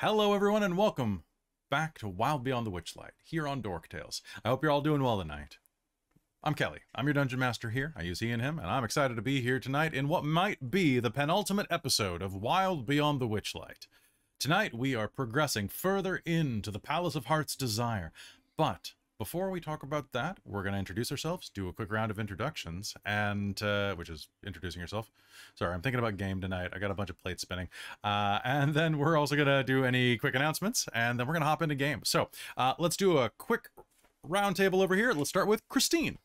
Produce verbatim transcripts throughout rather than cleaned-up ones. Hello everyone and welcome back to Wild Beyond the Witchlight here on Dork Tales. I hope you're all doing well tonight. I'm Kelly. I'm your Dungeon Master here. I use he and him, and I'm excited to be here tonight in what might be the penultimate episode of Wild Beyond the Witchlight. Tonight we are progressing further into the Palace of Hearts Desire, but before we talk about that, we're going to introduce ourselves, do a quick round of introductions, and uh, which is introducing yourself. Sorry, I'm thinking about game tonight. I got a bunch of plates spinning. Uh, and then we're also going to do any quick announcements, and then we're going to hop into game. So uh, let's do a quick round table over here. Let's start with Christine.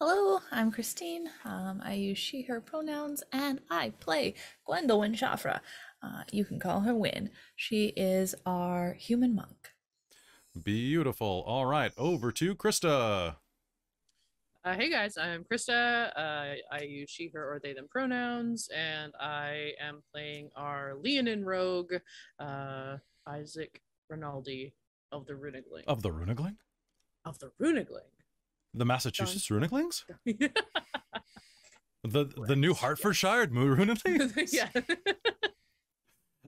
Hello, I'm Christine. Um, I use she, her pronouns, and I play Gwendolwyne Shafra. Uh, you can call her Wynn. She is our human monk. Beautiful. All right, over to Krista. Uh, hey guys, I'm Krista. Uh, I use she, her, or they, them pronouns, and I am playing our Leonin rogue, uh, Isaac Ronaldi of the Runegling. Of the Runegling? Of the Runegling. The Massachusetts Dun Runeglings? Yeah. The right. The New Hertfordshire Runeglings? Yeah.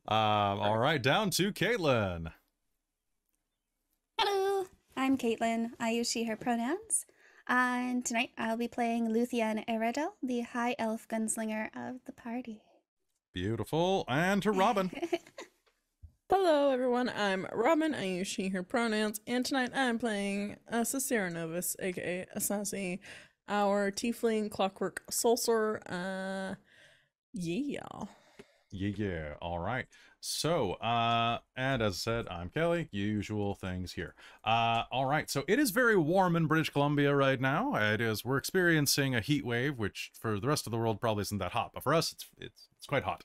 um, all right, down to Caitlin. Hello, I'm Caitlin. I use she, her pronouns. And tonight I'll be playing Luthienne Aeradel, the high elf gunslinger of the party. Beautiful. And to Robin. Hello, everyone. I'm Robin. I use she, her pronouns. And tonight I'm playing uh, Sarcyra Novis, aka Asasi, our tiefling clockwork sorcerer. Uh, yeah. Yeah, yeah. All right. So, uh, and as I said, I'm Kelly, usual things here. Uh, all right. So it is very warm in British Columbia right now. It is, we're experiencing a heat wave, which for the rest of the world probably isn't that hot, but for us, it's, it's, it's quite hot.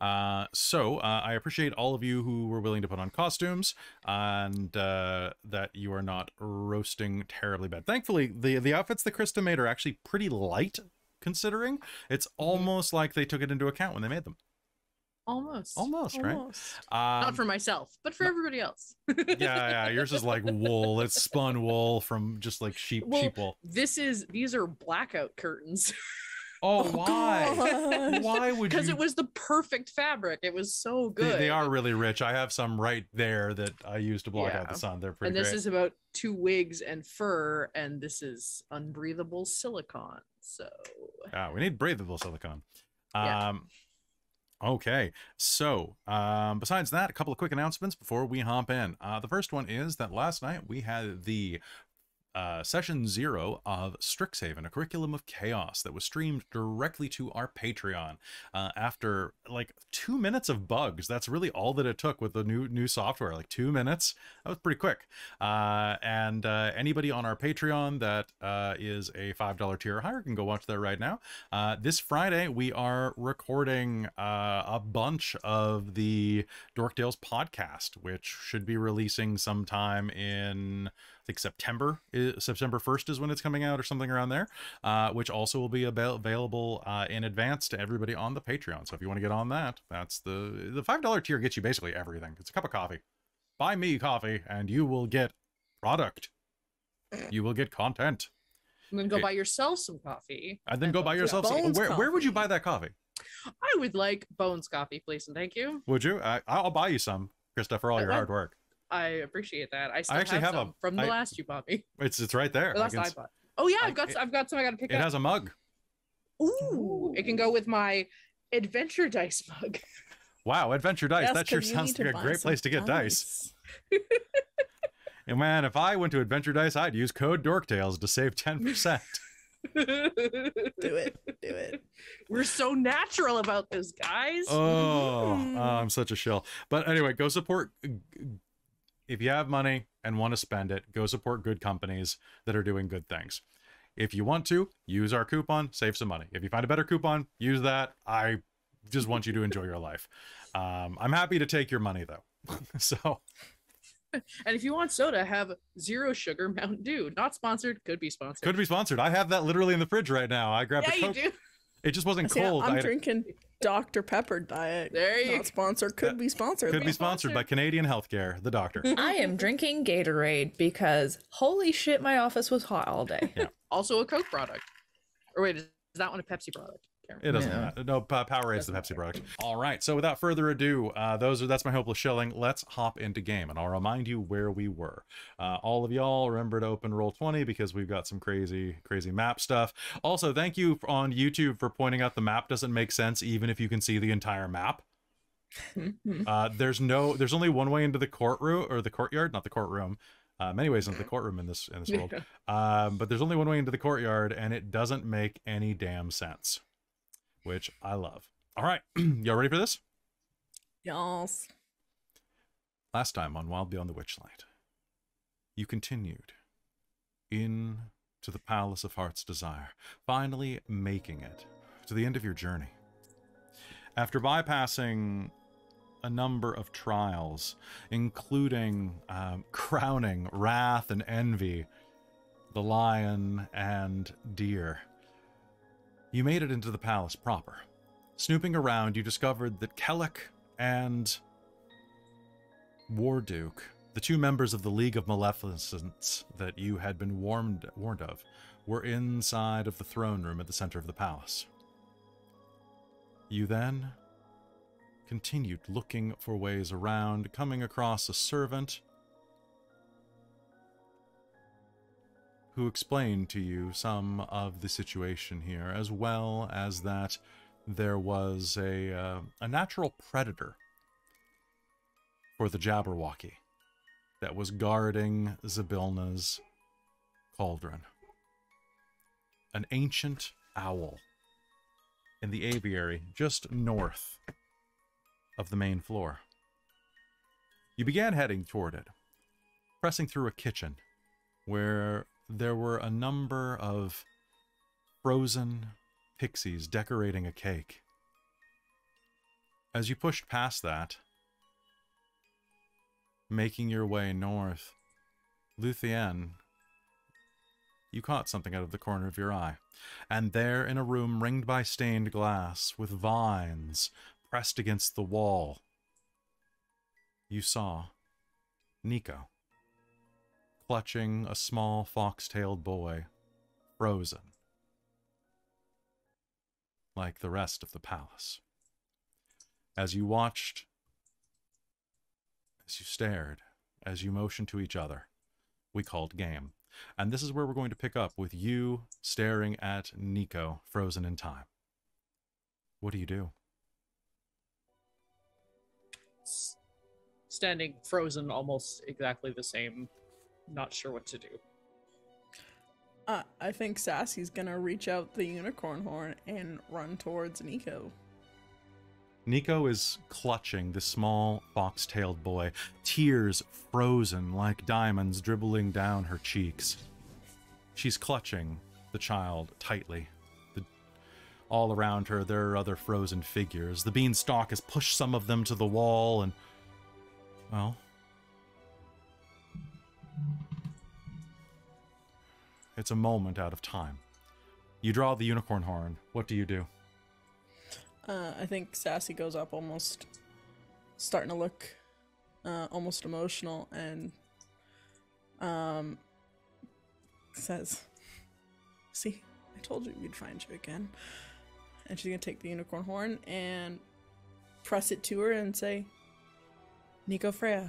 Uh, so, uh, I appreciate all of you who were willing to put on costumes and, uh, that you are not roasting terribly bad. Thankfully, the, the outfits that Krista made are actually pretty light considering. It's almost like they took it into account when they made them. Almost. Almost, right? Almost. Um, Not for myself, but for no. everybody else. yeah, yeah. Yours is like wool. It's spun wool from just like sheep, well, sheep wool. This is, these are blackout curtains. Oh, oh why? Gosh. Why would you? Because it was the perfect fabric. It was so good. They, they are really rich. I have some right there that I use to block yeah. out the sun. They're pretty And this great. Is about two wigs and fur, and this is unbreathable silicone. So. Yeah, we need breathable silicone. Um, yeah. Okay, so um, besides that, a couple of quick announcements before we hop in. Uh, the first one is that last night we had the uh, session zero of Strixhaven, a Curriculum of Chaos that was streamed directly to our Patreon uh, after like two minutes of bugs. That's really all that it took with the new new software, like two minutes. That was pretty quick. Uh, and uh, anybody on our Patreon that uh, is a five dollar tier or higher can go watch that right now. Uh, this Friday, we are recording uh, a bunch of the Dork Tales podcast, which should be releasing sometime in, I think, September. September first is when it's coming out or something around there, uh, which also will be avail available uh, in advance to everybody on the Patreon. So if you want to get on that, that's the, the five dollar tier gets you basically everything. It's a cup of coffee. Buy me coffee and you will get product. You will get content. And then go it, buy yourself some coffee. And then and go buy yourself some. Where, where would you buy that coffee? I would like Bones Coffee, please, and thank you. Would you? I, I'll buy you some, Krista, for all I your hard work. I appreciate that. I still I actually have, have some a, from the I, last you bought me. It's it's right there. The last I, can, I bought. Oh yeah, I've got I, it, I've got some. I gotta pick it up. It has a mug. Ooh! It can go with my Adventure Dice mug. Wow, Adventure Dice. Yes, that sure sounds like a great place to get dice. dice. And man, if I went to Adventure Dice, I'd use code DorkTales to save ten percent. Do it. Do it. We're so natural about this, guys. Oh, mm. oh, I'm such a shell. But anyway, go support. If you have money and want to spend it, go support good companies that are doing good things. If you want to, use our coupon, save some money. If you find a better coupon, use that. I just want you to enjoy your life. Um, I'm happy to take your money, though. So, and if you want soda, have zero sugar Mountain Dew. Not sponsored, could be sponsored. Could be sponsored. I have that literally in the fridge right now. I grabbed yeah, a Coke. You do. It just wasn't See, cold. I'm I drinking Doctor Pepper Diet. There you go. Not sponsored. Could be sponsored. Could be sponsored by Canadian Healthcare, the doctor. I am drinking Gatorade because holy shit, my office was hot all day. Yeah. Also a Coke product. Or wait, is that one a Pepsi product? It doesn't yeah. matter. No, uh, Powerade's the Pepsi product. All right. So without further ado, uh, those are that's my hopeless shelling. Let's hop into game, and I'll remind you where we were. Uh, all of y'all remember to open roll twenty because we've got some crazy, crazy map stuff. Also, thank you on YouTube for pointing out the map doesn't make sense even if you can see the entire map. uh, there's no, there's only one way into the courtroom or the courtyard, not the courtroom. Uh, many ways into the courtroom in this in this world, um, but there's only one way into the courtyard, and it doesn't make any damn sense, which I love. All right, y'all ready for this? Yes. Last time on Wild Beyond the Witchlight, you continued in to the Palace of Hearts Desire, finally making it to the end of your journey. After bypassing a number of trials, including um, crowning, wrath, and envy, the lion and deer, you made it into the palace proper. Snooping around, you discovered that Kellic and Warduke, the two members of the League of Maleficence that you had been warned, warned of, were inside of the throne room at the center of the palace. You then continued looking for ways around, coming across a servant who explained to you some of the situation here, as well as that there was a, uh, a natural predator for the Jabberwocky that was guarding Zabilna's cauldron. An ancient owl in the aviary just north of the main floor. You began heading toward it, pressing through a kitchen where there were a number of frozen pixies decorating a cake. As you pushed past that, making your way north, Luthienne, you caught something out of the corner of your eye, and there in a room ringed by stained glass with vines pressed against the wall, you saw Ni'ico clutching a small fox-tailed boy, frozen, like the rest of the palace. As you watched, as you stared, as you motioned to each other, we called game. And this is where we're going to pick up with you staring at Ni'ico, frozen in time. What do you do? Standing frozen, almost exactly the same, not sure what to do. Uh, I think Sassy's gonna reach out the unicorn horn and run towards Ni'ico. Ni'ico is clutching the small fox-tailed boy, tears frozen like diamonds dribbling down her cheeks. She's clutching the child tightly. All around her, there are other frozen figures. The beanstalk has pushed some of them to the wall, and, well, it's a moment out of time. You draw the unicorn horn. What do you do? Uh, I think Sassy goes up, almost starting to look uh, almost emotional, and um, says, "See, I told you we'd find you again." And she's going to take the unicorn horn and press it to her and say, "Ni'ico Freiya."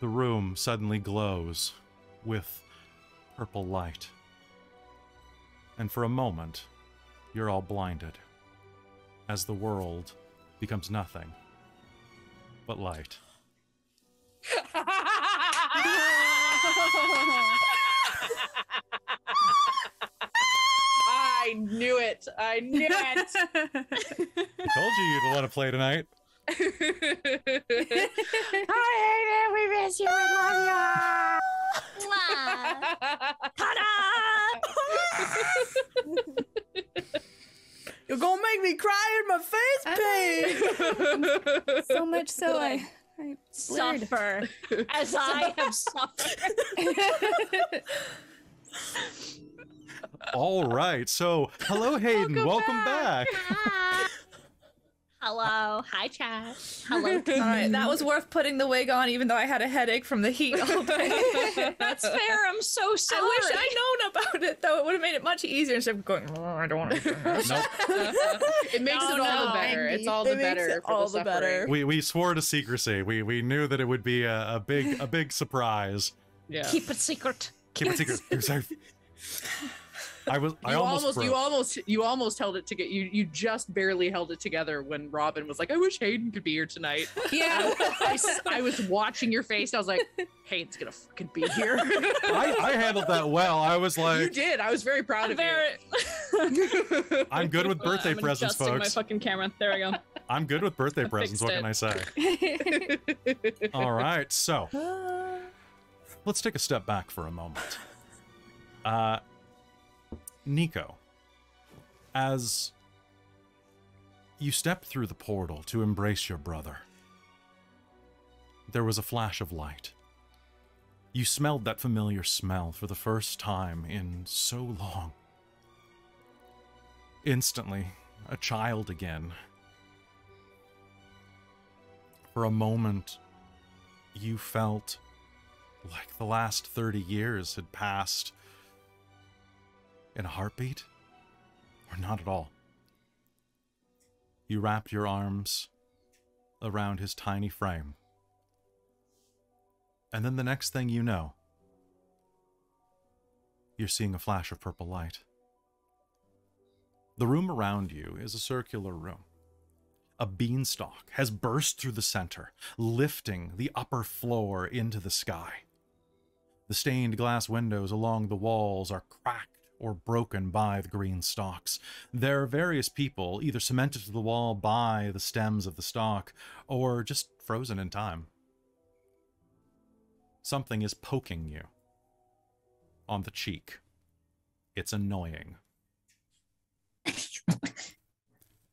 The room suddenly glows with purple light. And for a moment, you're all blinded as the world becomes nothing but light. I knew it. I knew it. I told you you'd want to play tonight. I hate it. We miss you. We love you. Ta-da! You're going to make me cry in my face, babe. So much so I, I suffer as I have suffered. All right, so hello Hayden, welcome, welcome back. back. Hello. Hi, chat. Hello. All right, that was worth putting the wig on, even though I had a headache from the heat all day. That's fair. I'm so sorry. I wish I'd known about it, though. It would have made it much easier instead of going, oh, I don't want to do that. Nope. It makes no, it all no. the better. It's all it the better. For all the, the better. We, we swore to secrecy. We, we knew that it would be a, a, big, a big surprise. Yeah. Keep it secret. Keep it secret. I was. I you almost. almost you almost. You almost held it together. You. You just barely held it together when Robin was like, "I wish Hayden could be here tonight." Yeah. I, I, I was watching your face. I was like, "Hayden's gonna fucking be here." I, I handled that well. I was like, "You did." I was very proud I'm of very... you. I'm good with birthday I'm presents, folks. I'm adjusting my fucking camera. There we go. I'm good with birthday I presents. What it. can I say? All right. So, let's take a step back for a moment. Uh. Ni'ico, as you stepped through the portal to embrace your brother, there was a flash of light. You smelled that familiar smell for the first time in so long. Instantly, a child again. For a moment, you felt like the last thirty years had passed in a heartbeat, or not at all. You wrapped your arms around his tiny frame. And then the next thing you know, you're seeing a flash of purple light. The room around you is a circular room. A beanstalk has burst through the center, lifting the upper floor into the sky. The stained glass windows along the walls are cracked or broken by the green stalks. There are various people, either cemented to the wall by the stems of the stalk, or just frozen in time. Something is poking you on the cheek. It's annoying.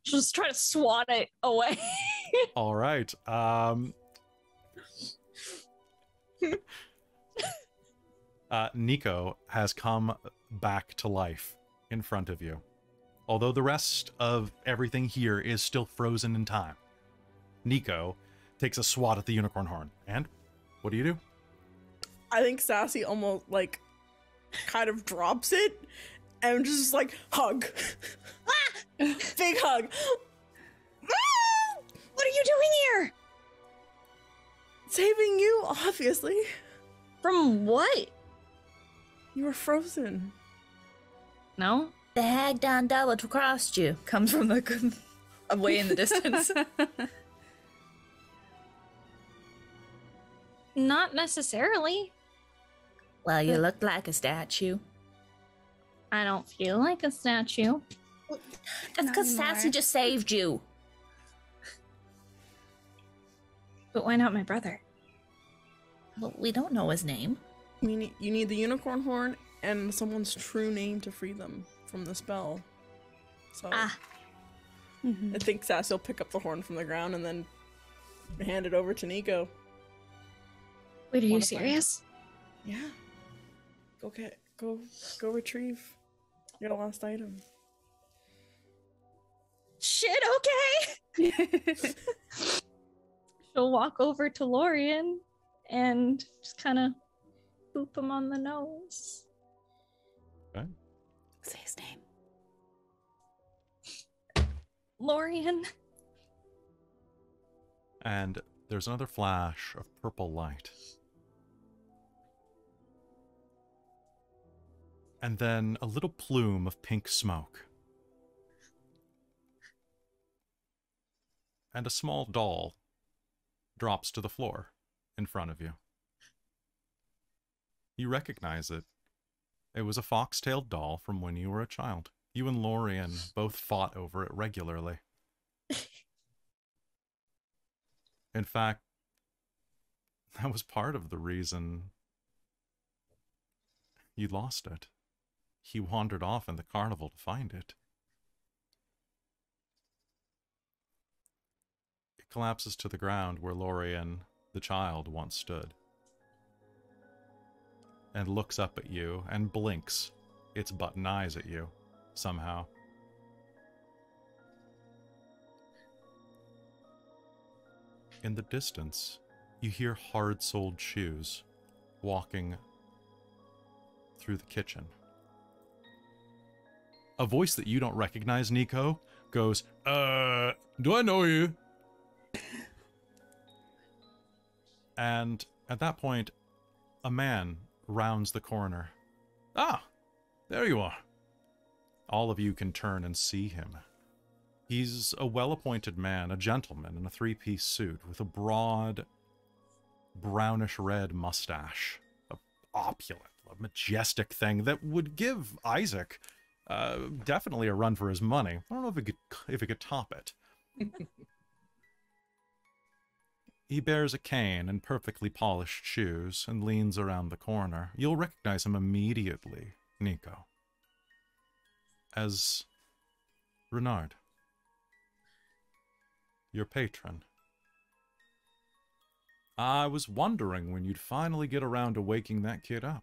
Just try to swat it away. All right. Um... uh, Ni'ico has come back to life in front of you. Although the rest of everything here is still frozen in time, Ni'ico takes a swat at the unicorn horn. And what do you do? I think Sassy almost like kind of drops it and just like hug. Big hug. What are you doing here? Saving you, obviously. From what? You were frozen. No? The hag done done what crossed you. Comes from the away in the distance. Not necessarily. Well, you looked like a statue. I don't feel like a statue. That's because Sassy just saved you. But why not my brother? Well, we don't know his name. You need, you need the unicorn horn and someone's true name to free them from the spell. So ah. mm-hmm. I think Sassy will pick up the horn from the ground and then hand it over to Ni'ico. Wait, are you serious? Yeah. Go get, go, go retrieve your lost item. Shit. Okay. She'll walk over to Lorian and just kind of boop him on the nose. Okay. Say his name. Lorian. And there's another flash of purple light. And then a little plume of pink smoke. And a small doll drops to the floor in front of you. You recognize it. It was a fox-tailed doll from when you were a child. You and Lorian both fought over it regularly. In fact, that was part of the reason you lost it. He wandered off in the carnival to find it. It collapses to the ground where Lorian, the child, once stood. And looks up at you and blinks its button eyes at you somehow. in the distance, you hear hard-soled shoes walking through the kitchen. A voice that you don't recognize, Nico, goes, uh, do I know you? And at that point, a man rounds the corner. Ah, there you are. All of you can turn and see him. He's a well-appointed man, a gentleman in a three-piece suit with a broad, brownish-red mustache. An opulent, a majestic thing that would give Isaac uh, definitely a run for his money. I don't know if he could, if he could top it. He bears a cane and perfectly polished shoes and leans around the corner. You'll recognize him immediately, Nico, as Renard, your patron. I was wondering when you'd finally get around to waking that kid up.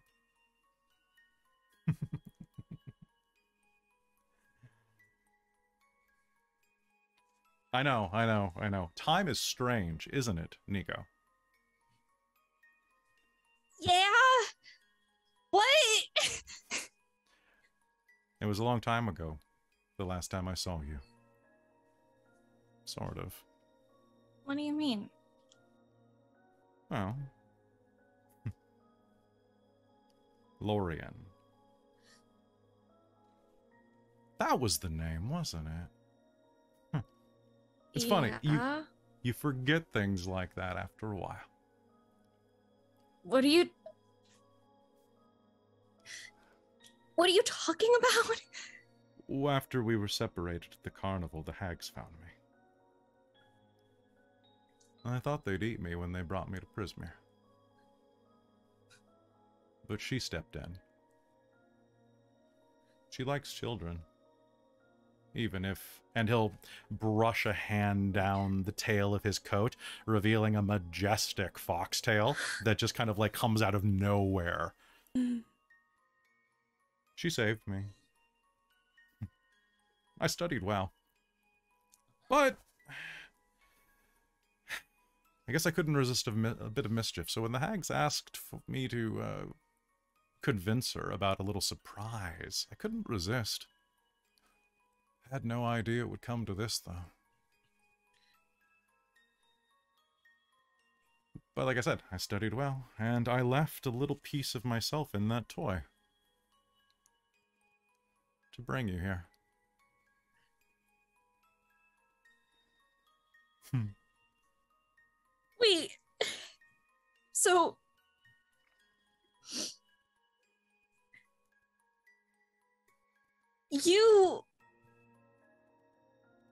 I know, I know, I know. Time is strange, isn't it, Nico? Yeah? What? It was a long time ago, the last time I saw you. Sort of. What do you mean? Well... Lorian. That was the name, wasn't it? It's yeah. funny, you, you forget things like that after a while. What are you... What are you talking about? Well, after we were separated at the carnival, the hags found me. I thought they'd eat me when they brought me to Prismeer. But she stepped in. She likes children. Even if... And he'll brush a hand down the tail of his coat, revealing a majestic foxtail that just kind of, like, comes out of nowhere. She saved me. I studied well. But... I guess I couldn't resist a, a bit of mischief, so when the hags asked for me to uh, convince her about a little surprise, I couldn't resist. I had no idea it would come to this, though. But like I said, I studied well, and I left a little piece of myself in that toy. To bring you here. Hmm. Wait. So... You...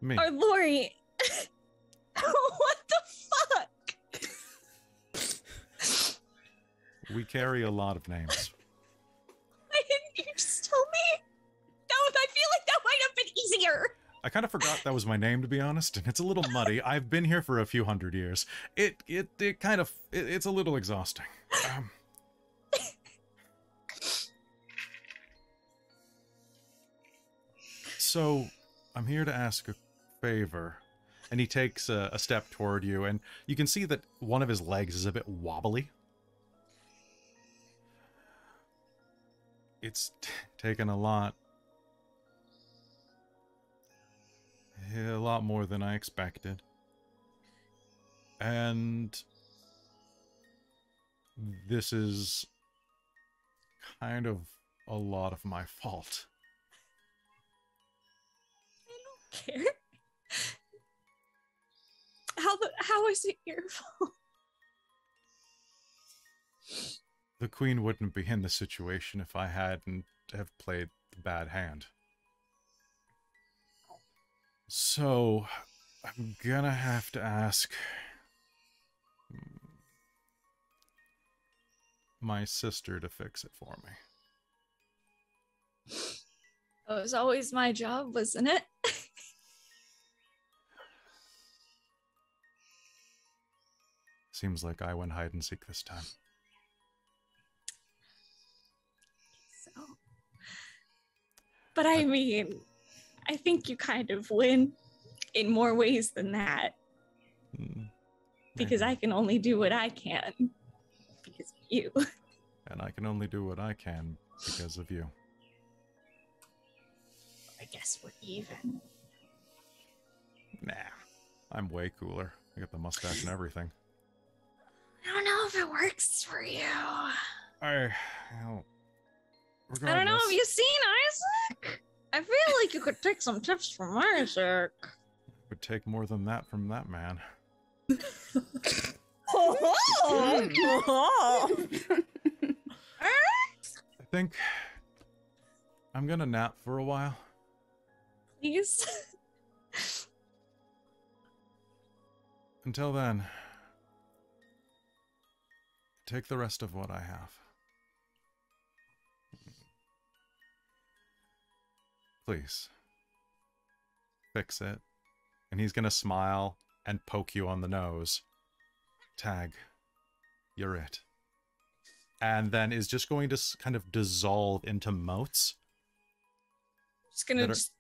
Me. Or Lori. What the fuck? We carry a lot of names. Why didn't you just tell me? That was, I feel like that might have been easier. I kind of forgot that was my name, to be honest, and it's a little muddy. I've been here for a few hundred years. It it it kind of it, it's a little exhausting. Um, so. I'm here to ask a favor. And he takes a, a step toward you, and you can see that one of his legs is a bit wobbly. It's t taken a lot. A lot more than I expected. And... This is... kind of a lot of my fault. Care? How the, how is it your fault? The queen wouldn't be in this situation if I hadn't have played the bad hand. So, I'm gonna have to ask my sister to fix it for me. It was always my job, wasn't it? Seems like I went hide and seek this time. So, but I mean, I think you kind of win in more ways than that. because I can only do what I can because of you. And I can only do what I can because of you. I guess we're even. Nah, I'm way cooler. I got the mustache and everything. I don't know if it works for you. I, well, I don't know. Have you seen Isaac? I feel like you could take some tips from Isaac. It would take more than that from that man. Oh, oh. I think I'm gonna nap for a while. Please. Until then, take the rest of what I have. Please. Fix it. And he's gonna smile and poke you on the nose. Tag. You're it. And then is just going to kind of dissolve into motes. Just gonna just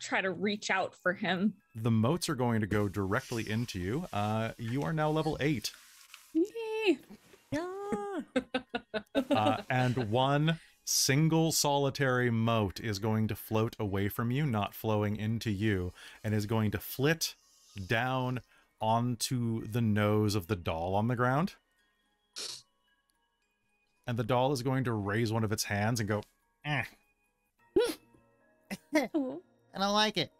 try to reach out for him. The motes are going to go directly into you. Uh, you are now level eight. Yay. Yeah. uh, and one single solitary mote is going to float away from you, not flowing into you, and is going to flit down onto the nose of the doll on the ground. And the doll is going to raise one of its hands and go, eh. I don't like it.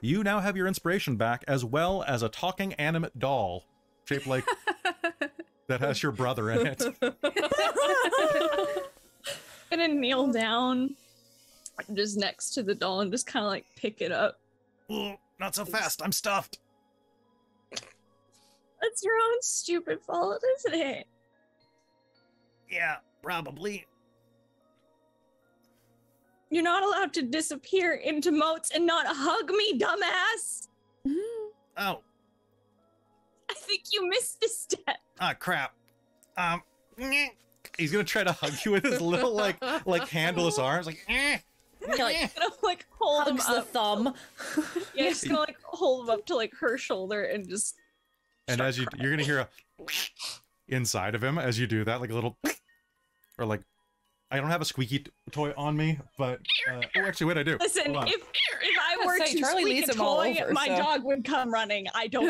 You now have your inspiration back, as well as a talking animate doll shaped like that has your brother in it. I'm gonna kneel down just next to the doll and just kind of like pick it up. Ooh, not so fast, I'm stuffed. That's your own stupid fault, isn't it? Yeah, probably. You're not allowed to disappear into moats and not hug me, dumbass! Oh. I think you missed a step. Ah, oh, crap. Um, he's gonna try to hug you with his little, like, like handless arms, like, eh. Yeah, like, he's gonna, like, hold him up. The thumb. Yeah, he's gonna, like, hold him up to, like, her shoulder and just... And as you, crying. You're gonna hear a... inside of him as you do that, like a little... Or, like... I don't have a squeaky toy on me, but uh, oh, actually, wait, I do. Listen, if if I were to squeak a toy, over, my so. dog would come running. I don't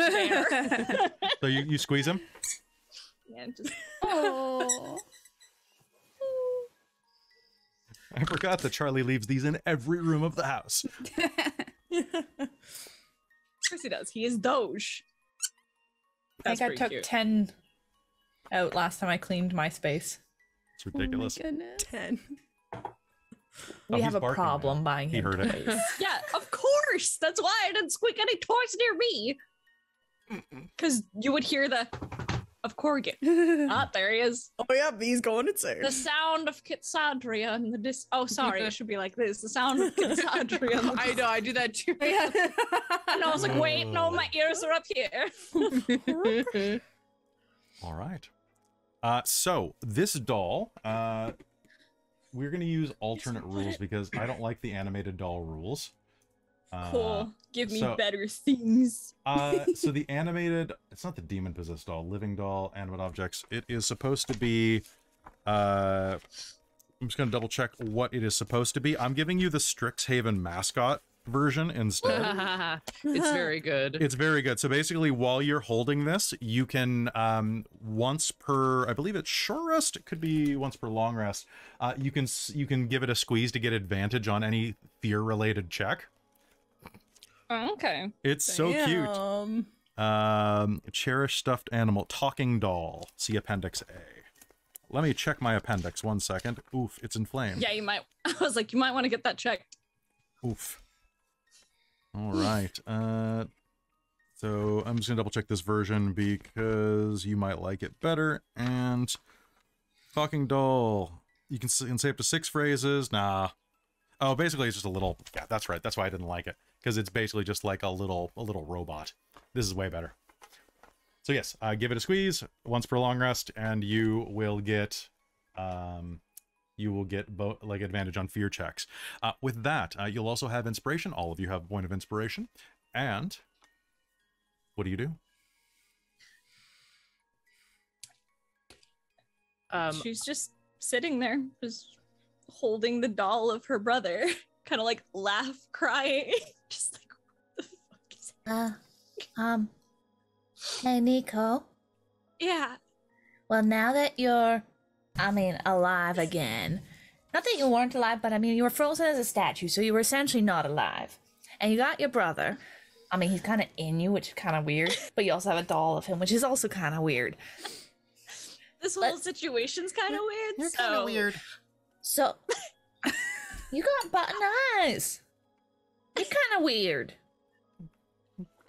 care. So you you squeeze him? Yeah, just. Oh. I forgot that Charlie leaves these in every room of the house. Of course he does. He is Doge. That's I think I took cute. ten out last time I cleaned my space. It's ridiculous. Oh ten. We oh, have a barking, problem man. Buying him. He heard it. Yeah, of course. That's why I didn't squeak any toys near me. Because you would hear the of Corgan. Ah, there he is. Oh yeah, he's going insane. The sound of Kitsandria and the dis. Oh, sorry, it should be like this. The sound of Kitsandria. The... I know. I do that too. And I was like, wait, no, my ears are up here. All right. Uh, so, this doll, uh, we're going to use alternate rules because I don't like the animated doll rules. Uh, cool. Give me so, better things. uh, so the animated, it's not the demon-possessed doll, living doll, animate objects. It is supposed to be, uh, I'm just going to double check what it is supposed to be. I'm giving you the Strixhaven mascot version instead. It's very good. It's very good. So basically, while you're holding this, you can um once per, I believe it's short rest, it could be once per long rest, uh you can you can give it a squeeze to get advantage on any fear related check. Oh, okay. It's so Damn. cute. Um cherish stuffed animal, talking doll. See appendix A. Let me check my appendix one second. Oof, it's inflamed. Yeah, you might. I was like, you might want to get that checked. Oof. All right, uh, so I'm just gonna double check this version because you might like it better. And talking doll, you can, can say up to six phrases. Nah. Oh, basically it's just a little. Yeah, that's right. That's why I didn't like it, because it's basically just like a little a little robot. This is way better. So yes, uh, give it a squeeze once per long rest, and you will get. Um, You will get both like advantage on fear checks. Uh, with that, uh, you'll also have inspiration. All of you have a point of inspiration, and What do you do? Um, She's just sitting there, just holding the doll of her brother, kind of like laugh, crying, just like, what the fuck is that? Uh, um, hey, Nico. Yeah. Well, now that you're, I mean, alive again. Not that you weren't alive, but I mean, you were frozen as a statue, so you were essentially not alive. And you got your brother. I mean, he's kind of in you, which is kind of weird, but you also have a doll of him, which is also kind of weird. This whole but, situation's kind of weird. You're so. kind of weird. So, you got button eyes. You're kind of weird.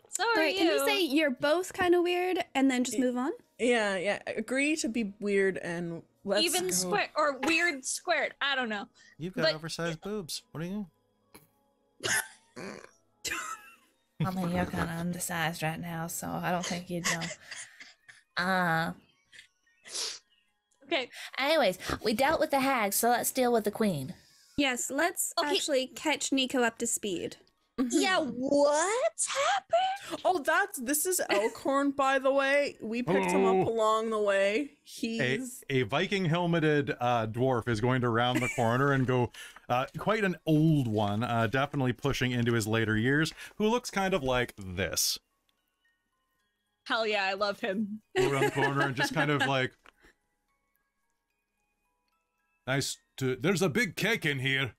So are right, you. Can we say you're both kind of weird and then just move on? Yeah, yeah. Agree to be weird and let's Even go. squared or weird squared. I don't know. You've got but, oversized boobs. What are you? I mean, you're kind of undersized right now, so I don't think you'd know. Uh... Okay. Anyways, we dealt with the hag, so let's deal with the queen. Yes, let's okay. actually catch Nico up to speed. Mm-hmm. Yeah, what's happened? Oh, that's this is Elkhorn, by the way. We picked oh. him up along the way. He's a, a Viking helmeted uh, dwarf is going to round the corner and go uh, quite an old one, uh, definitely pushing into his later years, who looks kind of like this. Hell yeah, I love him. Go around the corner and just kind of like. Nice to. There's a big cake in here.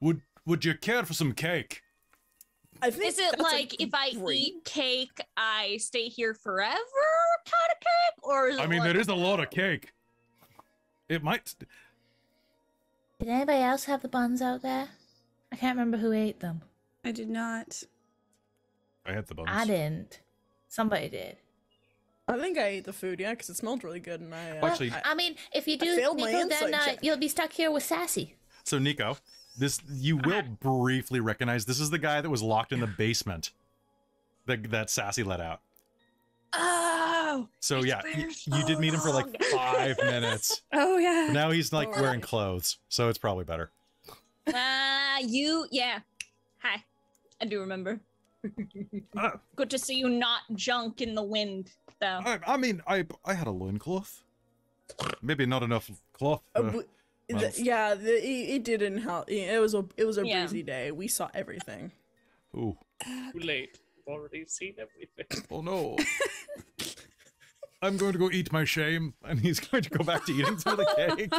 Would Would you care for some cake? I think Is it like if I great... eat cake, I stay here forever, kind of cake? Or is it I mean, like... there is a lot of cake. It might. Did anybody else have the buns out there? I can't remember who ate them. I did not. I had the buns. I didn't. Somebody did. I think I ate the food, yeah, because it smelled really good, and I. Uh, well, actually, I, I mean, if you do, Nico, then uh, you'll be stuck here with Sassy. So, Nico, this you will briefly recognize. This is the guy that was locked in the basement that that Sassy let out. Oh. So yeah, you, you did meet him for like five minutes. Oh yeah. Now he's like wearing clothes, so it's probably better. Ah, uh, you yeah. Hi, I do remember. uh, Good to see you not junk in the wind, though. I, I mean, I I had a loincloth. Maybe not enough cloth. Uh, the, yeah, the, it, it didn't help. It was a it was a yeah. breezy day. We saw everything. Ooh. Too late. I've already seen everything. Oh no. I'm going to go eat my shame, and he's going to go back to eating some of the cake.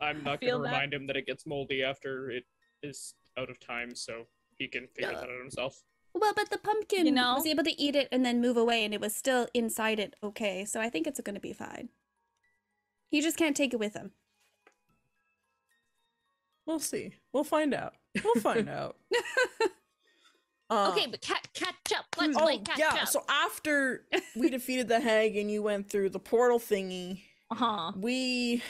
I'm not going to remind him that it gets moldy after it is out of time, so. He can figure that out himself. Well, but the pumpkin you know? was able to eat it and then move away, and it was still inside it. Okay, so I think it's going to be fine. He just can't take it with him. We'll see. We'll find out. We'll find out. uh, okay, but catch, catch up. Let's oh, play catch yeah, up. Yeah, so after we defeated the hag and you went through the portal thingy, uh-huh. we...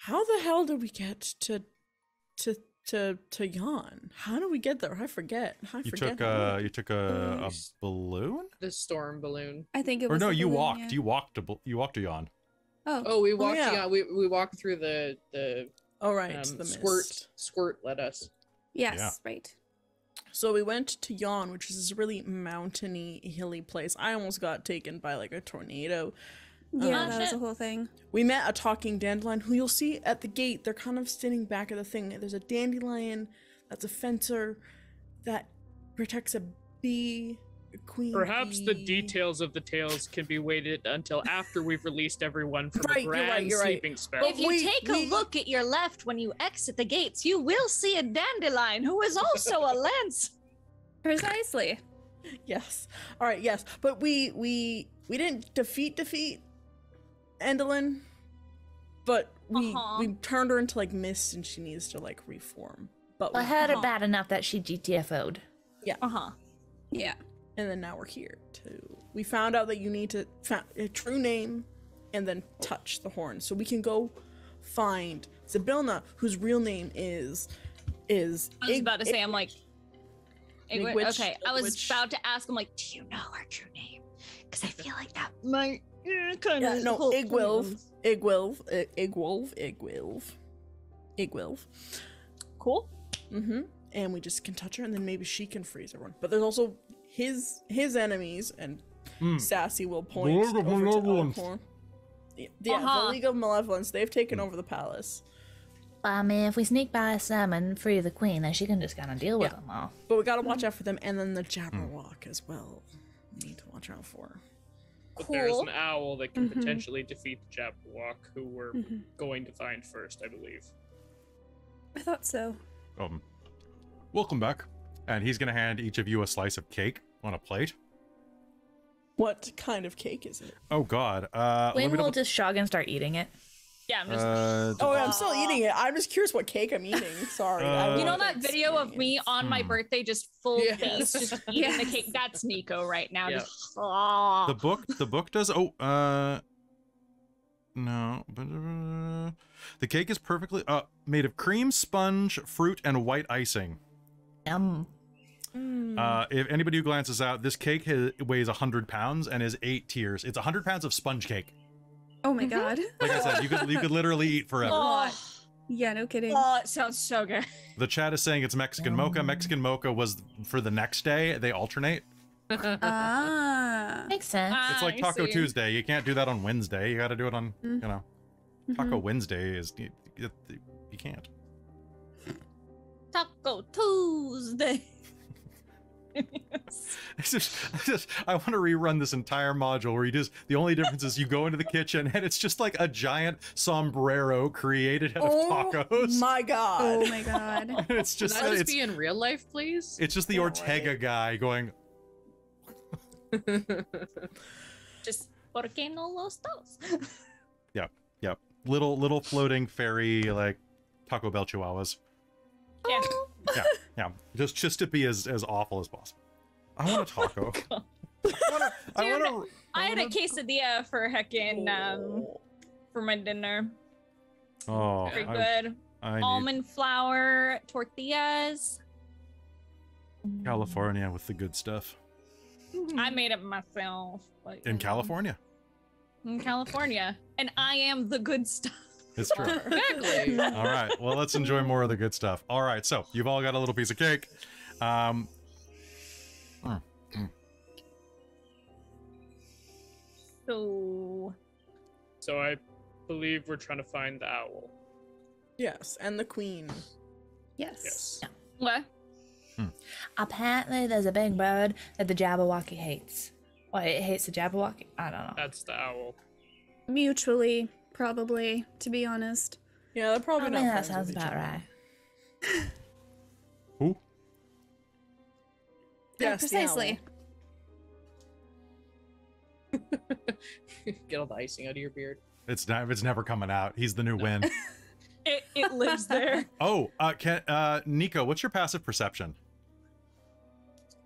How the hell did we get to... to To to yawn. How do we get there? I forget. I you, forget took, uh, you took a a balloon. The storm balloon. I think it was. Or no, a you balloon, walked. Yeah. You walked to you walked to yawn. Oh. Oh, we walked. Oh, yeah. yeah, we we walked through the the. Oh right. Um, the squirt mist. squirt led us. Yes. Yeah. Right. So we went to Yawn, which is this really mountainy, hilly place. I almost got taken by like a tornado. Yeah, um, that was the whole thing. We met a talking dandelion who you'll see at the gate. They're kind of standing back at the thing. There's a dandelion that's a fencer that protects a bee, a queen Perhaps bee. The details of the tales can be waited until after we've released everyone from right, the grand you're right, you're sleeping right. spell. If you we, take we... a look at your left when you exit the gates, you will see a dandelion who is also a lance. Precisely. Yes. All right, yes. But we we we didn't defeat defeat. Endelin, but we uh-huh. we turned her into like mist, and she needs to like reform. But we, I heard uh-huh. her bad enough that she G T F O'd. Yeah. Uh huh. Yeah. And then now we're here too. We found out that you need to find a true name, and then touch the horn, so we can go find Zabilna, whose real name is is. I was Ig about to say, Ig I'm like. Iggwilv. Okay, I was Iggwilv. about to ask him like, do you know her true name? Because I feel like that might. Yeah, kind yeah, of no, Iggwilv, Iggwilv, Iggwilv, Iggwilv, Iggwilv. Cool. Mm-hmm. And we just can touch her, and then maybe she can freeze everyone. But there's also his his enemies, and mm. Sassy will point the over to Elkhorn. Yeah, uh-huh. The League of Maleficence, they've taken mm. over the palace. I mean, if we sneak by some and free the queen, then she can just kind of deal with yeah. them all. But we gotta watch out for them, and then the Jabberwock mm. as well. We need to watch out for. But cool. There's an owl that can mm-hmm. potentially defeat the Jabberwock, who we're mm-hmm. going to find first, I believe. I thought so. Um, welcome back. And he's gonna hand each of you a slice of cake on a plate. What kind of cake is it? Oh God. Uh, when will just Shogun start eating it? Yeah, I'm just. Uh, oh, I'm still eating it. I'm just curious what cake I'm eating. Sorry. Uh, you know that video of me on my birthday, just full yes. face, just eating yes. the cake. That's Nico right now. Yeah. Just, oh. The book. The book does. Oh, uh, no. The cake is perfectly uh, made of cream, sponge, fruit, and white icing. Yum. Mm. Uh, if anybody who glances out, this cake has, weighs a hundred pounds and is eight tiers. It's a hundred pounds of sponge cake. Oh my God! Like I said, you could you could literally eat forever. Oh, yeah, no kidding. Oh, it sounds so good. The chat is saying it's Mexican mocha. Mexican mocha was for the next day. They alternate. Ah, makes sense. It's like Taco Tuesday. You can't do that on Wednesday. You got to do it on mm. you know Taco mm-hmm. Wednesday is you, you, you can't. Taco Tuesday. I just, I just, I want to rerun this entire module where you just, the only difference is you go into the kitchen and it's just like a giant sombrero created out oh of tacos. Oh my God. Oh my God. It's just, Can that just it's, be in real life, please? It's just the no Ortega way. guy going. Just, ¿por qué no los dos? Yeah, yeah. Little, little floating fairy, like Taco Bell chihuahuas. Yeah. yeah, yeah. Just, just to be as as awful as possible. I want a taco. Oh I, wanna, Dude, I, wanna, I had I wanna... a quesadilla for heckin' um for my dinner. Oh, very good. I, I Almond need... flour tortillas. California with the good stuff. I made it myself. Like, in California. In California, and I am the good stuff. It's true. Exactly. All right. Well, let's enjoy more of the good stuff. All right. So you've all got a little piece of cake. Um, mm, mm. So. So I believe we're trying to find the owl. Yes, and the queen. Yes. yes. Yeah. What? Mm. Apparently, there's a big bird that the Jabberwocky hates. Well, it hates the Jabberwocky. I don't know. That's the owl. Mutually. Probably, to be honest. Yeah, they're probably I not. Mean, that sounds about right. Who? Yeah, precisely. Get all the icing out of your beard. It's not. It's never coming out. He's the new no. win. it, it lives there. Oh, uh, can, uh, Nico, what's your passive perception?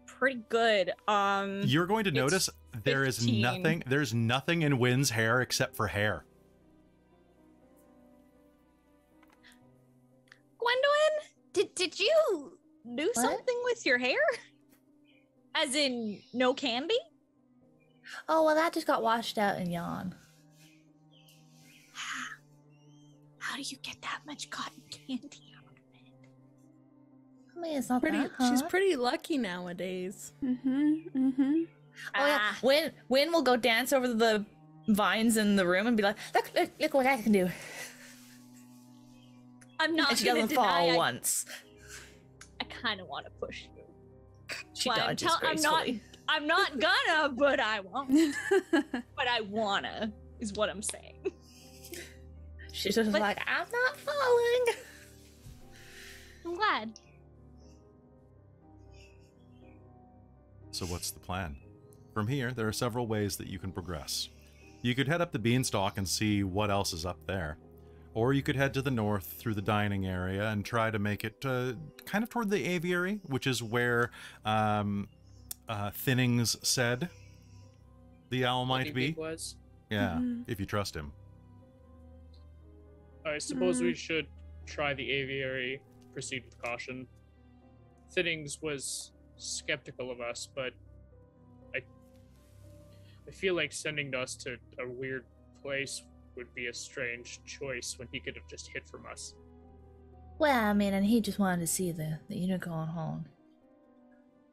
Pretty good. Um, You're going to notice there is nothing. There's nothing in Wynn's hair except for hair. Gwendolyn, did did you do what? something with your hair? As in, no candy? Oh, well, that just got washed out in yarn. How do you get that much cotton candy out of it? I mean, it's not pretty, that hard. She's pretty lucky nowadays. Mm-hmm, mm-hmm. Oh, yeah. When, when we'll go dance over the vines in the room and be like, look, look, look what I can do. I'm not. And she doesn't fall I, once. I kind of want to push you. She well, dodges I'm, I'm not. I'm not gonna, but I won't. But I wanna is what I'm saying. She's just but, like, I'm not falling. I'm glad. So what's the plan? From here, there are several ways that you can progress. You could head up the beanstalk and see what else is up there. Or you could head to the north through the dining area and try to make it uh, kind of toward the aviary, which is where um, uh, Tinnings said the owl Bloody might be. Was. Yeah, mm-hmm. if you trust him. I suppose mm-hmm. we should try the aviary, proceed with caution. Tinnings was skeptical of us, but I, I feel like sending us to a weird place would be a strange choice when he could have just hid from us. Well, I mean, and he just wanted to see the, the unicorn horn.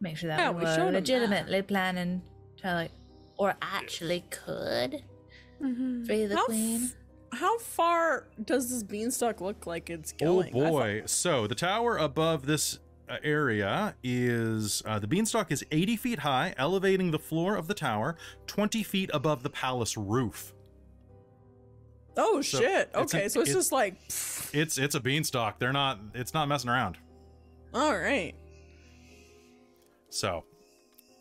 Make sure that yeah, we were we legitimately that. planning to, like, or actually could mm-hmm. free the how queen. How far does this beanstalk look like it's going? Oh boy! So the tower above this area is uh, the beanstalk is eighty feet high, elevating the floor of the tower twenty feet above the palace roof. Oh so shit! Okay, it's a, so it's, it's just like pfft. it's it's a beanstalk. They're not. It's not messing around. All right. So,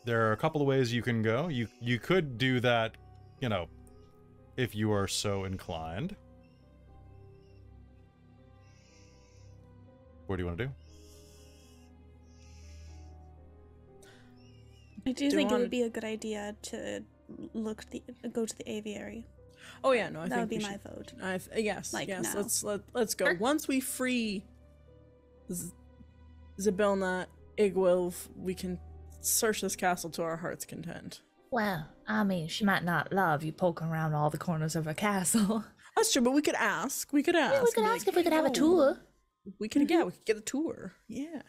there are a couple of ways you can go. You you could do that, you know, if you are so inclined. What do you want to do? I do, do think wanna... it would be a good idea to look to the go to the aviary. Oh yeah, no, I that think that would be my should... vote. I th yes, like yes. Now. Let's let let's go. Once we free Z Zabilna. Iggwilv, we can search this castle to our heart's content. Well, I mean, she might not love you poking around all the corners of her castle. That's true, but we could ask. We could ask. Yeah, we could ask like, if we could have oh, a tour. We could, mm-hmm. yeah, we could get a tour. Yeah.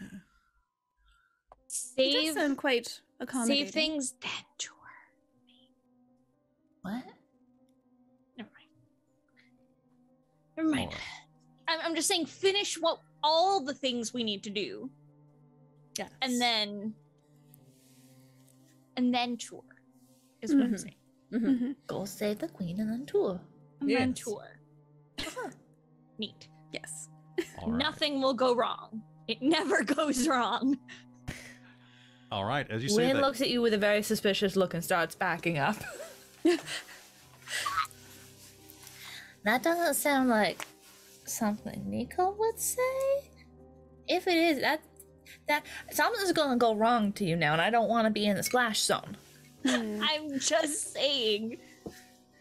Save, it does sound quite accommodating. Save things that tour. What? Never mind. Never mind. I'm, I'm just saying, finish what all the things we need to do. Yes. And then, and then tour, is mm-hmm. what I'm saying. Mm-hmm. Mm-hmm. Go save the queen and then tour. And yes. then tour. Uh-huh. Neat. Yes. All right. Nothing will go wrong. It never goes wrong. All right, as you say that. Looks at you with a very suspicious look and starts backing up. That doesn't sound like something Nico would say. If it is, that's... That something's gonna go wrong to you now, and I don't want to be in the splash zone. Mm. I'm just saying,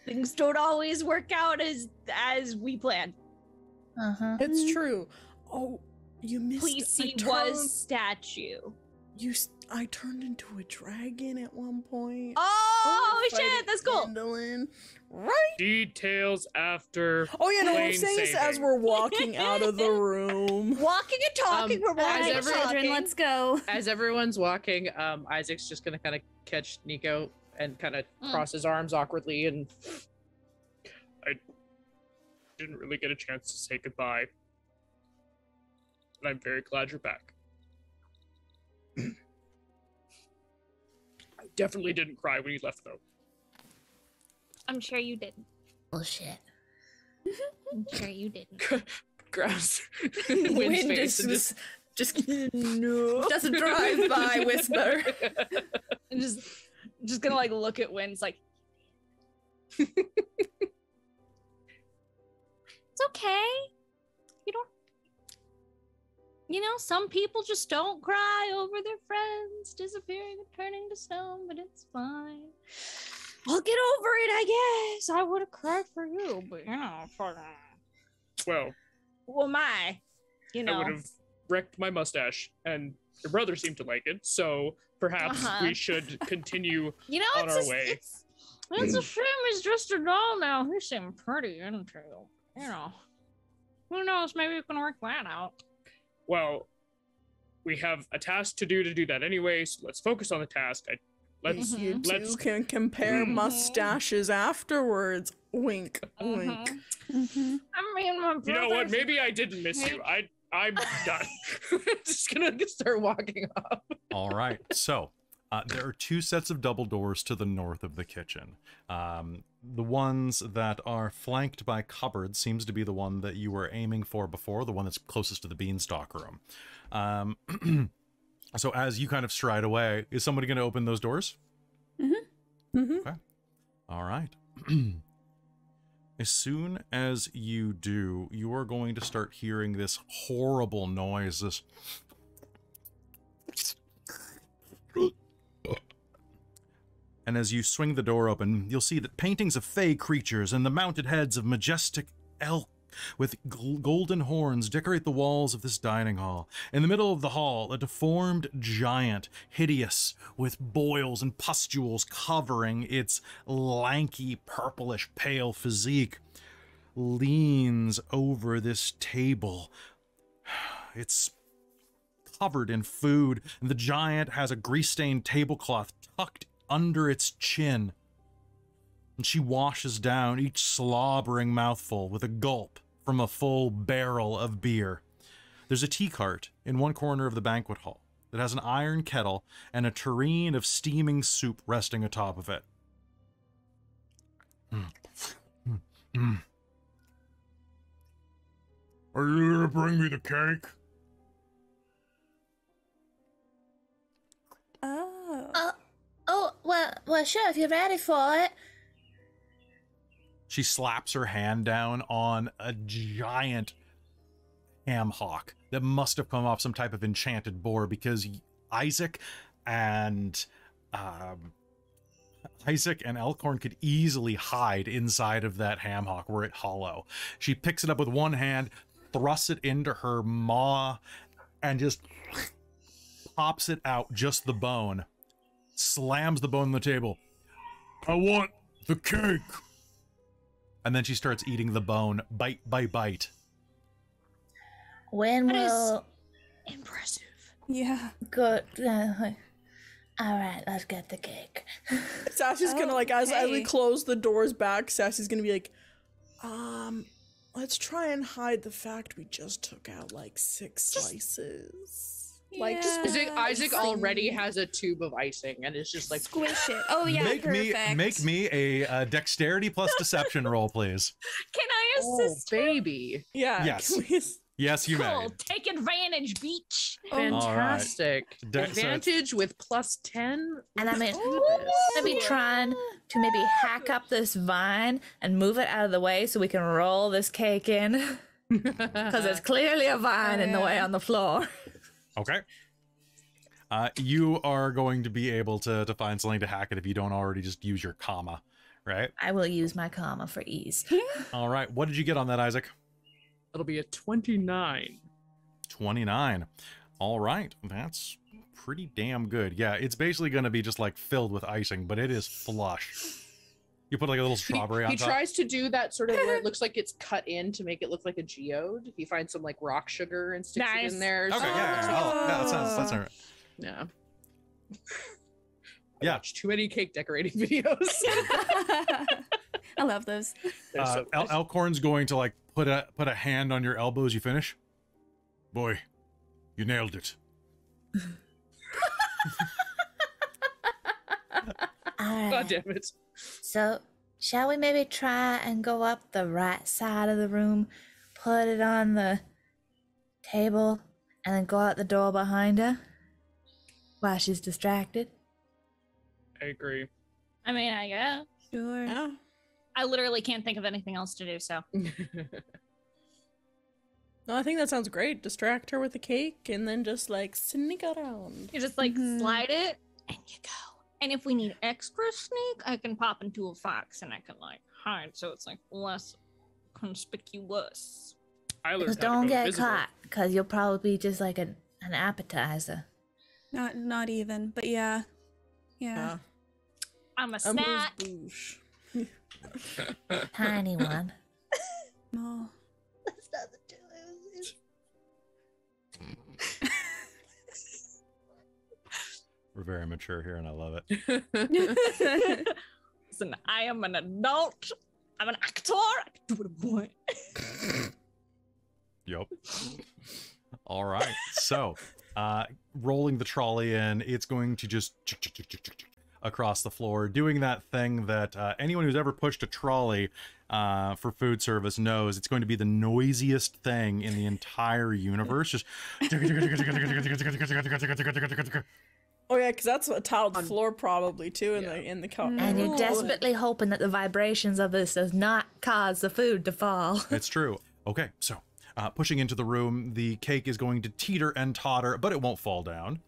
things don't always work out as as we plan. Uh huh. It's true. Oh, you missed. Please see, was statue. You, I turned into a dragon at one point. Oh, oh shit, that's cool. Gwendolyn. Right. Details after. Oh yeah, no. What I'm saying is, as we're walking out of the room, walking and talking, um, we're walking as and everyone, talking. Let's go. As everyone's walking, um, Isaac's just gonna kind of catch Nico and kind of mm. cross his arms awkwardly, and I didn't really get a chance to say goodbye. But I'm very glad you're back. I definitely didn't cry when you left, though. I'm sure you didn't. Bullshit. I'm sure you didn't. Grouse. Wind, Wind face just, just, just no. Just a drive-by whisper. I'm just, just gonna like look at Wind's like. It's okay. You don't. You know, some people just don't cry over their friends disappearing and turning to stone, but it's fine. I'll get over it, I guess. I would have cried for you, but you know, for well, well, my, you know, I would have wrecked my mustache, and your brother seemed to like it, so perhaps uh-huh. we should continue you know, on it's our just, way. It's, it's a shame he's just a doll now. He seemed pretty into you know. Who knows? Maybe we can work that out. Well, we have a task to do to do that anyway, so let's focus on the task. I Let's mm-hmm. you two let's can compare mm-hmm. mustaches afterwards. Wink, mm-hmm. wink. Mm-hmm. I mean, my you know what? Maybe I didn't miss you. I I'm done. I'm just gonna start walking up. All right. So uh, there are two sets of double doors to the north of the kitchen. Um, the ones that are flanked by cupboards seems to be the one that you were aiming for before. The one that's closest to the beanstalk room. Um, So as you kind of stride away, is somebody going to open those doors? Mm-hmm. Mm-hmm. Okay. All right. As soon as you do, you are going to start hearing this horrible noise. This and as you swing the door open, you'll see that paintings of fey creatures and the mounted heads of majestic elk with golden horns decorate the walls of this dining hall. In the middle of the hall, a deformed giant, hideous, with boils and pustules covering its lanky, purplish, pale physique, leans over this table. Its covered in food. The giant has a grease-stained tablecloth tucked under its chin. And she washes down each slobbering mouthful with a gulp from a full barrel of beer. There's a tea cart in one corner of the banquet hall that has an iron kettle and a tureen of steaming soup resting atop of it. Mm. Mm. Mm. Are you gonna bring me the cake? Oh. Uh, oh, well, well, sure, if you're ready for it. She slaps her hand down on a giant ham hock that must have come off some type of enchanted boar, because Isaac and um, Isaac and Elkhorn could easily hide inside of that ham hock were it hollow. She picks it up with one hand, thrusts it into her maw, and just pops it out, just the bone. Slams the bone on the table. I want the cake. And then she starts eating the bone, bite by bite. When that will... is impressive. Yeah. Good. Uh, all right, let's get the cake. Sassy's oh, gonna, like, as, hey. as we close the doors back, Sassy's gonna be like, um, let's try and hide the fact we just took out, like, six just... slices. Like, yeah. just Isaac, Isaac already has a tube of icing, and it's just like squish it. Oh yeah, make perfect. me make me a uh, dexterity plus deception roll, please. Can I assist? Oh, baby. Yeah. Yes. Yes, you cool. may. Take advantage, beach. Fantastic. Right. Dex advantage with plus ten, and I'm gonna be trying to maybe hack up this vine and move it out of the way so we can roll this cake in, because there's clearly a vine oh, yeah. in the way on the floor. Okay. Uh, you are going to be able to, to find something to hack it if you don't already just use your comma, right? I will use my comma for ease. All right. What did you get on that, Isaac? It'll be a twenty-nine. twenty-nine. All right. That's pretty damn good. Yeah, it's basically going to be just like filled with icing, but it is flush. You put like a little strawberry he, on he top. He tries to do that sort of where it looks like it's cut in to make it look like a geode. He finds some like rock sugar and sticks nice. it in there. Okay, so yeah, yeah. Oh, yeah, that sounds, that's all right. Yeah. Yeah. I watch too many cake decorating videos. I love those. Uh, so El Elkhorn's going to like put a, put a hand on your elbow as you finish. Boy, you nailed it. Right. God damn it. So, shall we maybe try and go up the right side of the room, put it on the table, and then go out the door behind her while she's distracted? I agree. I mean, I guess. Sure. Yeah. I literally can't think of anything else to do, so. No, I think that sounds great. Distract her with the cake and then just, like, sneak around. You just, like, mm-hmm. slide it and you go. And if we need extra sneak, I can pop into a fox and I can like hide, so it's like less conspicuous. I don't get invisible. caught, because you'll probably be just like an an appetizer. Not not even, but yeah, yeah. Uh, I'm a snack. Tiny one. No, that's not the two. We're very mature here, and I love it. Listen, I am an adult. I'm an actor. I can do what I want. Yup. All right. So, uh, rolling the trolley in, it's going to just across the floor, doing that thing that uh, anyone who's ever pushed a trolley uh, for food service knows. It's going to be the noisiest thing in the entire universe. Just. Oh yeah, because that's a tiled um, floor probably too in yeah. the in the car. And you're desperately hoping that the vibrations of this does not cause the food to fall. It's true. Okay, so uh, pushing into the room, the cake is going to teeter and totter, but it won't fall down.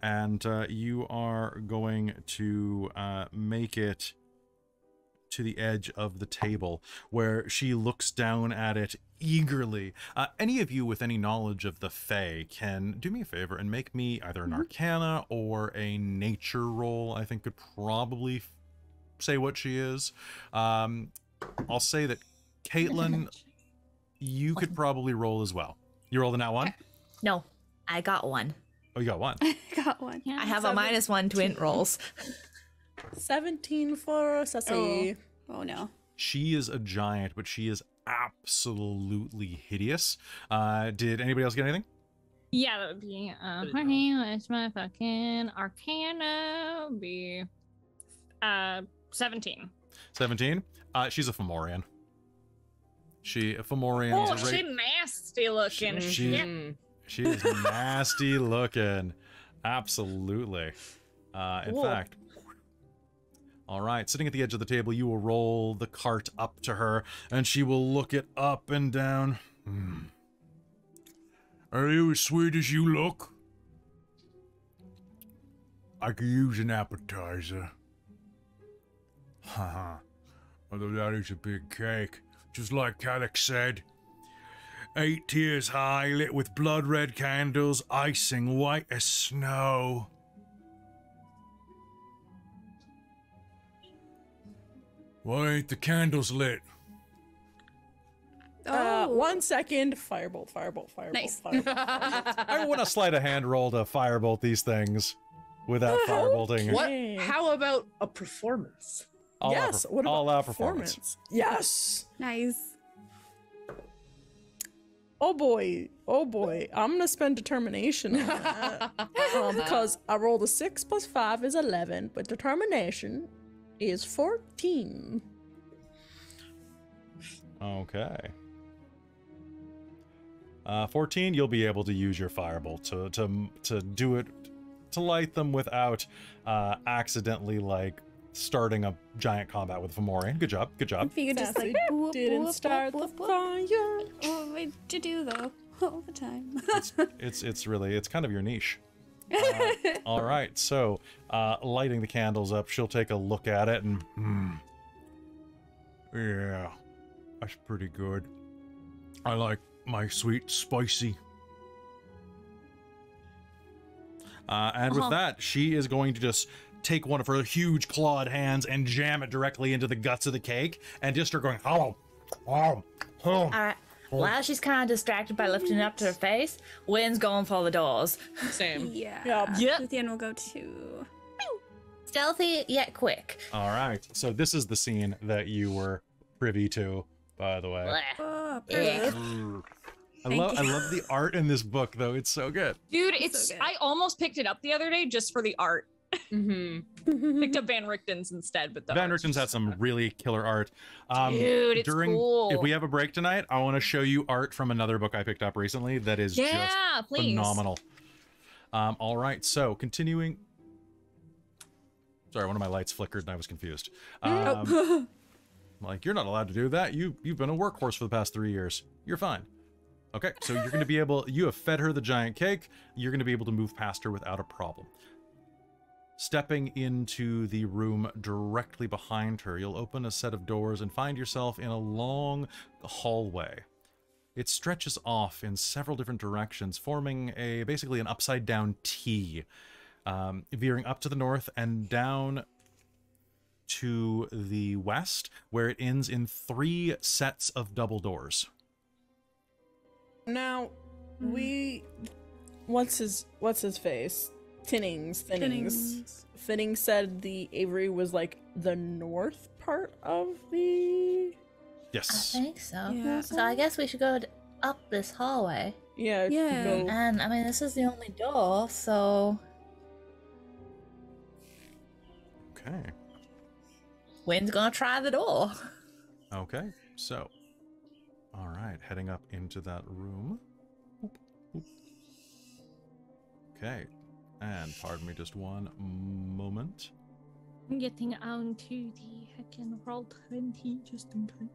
And uh, you are going to uh, make it to the edge of the table, where she looks down at it eagerly. Uh, any of you with any knowledge of the Fae can do me a favor and make me either an mm-hmm. Arcana or a nature roll. I think could probably f say what she is. Um, I'll say that Caitlin, you could probably roll as well. You rolled a nat one? No, I got one. Oh, you got one. I got one. Yeah, I have seven. A minus one to int rolls. seventeen for Sassy. Oh. Oh, no. She is a giant, but she is absolutely hideous. Uh, did anybody else get anything? Yeah, that would be uh, Courtney, it's my fucking Arcana. Be uh, seventeen. Seventeen. Uh, she's a Fomorian. She a Fomorian. Oh, she's nasty looking. She, she, yeah. she is nasty looking. Absolutely. Uh, in Ooh. fact. All right, sitting at the edge of the table, you will roll the cart up to her, and she will look it up and down. Hmm. Are you as sweet as you look? I could use an appetizer. Haha. Although that is a big cake. Just like Calix said. Eight tiers high, lit with blood red candles, icing white as snow. Why ain't the candles lit? Uh, oh. One second. Firebolt, firebolt, firebolt, nice. firebolt. firebolt. I want to slide a hand roll to firebolt these things without uh, firebolting. Okay. What? How about a performance? All yes. Our, what about all our performance? performance? Yes. Nice. Oh boy. Oh boy. I'm going to spend determination on that. um, because I rolled a six plus five is eleven, but determination is fourteen. Okay. Uh, fourteen, you'll be able to use your firebolt to to to do it, to light them without uh, accidentally like starting a giant combat with Fomorian. Good job, good job. If you just like didn't start the fire. Oh, wait, you do though all the time. it's, it's it's really it's kind of your niche. Uh, all right, so uh, lighting the candles up, she'll take a look at it and mm, yeah, that's pretty good. I like. My sweet spicy. Uh, and with uh-huh. that, she is going to just take one of her huge clawed hands and jam it directly into the guts of the cake, and just start going. Oh, oh, oh. All right. Oh. While she's kind of distracted by lifting it up to her face, Wynn's going for the doors. Same. Yeah. Yeah. Yep. Luthienne will go too. Stealthy yet quick. All right. So this is the scene that you were privy to, by the way. Oh, yeah. I love I love the art in this book though. It's so good. Dude, it's so good. I almost picked it up the other day just for the art. Mm-hmm. Picked up Van Richten's instead, but the Van Richten's had some really killer art. Um Dude, it's during, cool. If we have a break tonight, I want to show you art from another book I picked up recently that is yeah, just please. phenomenal. Um all right, so continuing. Sorry, one of my lights flickered and I was confused. Um, oh. Like, you're not allowed to do that. You, you've been a workhorse for the past three years. You're fine. Okay, so you're going to be able... You have fed her the giant cake. You're going to be able to move past her without a problem. Stepping into the room directly behind her, you'll open a set of doors and find yourself in a long hallway. It stretches off in several different directions, forming a basically an upside-down T, um, veering up to the north and down to the west, where it ends in three sets of double doors. Now, we... What's his, what's his face? Tinnings, Tinnings. Tinnings said the Avery was, like, the north part of the... Yes. I think so. Yeah. So I guess we should go up this hallway. Yeah. Yeah. Go. And, I mean, this is the only door, so... Okay. Wynn's gonna try the door. Okay, so, all right, heading up into that room. Okay, and pardon me just one moment. I'm getting on to the heckin' roll twenty just in case.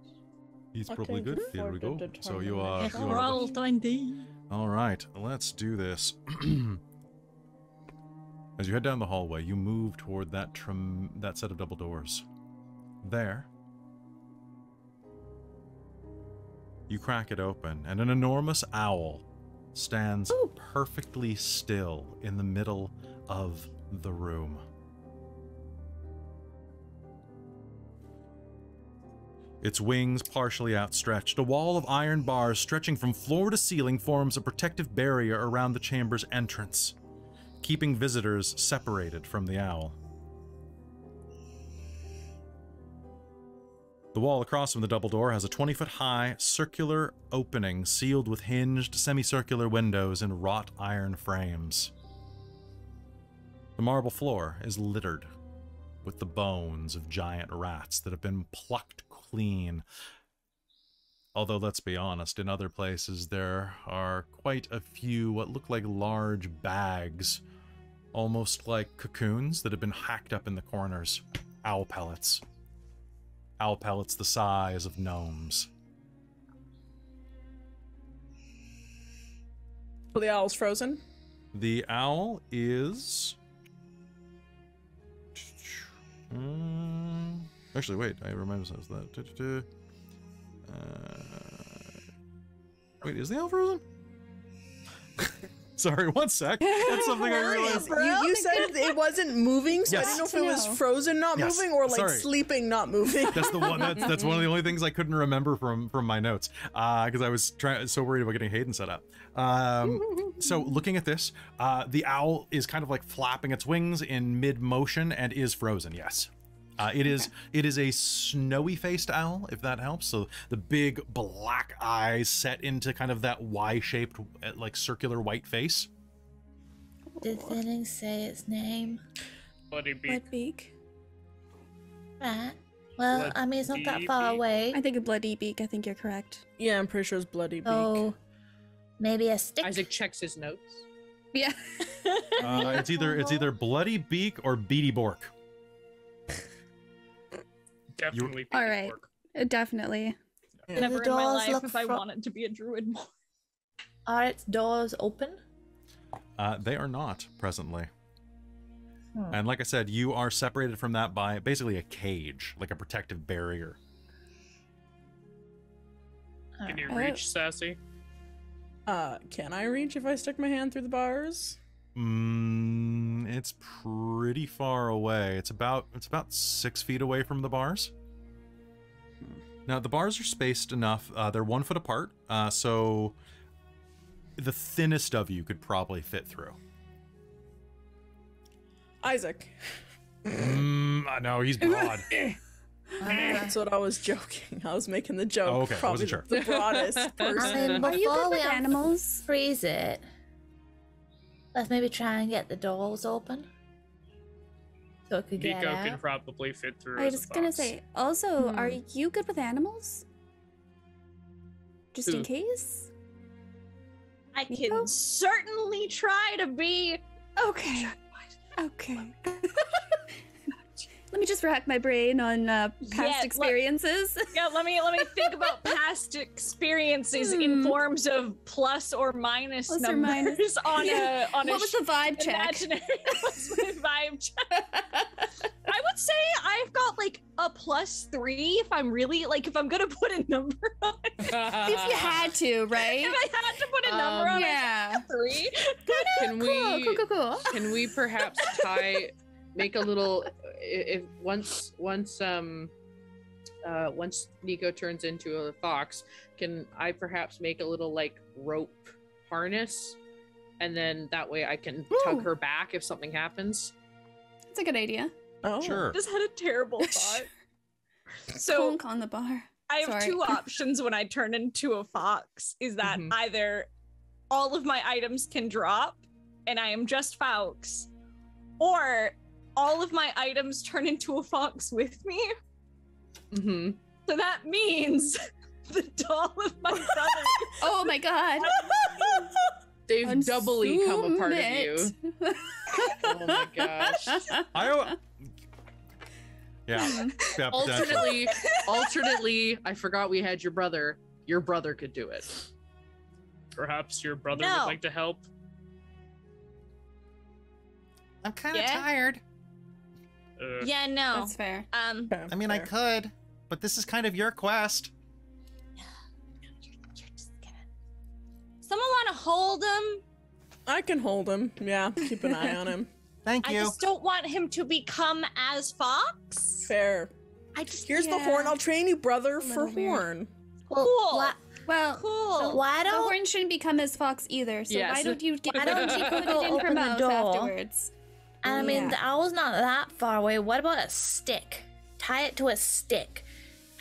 He's probably good. Here we go. So you are. You are roll twenty. All right, let's do this. As you head down the hallway, you move toward that trim that set of double doors. There, you crack it open, and an enormous owl stands Ooh. perfectly still in the middle of the room. Its wings partially outstretched, a wall of iron bars stretching from floor to ceiling forms a protective barrier around the chamber's entrance, keeping visitors separated from the owl. The wall across from the double door has a twenty-foot-high, circular opening sealed with hinged, semicircular windows in wrought iron frames. The marble floor is littered with the bones of giant rats that have been plucked clean. Although, let's be honest, in other places there are quite a few what look like large bags, almost like cocoons that have been hacked up in the corners. Owl pellets. Owl pellets the size of gnomes. Well, the owl's frozen? The owl is... Um, actually, wait, I remind myself of that. Uh, wait, is the owl frozen? Sorry, one sec. That's something I realized. You, you said it wasn't moving, so yes. I didn't know if it was frozen not yes. moving or like Sorry. sleeping not moving. That's the one. That's, that's one of the only things I couldn't remember from from my notes because uh, I was trying so worried about getting Hayden set up. Um, so looking at this, uh, the owl is kind of like flapping its wings in mid motion and is frozen. Yes. Uh, it is. Okay. It is a snowy-faced owl, if that helps. So the big black eyes set into kind of that Y-shaped, like circular white face. Did Tinnings say its name? Bloody Beak. Bloody Beak. Right. Well, bloody I mean, it's not that far beak. away. I think a Bloody Beak. I think you're correct. Yeah, I'm pretty sure it's Bloody Beak. Oh, maybe a stick. Isaac checks his notes. Yeah. uh, it's either it's either Bloody Beak or Beady Bork. Definitely. All right. Definitely. Yeah. Never in my life if I wanted to be a druid more. Are its doors open? Uh, they are not presently. Hmm. And like I said, you are separated from that by basically a cage, like a protective barrier. Can you reach, Sassy? Uh, can I reach if I stick my hand through the bars? Mm, it's pretty far away. It's about it's about six feet away from the bars. Now the bars are spaced enough; uh, they're one foot apart, uh, so the thinnest of you could probably fit through. Isaac. Mm, no, he's broad. Uh, That's what I was joking. I was making the joke. Oh, okay, probably I wasn't sure. The broadest person. Um, are you good with animals? Freeze it. Let's maybe try and get the doors open, so it could Nico get out. Nico can probably fit through. I was just gonna say. Also, hmm. are you good with animals? Just Ooh. in case. I Nico? can certainly try to be. Okay. Okay. Let me just rack my brain on uh, past yeah, experiences. Let, yeah, let me let me think about past experiences mm. in forms of plus or minus plus numbers or minus. on yeah. a on what a. What was the vibe imaginary check? What's my vibe check? I would say I've got like a plus three if I'm really like if I'm gonna put a number on. It. If you had to, right? If I had to put a number um, on, yeah, I'd three. Good. Can cool, we? Cool, cool, cool. Can we perhaps tie? Make a little. If once once um uh once Nico turns into a fox, can I perhaps make a little like rope harness, and then that way I can Ooh. tug her back if something happens. That's a good idea. Oh, sure. I just had a terrible thought. So Conk on the bar. I have Sorry. two options when I turn into a fox. Is that mm-hmm. either all of my items can drop, and I am just fox, or all of my items turn into a fox with me. Mm-hmm. So that means the doll of my brother. Oh my god. They've Consume doubly come a part it. of you. Oh my gosh. I Yeah. yeah alternately, alternately, I forgot we had your brother. Your brother could do it. Perhaps your brother no. would like to help. I'm kind of yeah. tired. Uh, yeah, no. That's fair. Um, I mean, fair. I could, but this is kind of your quest. No, no, you're, you're just gonna... Someone want to hold him? I can hold him. Yeah, keep an eye on him. Thank you. I just don't want him to become as fox. Fair. I just here's yeah. the horn. I'll train you, brother, for weird. horn. Well, cool. Well, cool. So why don't the horn shouldn't become his fox either? So yes. why don't you get? Why don't you put it in her mouth afterwards? I mean, yeah. the owl's not that far away. What about a stick? Tie it to a stick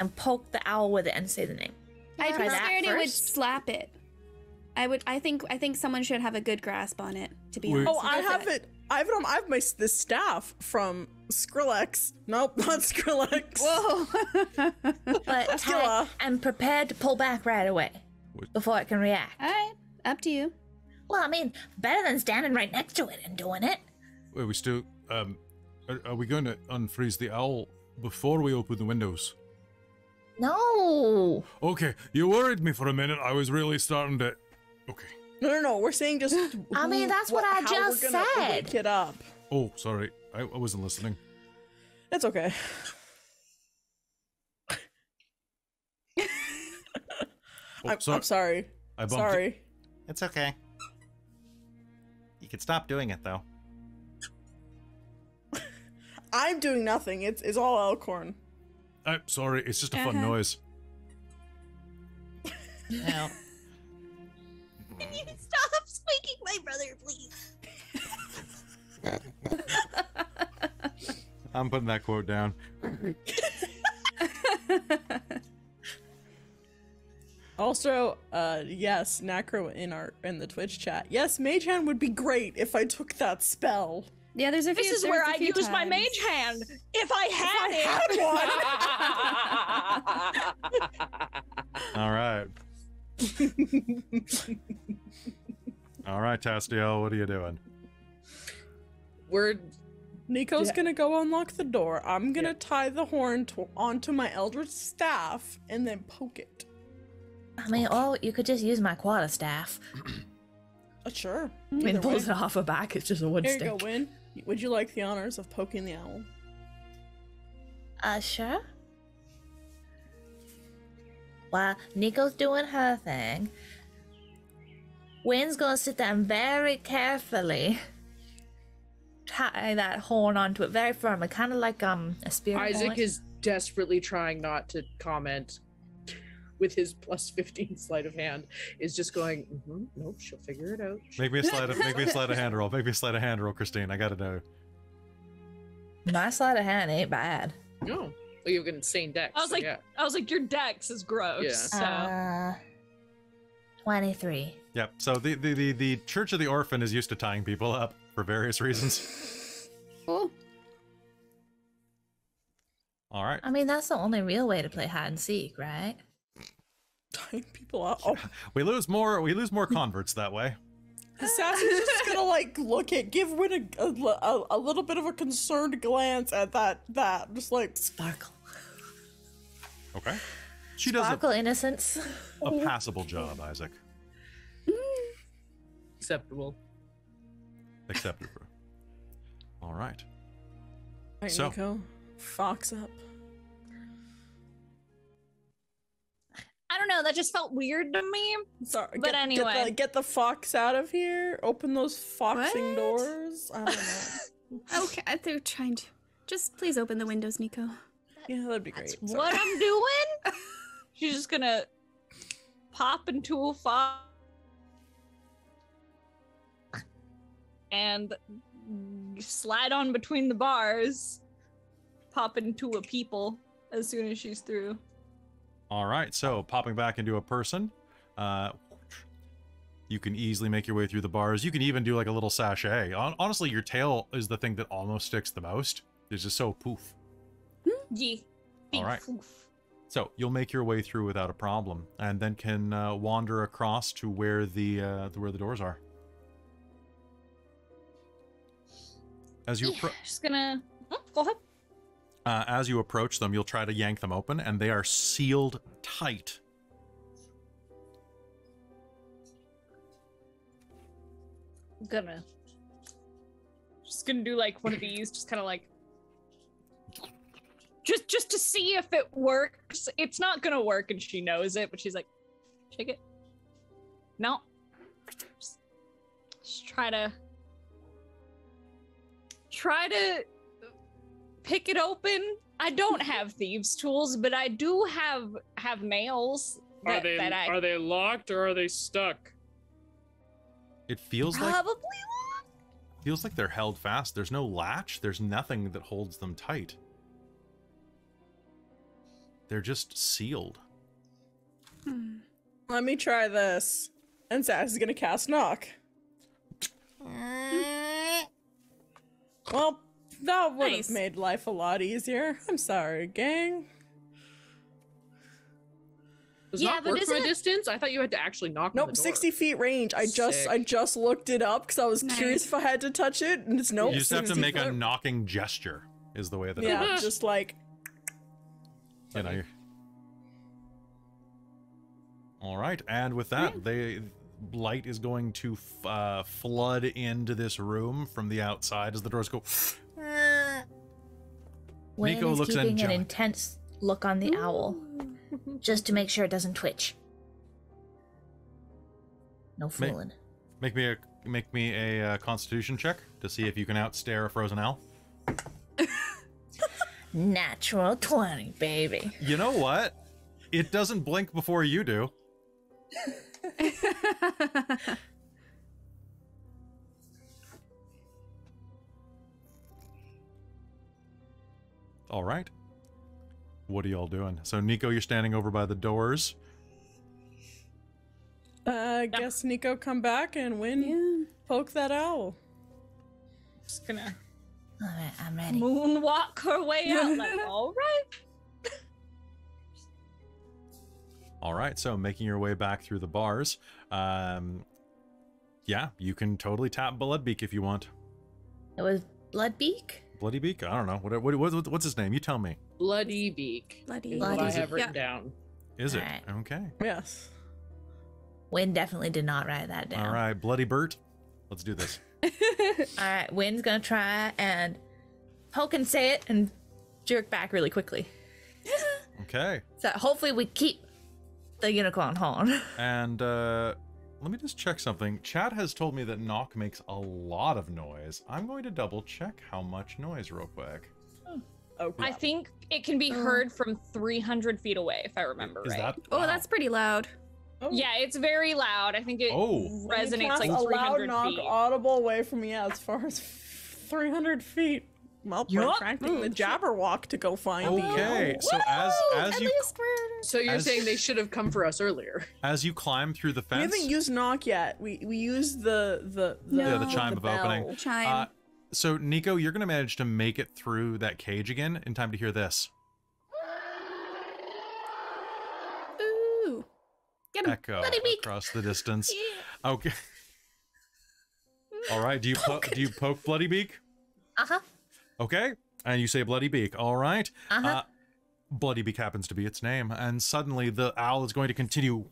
and poke the owl with it and say the name. I just scared it would slap it. I would. I think. I think someone should have a good grasp on it. To be Wait. honest. Oh, I have it. I have it. On, I have my the staff from Skrillex. Nope, not Skrillex. Whoa. But tie it and prepare to pull back right away before it can react. All right, up to you. Well, I mean, better than standing right next to it and doing it. Wait, we still. Um, are, are we going to unfreeze the owl before we open the windows? No. Okay, you worried me for a minute. I was really starting to. Okay. No, no, no. We're saying just. I who, mean, that's what, what I just we're said. Wake it up. Oh, sorry. I, I wasn't listening. That's okay. oh, I'm, sorry. I'm sorry. I bumped sorry. It. It's okay. You can stop doing it though. I'm doing nothing. It's it's all Elkhorn. I'm sorry. It's just a fun uh-huh. noise. No. Can you stop squeaking, my brother, please? I'm putting that quote down. Also, uh, yes, Nacro in our in the Twitch chat. Yes, Mage Hand would be great if I took that spell. Yeah, there's a few. This is where I use my mage hand. If I had if I it. Had one. All right. All right, Tastiel, what are you doing? We're Nico's yeah. gonna go unlock the door. I'm gonna yeah. tie the horn to, onto my eldritch staff and then poke it. I mean, okay. oh, you could just use my quarter staff. uh, sure. I mean, it pulls it off her back. It's just a wood Here stick. Here you go, Wynn. Would you like the honors of poking the owl? Uh, sure. While Nico's doing her thing, Wynn's gonna sit there and very carefully tie that horn onto it very firmly, kind of like um a spirit. Isaac horn. Is desperately trying not to comment with his plus fifteen sleight of hand. Is just going, mm-hmm, nope, she'll figure it out. Make me a sleight of, make me a sleight of hand roll. Make me a sleight of hand roll, Christine. I gotta know. My sleight of hand ain't bad. No. You have insane dex. I was like, yeah. I was like, your dex is gross. Yeah. So. Uh, Twenty-three. Yep. So the, the the the Church of the Orphan is used to tying people up for various reasons. Cool. All right. I mean, that's the only real way to play hide and seek, right? Tying people up. Oh. We lose more. We lose more converts that way. The Assassin's just gonna like look at, give Wynn a, a a little bit of a concerned glance at that that just like sparkle. Okay. She does sparkle innocence. A passable job, Isaac. Acceptable. Acceptable. All right. All right, so, Nico, fox up. I don't know. That just felt weird to me. Sorry, but get, anyway, get the, get the fox out of here. Open those foxing what? doors. I don't know. Okay, they're trying to. Just please open the windows, Nico. That, yeah, that'd be great. That's what I'm doing? She's just gonna pop into a fox, and slide on between the bars, pop into a people as soon as she's through. All right, so popping back into a person, uh, you can easily make your way through the bars. You can even do like a little sachet. Honestly, your tail is the thing that almost sticks the most. It's just so poof. Yeah. All right. Poof. So you'll make your way through without a problem, and then can uh, wander across to where the uh, where the doors are. As you yeah, just gonna oh, go ahead. Uh, as you approach them, you'll try to yank them open, and they are sealed tight. I'm gonna... Just gonna do, like, one of these, just kind of like... Just, just to see if it works. It's not gonna work, and she knows it, but she's like, shake it. No. Just, just try to... Try to... pick it open. I don't have thieves' tools, but I do have have nails. That, are they that I... are they locked or are they stuck? It feels probably like, locked. Feels like they're held fast. There's no latch. There's nothing that holds them tight. They're just sealed. Hmm. Let me try this. And Sass is gonna cast knock. Well, that would nice. have made life a lot easier. I'm sorry, gang. Does yeah, not but work isn't for a distance? I thought you had to actually knock. Nope, on the door. sixty feet range. I Sick. just I just looked it up because I was nice. curious if I had to touch it, and it's nope. You just have to make foot. a knocking gesture. Is the way that yeah, it works. just like. You know. All right, and with that, yeah. they light is going to f uh, flood into this room from the outside as the doors go. Wayne Nico is looks keeping an intense look on the Ooh. owl, just to make sure it doesn't twitch. No fooling. Make, make me a make me a uh, Constitution check to see if you can outstare a frozen owl. Natural twenty, baby. You know what? It doesn't blink before you do. All right. What are y'all doing? So, Nico, you're standing over by the doors. Uh, I guess Nico come back and win. Yeah. Poke that owl. Just gonna. All right, I'm ready. Moonwalk her way out. Like, all right. All right. So, making your way back through the bars. Um, yeah, you can totally tap Blood Beak if you want. It was Blood Beak. Bloody Beak? I don't know. What, what, what, what's his name? You tell me. Bloody Beak. Bloody Beak. I have written yeah. down. Is All it? Right. Okay. Yes. Wynn definitely did not write that down. All right, Bloody Bert. Let's do this. All right, Wynn's going to try and poke and say it and jerk back really quickly. Okay. So hopefully we keep the unicorn horn. And uh, let me just check something. Chat has told me that knock makes a lot of noise. I'm going to double check how much noise real quick. Oh. Okay. I think it can be heard from three hundred feet away, if I remember Is right. That, wow. Oh, that's pretty loud. Oh. Yeah, it's very loud. I think it oh. resonates like three hundred loud feet. Knock audible away from me yeah, as far as three hundred feet. Well, we're yep. attracting the Jabberwock to go find okay. the Okay, so Woo! as as At you So you're as, saying they should have come for us earlier. As you climb through the fence. We haven't used knock yet. We we used the the the, no, yeah, the chime the of bell. opening. Chime. Uh, so Nico, you're going to manage to make it through that cage again in time to hear this. Ooh. Get him. Echo across the distance. Yeah. Okay. All right, do you po do you poke Bloody Beak? Uh-huh. Okay, and you say Bloody Beak, all right? Uh-huh. Uh, Bloody Beak happens to be its name, and suddenly the owl is going to continue.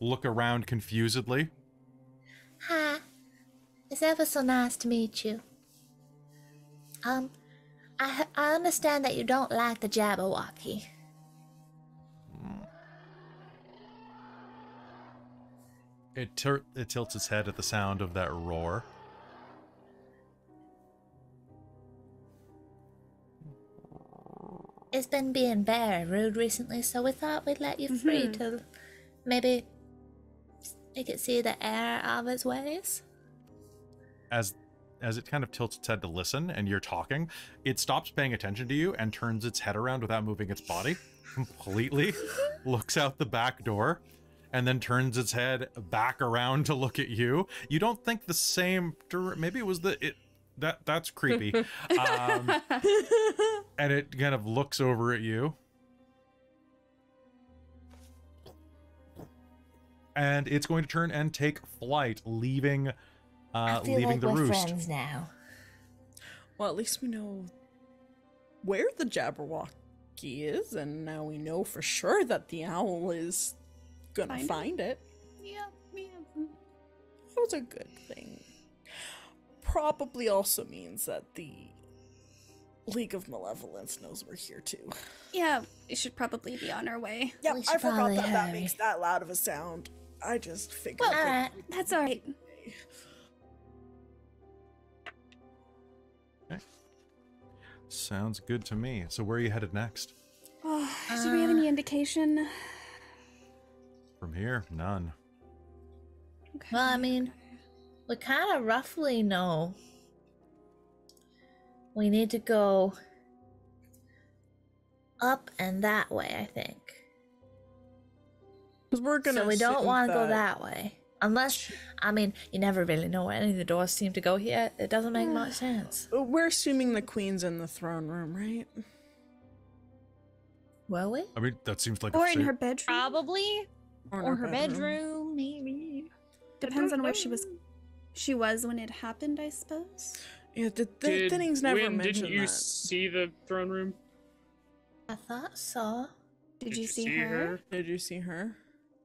Look around confusedly. Hi, it's ever so nice to meet you. Um, I, I understand that you don't like the Jabberwocky. It, tur it tilts its head at the sound of that roar. It's been being very rude recently, so we thought we'd let you mm-hmm. free to maybe make it see the error of its ways. As as it kind of tilts its head to listen and you're talking, it stops paying attention to you and turns its head around without moving its body completely, looks out the back door, and then turns its head back around to look at you. You don't think the same, maybe it was the... it. That that's creepy. Um, and it kind of looks over at you. And it's going to turn and take flight, leaving uh I feel leaving like the we're roost. Friends now. Well, at least we know where the Jabberwocky is, and now we know for sure that the owl is gonna find, find it. it. Yeah, yeah. That was a good thing. Probably also means that the League of Maleficence knows we're here too. Yeah, it should probably be on our way. Yeah, I forgot that hurry. that makes that loud of a sound. I just figured. Well, uh, that's all right. Sounds good to me. So where are you headed next? Oh, uh, do we have any indication? From here? None. Okay. Well, I mean, we kind of roughly know. We need to go up and that way, I think. Because we're gonna. So we don't want to go that way, unless I mean, you never really know where any of the doors seem to go here. It doesn't make much sense. We're assuming the queen's in the throne room, right? Well, we. I mean, that seems like. Or in her bedroom, probably. Or, or her bedroom, bedroom maybe. Depends on where she was. She was when it happened, I suppose. Yeah, the th Tinnings never Wynn, mentioned Didn't you that. see the throne room? I thought so. Did, Did you, you see, see her? her? Did you see her?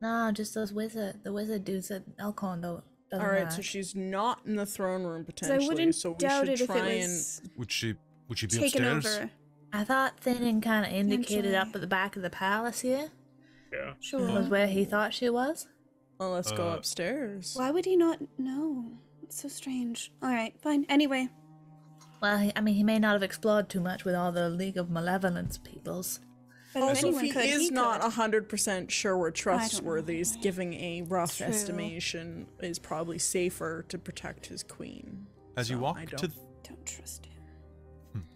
No, just those wizard, the wizard dudes at Elkhorn though. All right, so she's not in the throne room potentially. So I wouldn't so we doubt should it try if it was and. Would she? Would she be taken upstairs? Over. I thought Thinning kind of indicated up at the back of the palace here. Yeah, sure. That was where he thought she was. Well, let's uh, go upstairs. Why would he not know? It's so strange. All right, fine. Anyway. Well, I mean, he may not have explored too much with all the League of Maleficence peoples. But also, if he could, is he not one hundred percent sure we're trustworthy, giving a rough True. estimation is probably safer to protect his queen. As so you walk I don't, to th don't trust him.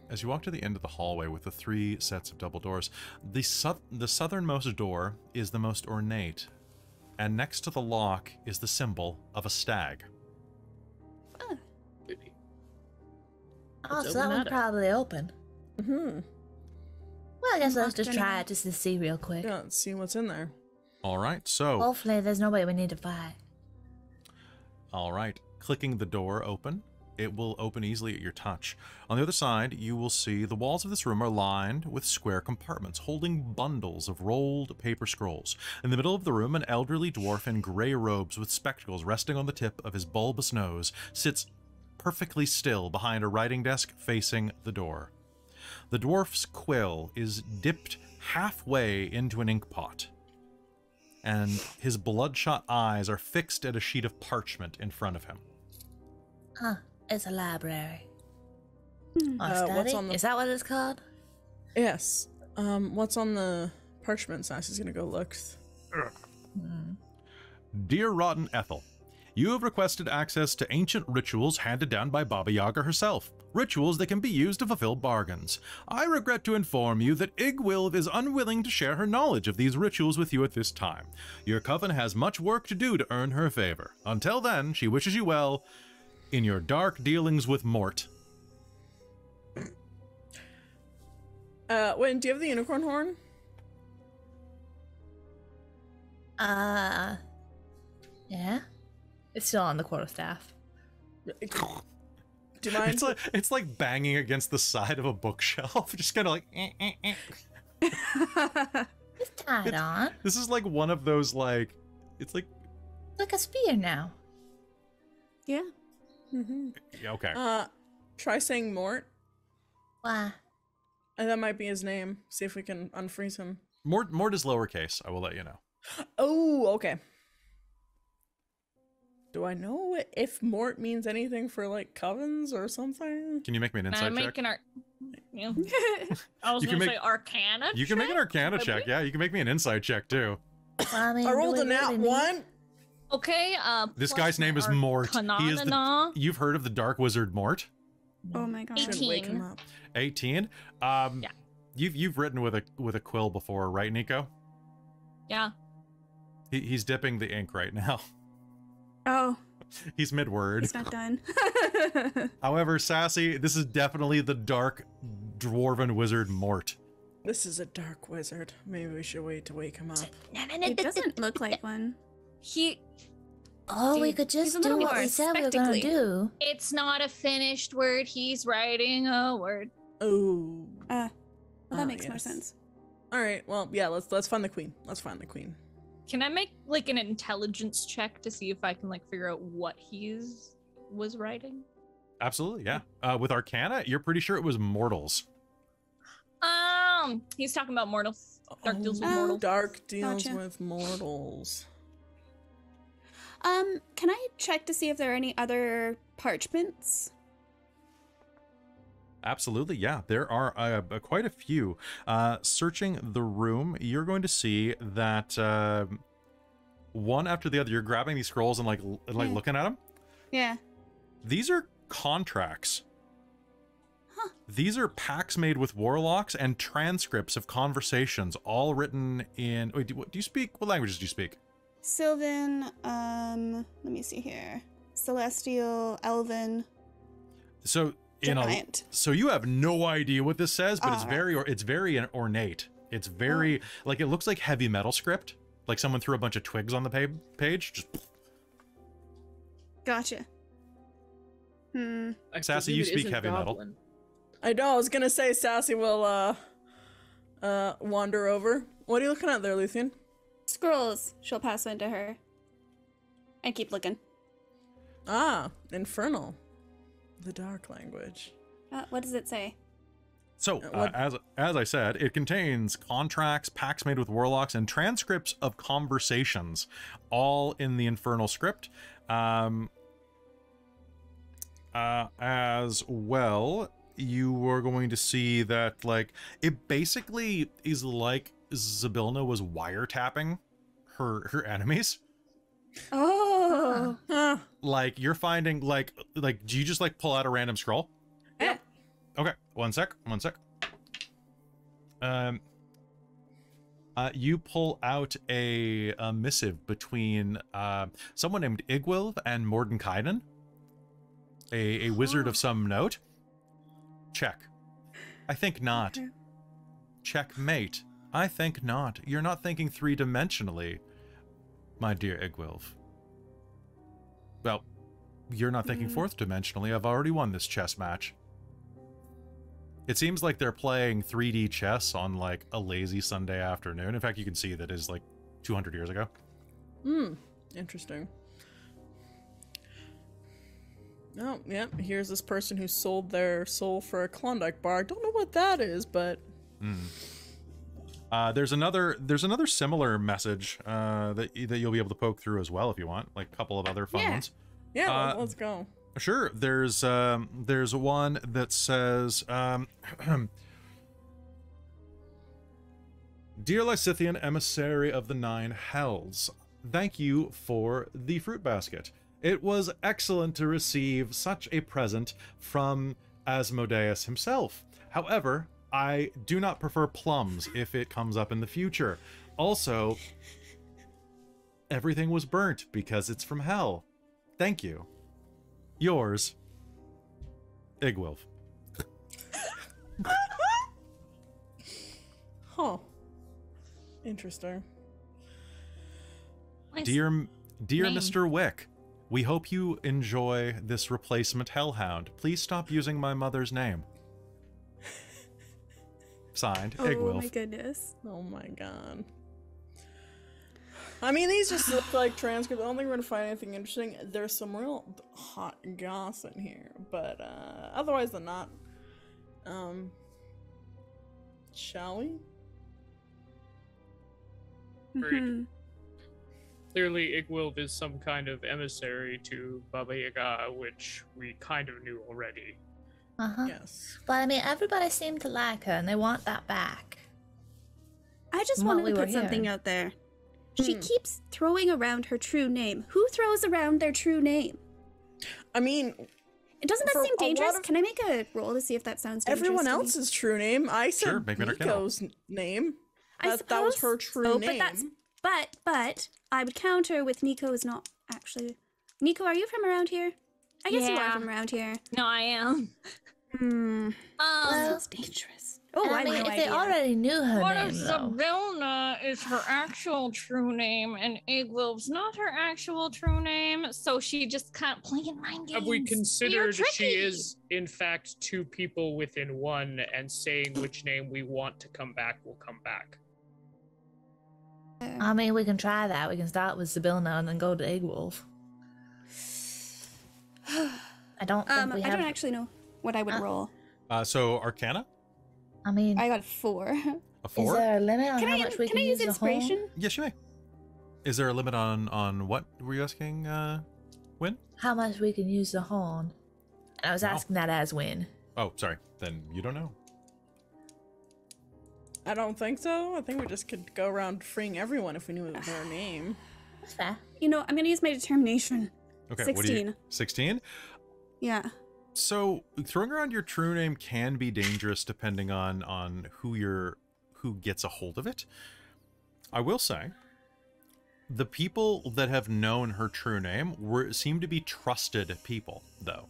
As you walk to the end of the hallway with the three sets of double doors, the su the southernmost door is the most ornate, and next to the lock is the symbol of a stag. Oh, so that one's probably open. Mm-hmm. Well, I guess let's just try it just to see real quick. Yeah, let's see what's in there. All right, so... Hopefully there's nobody we need to fight. All right. Clicking the door open, it will open easily at your touch. On the other side, you will see the walls of this room are lined with square compartments holding bundles of rolled paper scrolls. In the middle of the room, an elderly dwarf in gray robes with spectacles resting on the tip of his bulbous nose sits... perfectly still behind a writing desk facing the door. The dwarf's quill is dipped halfway into an ink pot, and his bloodshot eyes are fixed at a sheet of parchment in front of him. Huh, it's a library. Mm. Uh, what's on the... Is that what it's called? Yes. Um, what's on the parchment? Sass is gonna go look. Mm. Dear Rotten Ethel, you have requested access to ancient rituals handed down by Baba Yaga herself, rituals that can be used to fulfill bargains. I regret to inform you that Iggwilv is unwilling to share her knowledge of these rituals with you at this time. Your coven has much work to do to earn her favor. Until then, she wishes you well in your dark dealings with Mort. Uh, Wynn, do you have the unicorn horn? Uh, yeah. It's still on the quarterstaff. Do you mind? It's like, it's like banging against the side of a bookshelf. Just kind of like... Eh, eh, eh. It's tied it's, on. This is like one of those like... It's like... Like a spear now. Yeah. Mm-hmm. Yeah, okay. Uh, try saying Mort. Why? Uh, that might be his name. See if we can unfreeze him. Mort, Mort is lowercase. I will let you know. Oh, okay. Do I know if Mort means anything for like covens or something? Can you make me an insight check? An yeah. I was you gonna make, say arcana. You can check? make an arcana Maybe? check, yeah. You can make me an insight check too. I, mean, I rolled an out really one. Need... Okay. Uh, this guy's name is Mort. He is the, you've heard of the dark wizard Mort? Oh my god. Eighteen. Eighteen. Um, yeah. You've you've written with a with a quill before, right, Nico? Yeah. He he's dipping the ink right now. Oh. He's mid-word. He's not done. However, Sassy, this is definitely the dark dwarven wizard Mort. This is a dark wizard. Maybe we should wait to wake him up. It doesn't look like one. He... Oh, Dude, we could just do what we said we were gonna do. It's not a finished word. He's writing a word. Oh. Uh, well, that oh, makes yes. more sense. All right. Well, yeah, let's let's find the queen. Let's find the queen. Can I make like an intelligence check to see if I can like figure out what he's was writing? Absolutely, yeah. Uh, with Arcana, you're pretty sure it was mortals. Um, he's talking about mortals. Dark oh, deals with mortals. Dark deals gotcha. with mortals. Um, can I check to see if there are any other parchments? Absolutely, yeah. There are uh, quite a few. Uh, searching the room, you're going to see that uh, one after the other, you're grabbing these scrolls and like l like yeah. looking at them. Yeah. These are contracts. Huh. These are pacts made with warlocks and transcripts of conversations, all written in... Wait, do, what, do you speak? What languages do you speak? Sylvan, um, let me see here. Celestial, Elven. So... In a, so you have no idea what this says, but uh, it's very it's very ornate. It's very uh, like it looks like heavy metal script. Like someone threw a bunch of twigs on the pa page. Just gotcha. Hmm. Sassy, you speak heavy metal. I know. I was gonna say Sassy will uh, uh, wander over. What are you looking at there, Luthienne? Scrolls. She'll pass one to her. And keep looking. Ah, infernal. The dark language. Uh, what does it say? So, uh, as as I said, it contains contracts, pacts made with warlocks, and transcripts of conversations, all in the infernal script, um, uh, as well. You are going to see that, like, it basically is like Zabilna was wiretapping her her enemies. Oh, huh. Like you're finding like like do you just like pull out a random scroll? Yeah. Okay, one sec, one sec. Um, uh, you pull out a, a missive between uh, someone named Iggwilv and Mordenkainen, a a wizard oh. of some note. Check. I think not. Okay. Checkmate. I think not. You're not thinking three dimensionally. My dear Iggwilv. Well, you're not thinking mm. fourth dimensionally. I've already won this chess match. It seems like they're playing three D chess on like a lazy Sunday afternoon. In fact, you can see that is like two hundred years ago. Hmm. Interesting. Oh, yep. Yeah, here's this person who sold their soul for a Klondike bar. Don't know what that is, but. Mm. Uh, there's another. There's another similar message uh, that that you'll be able to poke through as well if you want, like a couple of other fun yeah. ones. Yeah, uh, let's go. Sure. There's um, there's one that says, um, "Dear Lysithian emissary of the Nine Hells, thank you for the fruit basket. It was excellent to receive such a present from Asmodeus himself. However, I do not prefer plums if it comes up in the future. Also, everything was burnt because it's from hell. Thank you. Yours, Iggwilv." Huh. Interesting. Dear, dear Mister Wick, we hope you enjoy this replacement hellhound. Please stop using my mother's name. Signed, oh Iggwilv. My goodness. Oh my god. I mean, these just look like transcripts. I don't think we're gonna find anything interesting. There's some real hot goss in here, but uh, otherwise than not. Um, shall we? Mm-hmm. Clearly, Iggwilv is some kind of emissary to Baba Yaga, which we kind of knew already. Uh-huh. Yes. But I mean, everybody seemed to like her and they want that back. I just wanted to put something out there. She hmm. keeps throwing around her true name. Who throws around their true name? I mean... Doesn't that seem dangerous? Of... Can I make a roll to see if that sounds dangerous? Everyone else's true name. I said sure, Nico's name. I that, suppose... That was her true oh, name. But, that's... but, but, I would counter with Nico is not actually... Nico, are you from around here? I guess yeah. you are from around here. No, I am. Hmm. Um, this is dangerous. Oh, I, I mean, no if idea. They already knew her what name, What if Zabilna is her actual true name and Iggwilv's not her actual true name, so she just can't play in mind games? Have we considered she is, in fact, two people within one, and saying which name we want to come back will come back? I mean, we can try that. We can start with Zabilna and then go to Iggwilv. I don't think um, we have... I don't actually know. What I would uh, roll. Uh, so Arcana? I mean... I got four. A four? Is there a limit on can how I, much we can, can use, use inspiration? Yes, you may. Is there a limit on, on what were you asking, uh, Wynn? How much we can use the horn. And I was no. asking that as Wynn. Oh, sorry. Then you don't know. I don't think so. I think we just could go around freeing everyone if we knew their name. That's fair. You know, I'm going to use my determination. Okay, sixteen. What do you, sixteen? Yeah. So throwing around your true name can be dangerous depending on on who you're who gets a hold of it. I will say the people that have known her true name were seem to be trusted people, though.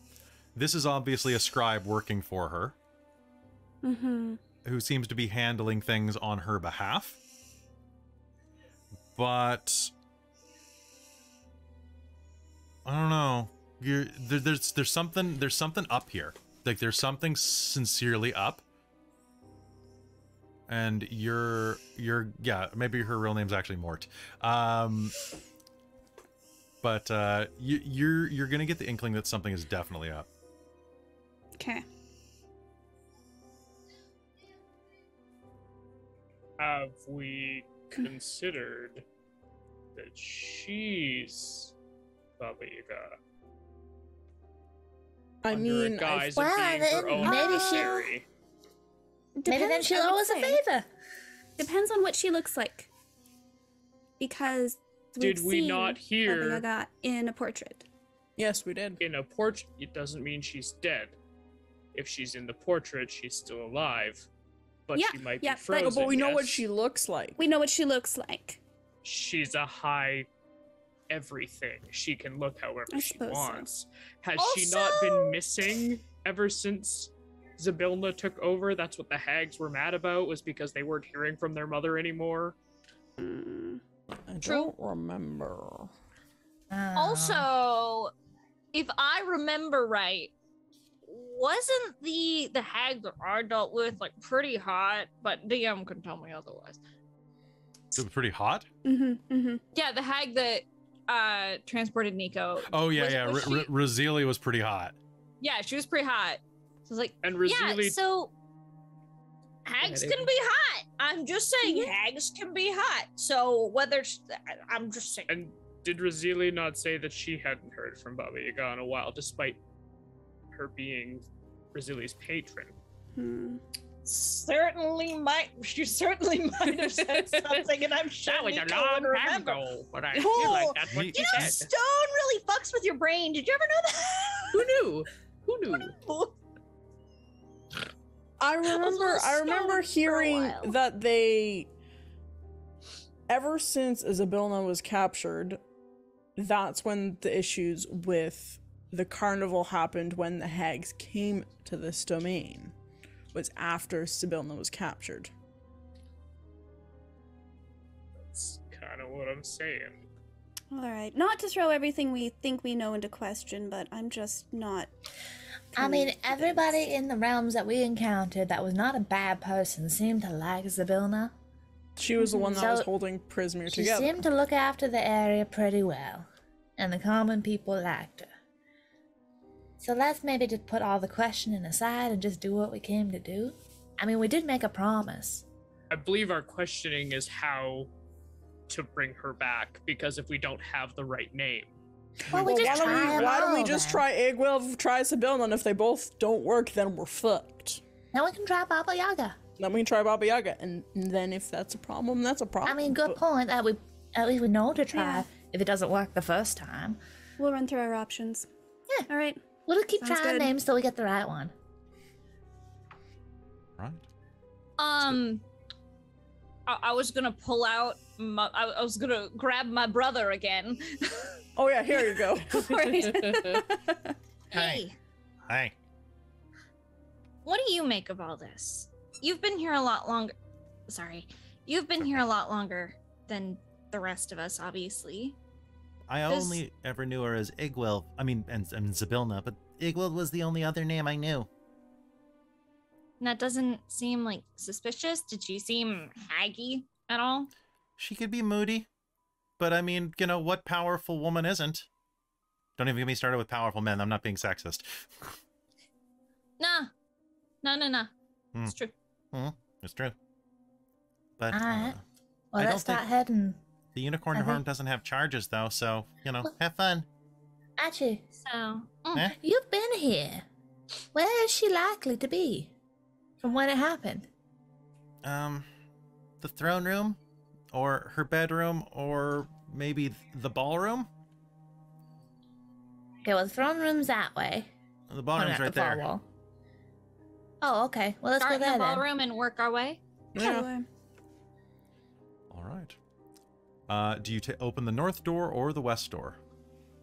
This is obviously a scribe working for her, mm-hmm. who seems to be handling things on her behalf. But I don't know. You're, there, there's there's something there's something up here. Like there's something sincerely up. And you're you're yeah maybe her real name's actually Mort, um, but uh, you, you're you're gonna get the inkling that something is definitely up. Okay. Have we considered that she's Baba Yaga? I mean, guys, well, maybe she. Depends, maybe then she'll owe us a favor. Depends on what she looks like. Because did we not hear Baba Yaga in a portrait? Yes, we did. In a portrait, it doesn't mean she's dead. If she's in the portrait, she's still alive, but yeah, she might yeah, be frozen. But, but we yes. know what she looks like. We know what she looks like. She's a high everything. She can look however I she wants. So. Has also... she not been missing ever since? Zabilna took over. That's what the hags were mad about, was because they weren't hearing from their mother anymore. Mm, I True. don't remember. Uh. Also, if I remember right, wasn't the the hag that I dealt with like pretty hot? But D M can tell me otherwise. It was pretty hot? Mm-hmm, mm-hmm. Yeah, the hag that uh, transported Ni'ico. Oh yeah, was, yeah. Was R she... Razili was pretty hot. Yeah, she was pretty hot. So like, and Razili... yeah, so hags can be hot. I'm just saying, yeah. hags can be hot. So whether she, I'm just saying. And did Razili not say that she hadn't heard from Baba Yaga in a while, despite her being Razili's patron? Hmm. Certainly might. She certainly might have said something, and I'm sure that was a long time ago. But I cool. feel like that's what you, you know, said. Stone really fucks with your brain. Did you ever know that? Who knew? Who knew? Who knew? I remember I remember hearing that they, ever since Zabilna was captured, that's when the issues with the carnival happened, when the hags came to this domain, was after Zabilna was captured. That's kind of what I'm saying. Alright, not to throw everything we think we know into question, but I'm just not... I mean, everybody in the realms that we encountered that was not a bad person seemed to like Zabilna. She was the one that so was holding Prismeer she together. She seemed to look after the area pretty well, and the common people liked her. So let's maybe just put all the questioning aside and just do what we came to do. I mean, we did make a promise. I believe our questioning is how to bring her back, because if we don't have the right name, Well, we well, just why, try don't we, why don't we just then. try Iggwilv, try Zabilna, and if they both don't work, then we're fucked. Then we can try Baba Yaga. Then we can try Baba Yaga, and, and then if that's a problem, that's a problem. I mean, good but, point. That we at least we know to try yeah. if it doesn't work the first time. We'll run through our options. Yeah. All right. We'll just keep Sounds trying good. names till we get the right one. Right. Um, I, I was gonna pull out. My, I, I was gonna grab my brother again. Oh yeah, here you go. Hey. Hey. What do you make of all this? You've been here a lot longer. Sorry. You've been here a lot longer than the rest of us, obviously. I Does... only ever knew her as Iggwilv. I mean, and, and Zabilna, but Iggwilv was the only other name I knew. And that doesn't seem, like, suspicious. Did she seem haggy at all? She could be moody. But I mean, you know, what powerful woman isn't? Don't even get me started with powerful men. I'm not being sexist. Nah. No, no, no. Mm. It's true. Mm. It's true. But All right. uh, well, I let's don't start think heading. The unicorn I harm think. doesn't have charges, though, so, you know, well, have fun. At you. So, mm. eh? You've been here. Where is she likely to be from when it happened? Um, the throne room, or her bedroom, or maybe the ballroom? Okay, well, the throne room's that way. The ballroom's right there. Wall. Oh, okay. Well, let's Start go there the ballroom then. And work our way? Yeah. yeah. All right. Uh, do you t open the north door or the west door?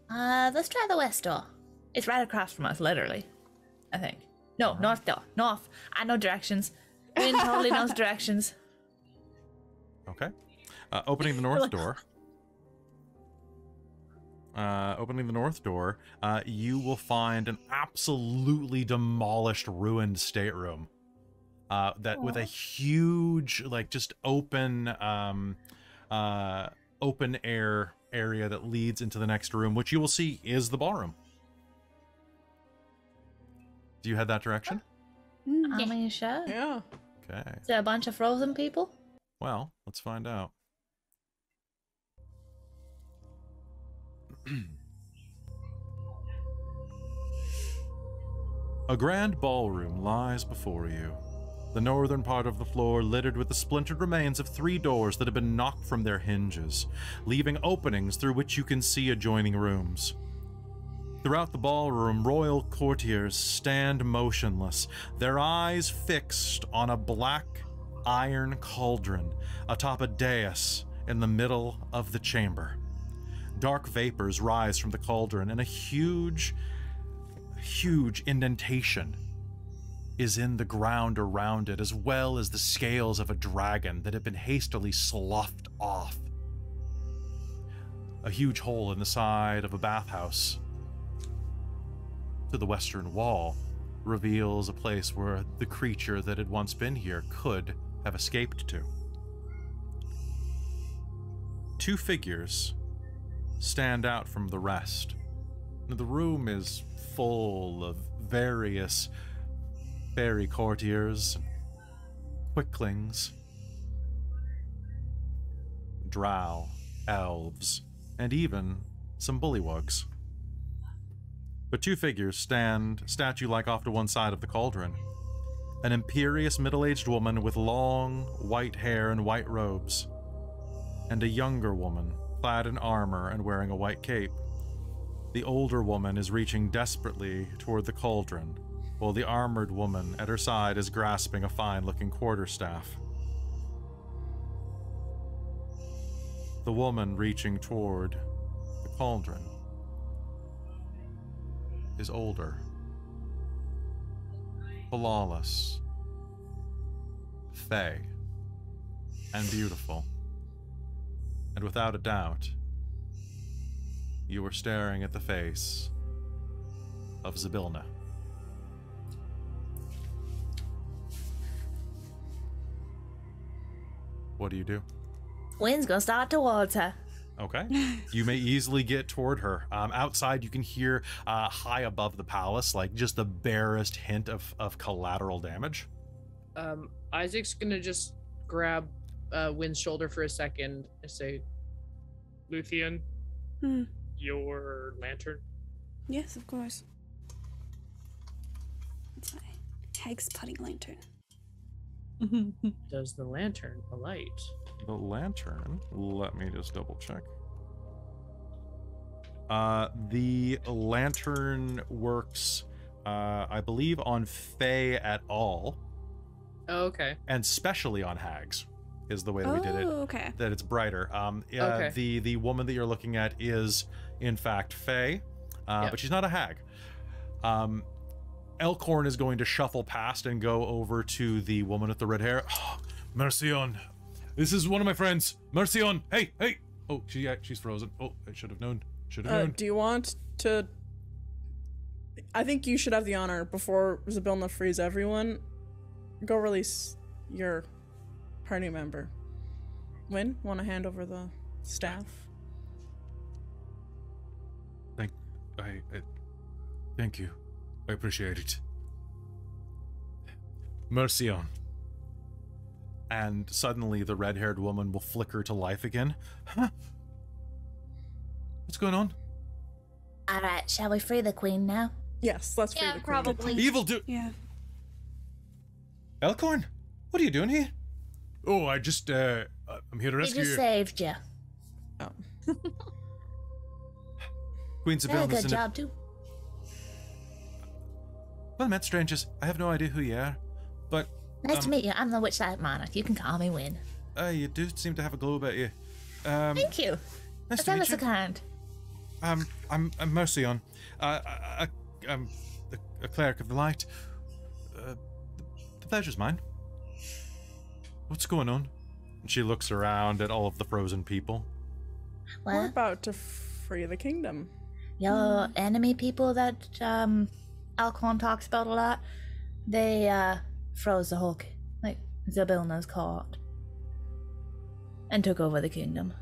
Uh, let's try the west door. It's right across from us, literally. I think. No, right. north door. North. I know directions. Wynn totally knows directions. Okay. Uh, opening the north door. Uh, opening the north door, uh, you will find an absolutely demolished, ruined stateroom. Uh, that Aww. With a huge, like, just open, um, uh, open air area that leads into the next room, which you will see is the ballroom. Do you head that direction? Mm, yeah. I mean, sure. Yeah. Okay. Is there a bunch of frozen people? Well, let's find out. A grand ballroom lies before you. The northern part of the floor littered with the splintered remains of three doors that have been knocked from their hinges, leaving openings through which you can see adjoining rooms. Throughout the ballroom, royal courtiers stand motionless, their eyes fixed on a black iron cauldron atop a dais in the middle of the chamber. Dark vapors rise from the cauldron, and a huge, huge indentation is in the ground around it, as well as the scales of a dragon that have been hastily sloughed off. A huge hole in the side of a bathhouse to the western wall reveals a place where the creature that had once been here could have escaped to. Two figures stand out from the rest. The room is full of various fairy courtiers, quicklings, drow, elves, and even some bullywugs. But two figures stand statue-like off to one side of the cauldron. An imperious middle-aged woman with long white hair and white robes, and a younger woman clad in armor and wearing a white cape. The older woman is reaching desperately toward the cauldron, while the armored woman at her side is grasping a fine-looking quarterstaff. The woman reaching toward the cauldron is older, flawless, fey, and beautiful. And without a doubt, you were staring at the face of Zabilna. What do you do? Wynn's gonna start towards her. Okay. You may easily get toward her. Um, outside, you can hear uh, high above the palace, like just the barest hint of, of collateral damage. Um, Isaac's gonna just grab Uh, Wynn's shoulder for a second and say, Luthienne, hmm. your lantern? Yes, of course. It's my hag's putting lantern. Does the lantern alight? The lantern? Let me just double check. Uh, the lantern works, uh, I believe, on Fey at all. Oh, okay. And especially on hags. Is the way that oh, we did it. Okay. That it's brighter. Um, uh, okay. The the woman that you're looking at is, in fact, Fey, uh, yep. but she's not a hag. Um, Elkhorn is going to shuffle past and go over to the woman with the red hair. Oh, Mercion, this is one of my friends. Mercion, hey, hey. Oh, she yeah, she's frozen. Oh, I should have known. Should have uh, known. Do you want to? I think you should have the honor before Zabilna frees everyone. Go release your party member. Wynn, want to hand over the staff? Thank, I, I, thank you. I appreciate it. Mercion. And suddenly the red-haired woman will flicker to life again. Huh? What's going on? All right, shall we free the queen now? Yes, that's yeah, free to probably. Evil do- Yeah. Elkhorn, what are you doing here? Oh, I just, uh, I'm here to rescue you. He just saved you. Oh. Queen Zabilna. Good job, too. Well met, strangers. I have no idea who you are, but... Nice um, to meet you. I'm the Witchlight Monarch. You can call me Wynn. Uh, you do seem to have a glow about you. Um, Thank you. Nice to meet you. Kind. Um, I'm, I'm Mercion. Uh, I, I, I'm a, a cleric of the light. Uh, the, the pleasure's mine. What's going on? And she looks around at all of the frozen people. Well, we're about to free the kingdom. Your mm. enemy people that, um... Elkhorn talks about a lot. They uh, froze the whole, like Zabilna's court, and took over the kingdom.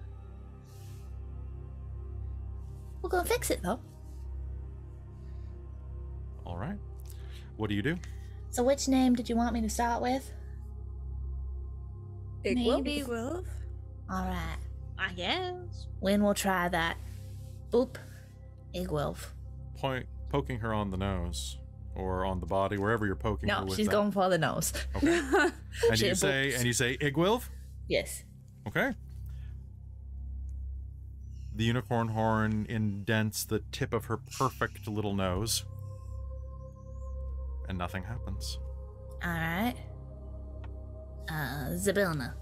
We're gonna fix it though. All right. What do you do? So, which name did you want me to start with? Iggwilv. All right. I guess. When we'll try that. Boop. Iggwilv. Point. Poking her on the nose or on the body, wherever you're poking no, her with. No, she's that. going for the nose. Okay. And you say, and you say, Iggwilv? Yes. Okay. The unicorn horn indents the tip of her perfect little nose, and nothing happens. All right. Uh, Zabilna.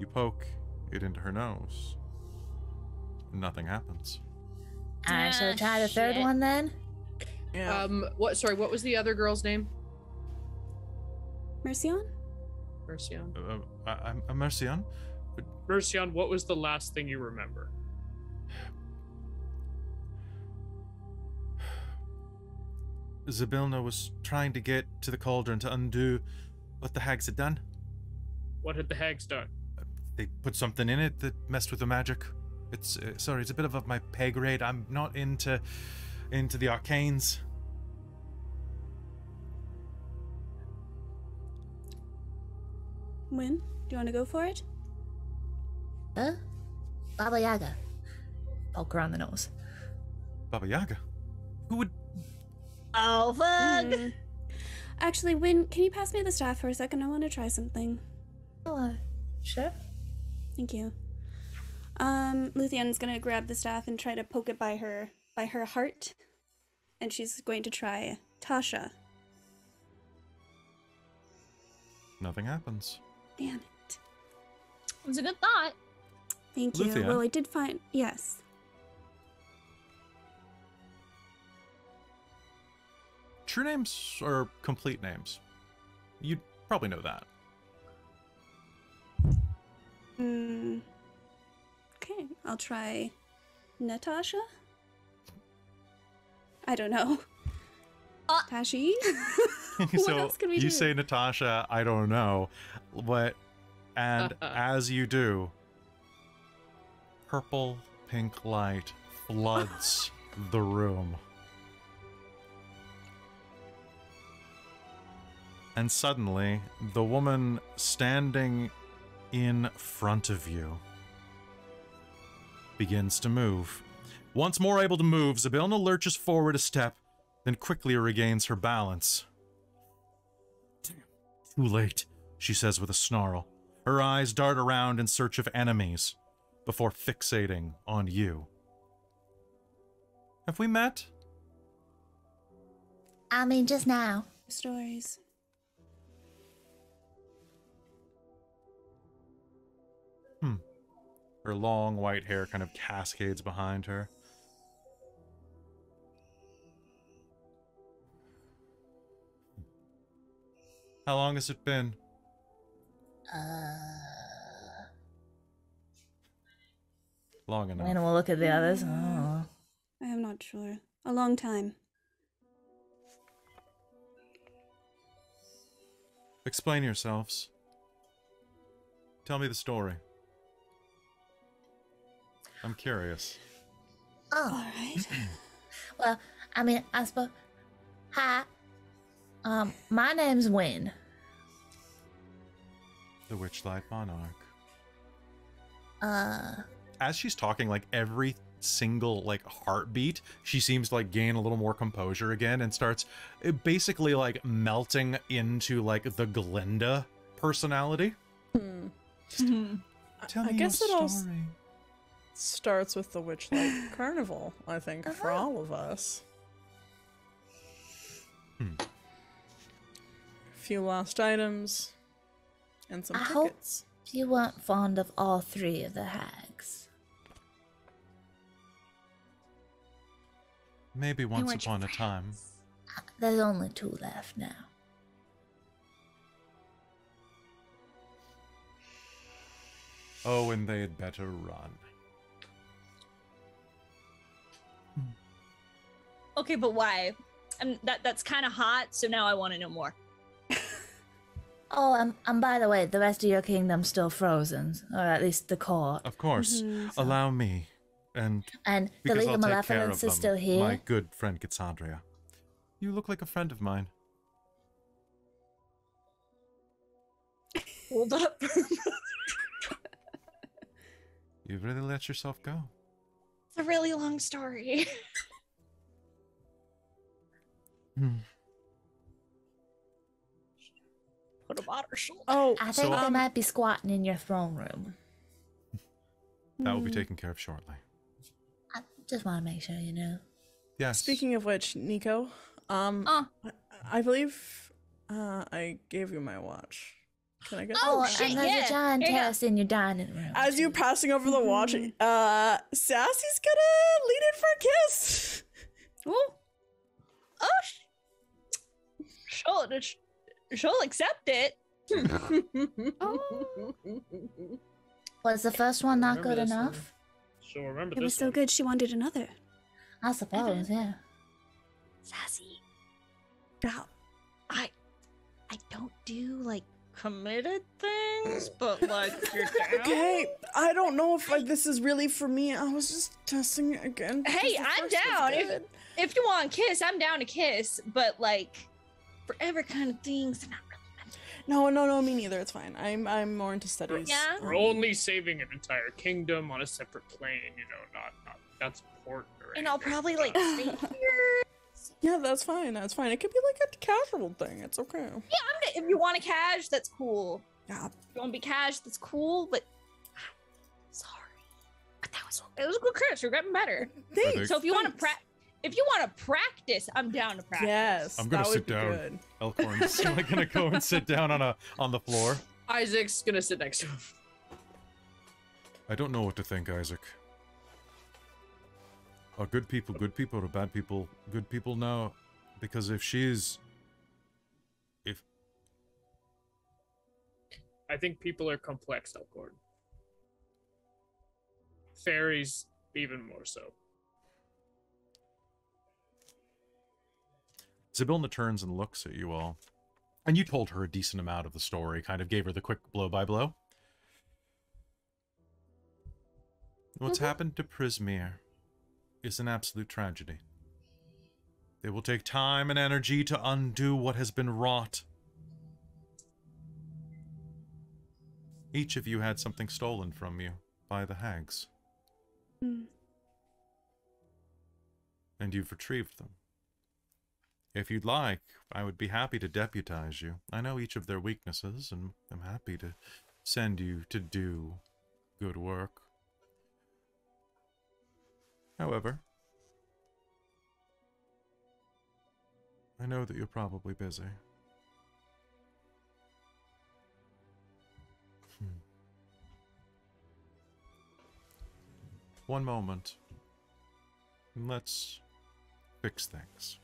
You poke it into her nose. Nothing happens. Alright, ah, so try the shit. third one then. Yeah. Um, what? Sorry, what was the other girl's name? Mercion. Mercion. Uh, I, I'm Mercion. But... Mercion, what was the last thing you remember? Zabilna was trying to get to the cauldron to undo what the hags had done. What had the hags done? Uh, they put something in it that messed with the magic. It's uh, sorry, it's a bit above my pay grade. I'm not into into the arcanes. Wynn, do you want to go for it? Huh? Baba Yaga. Poke her on the nose. Baba Yaga? Who would... Oh, fuck! Mm. Actually, Wynn, can you pass me the staff for a second? I want to try something. Oh, uh, sure. Thank you. Um, Luthienne's gonna grab the staff and try to poke it by her, by her heart. And she's going to try Tasha. Nothing happens. Damn it. It was a good thought. Thank you. Luthien. Well, I did find, yes. True names are complete names. You'd probably know that. Hmm. Okay, I'll try Natasha. I don't know. Uh, Tashi? What so else can we do? You say Natasha, I don't know. But, and uh-huh. as you do, purple pink light floods the room. And suddenly, the woman standing in front of you begins to move. Once more able to move, Zabilna lurches forward a step, then quickly regains her balance. Too late, she says with a snarl. Her eyes dart around in search of enemies, before fixating on you. Have we met? I mean, just now. Stories. Hmm. Her long white hair kind of cascades behind her. How long has it been? Uh, long enough. And we'll look at the others. Oh. I am not sure. A long time. Explain yourselves. Tell me the story. I'm curious. Oh. Alright. Well, I mean, I suppose... Hi. Um, my name's Wynn. The Witchlight Monarch. Uh... As she's talking, like, every single like heartbeat, she seems to like gain a little more composure again and starts basically like melting into like the Glinda personality. Hmm. Mm-hmm. Tell I, me I guess your it story. All starts with the Witchlight Carnival, I think, uh-huh. for all of us. Hmm. A few lost items and some I tickets. Hope you weren't fond of all three of the hags. Maybe once upon a time. There's only two left now. Oh, and they had better run. Okay, but why? Um, that that's kind of hot, so now I want to know more. Oh, and um, um, by the way, the rest of your kingdom's still frozen, or at least the core. Of course. Mm-hmm, so. Allow me. And, and the League of Maleficence is still here. My good friend Cassandra. You look like a friend of mine. Hold up. You really let yourself go. It's a really long story. Hmm. Put a water shoulder. Oh, I think so, they um, might be squatting in your throne room. That will be taken care of shortly. I just want to make sure you know. Yes. Speaking of which, Nico, um, oh. I, I believe uh, I gave you my watch. Can I get oh, that? Oh, shit, and there's yeah. a giant yeah. test in your dining room. As you're passing over the watch, uh, Sassy's gonna lean in for a kiss. Ooh. Oh, she'll, she'll accept it. Oh. Was the first one not good enough? She'll remember this one. It was so good she wanted another. I suppose, yeah. Sassy. Now, I, I don't do, like, committed things, but, like, you're down. Okay, I don't know if like, this is really for me. I was just testing it again. Hey, I'm down. If, if you want a kiss, I'm down to kiss, but, like, for every kind of things, not really. No, no, no, me neither. It's fine. I'm I'm more into studies. Yeah. We're only saving an entire kingdom on a separate plane, you know, not, not that's important. And I'll probably like stay here. Yeah, that's fine. That's fine. It could be like a casual thing. It's okay. Yeah, I'm, if you want a cash, that's cool. Yeah. If you want to be cash, that's cool, but sorry. But that was it was a good cash. You're getting better. Thanks. So if you Thanks. want to practice If you want to practice, I'm down to practice. Yes, I'm gonna that sit would be down. Good. Elkhorn's gonna go and sit down on a on the floor. Isaac's gonna sit next to him. I don't know what to think, Isaac. Are good people good people or bad people good people now? Because if she's, if I think people are complex, Elkhorn. Fairies even more so. Zabilna turns and looks at you all. And you told her a decent amount of the story, kind of gave her the quick blow-by-blow. What's mm-hmm. happened to Prismeer is an absolute tragedy. It will take time and energy to undo what has been wrought. Each of you had something stolen from you by the hags. Mm. And you've retrieved them. If you'd like, I would be happy to deputize you. I know each of their weaknesses, and I'm happy to send you to do good work. However, I know that you're probably busy. Hmm. One moment. Let's fix things.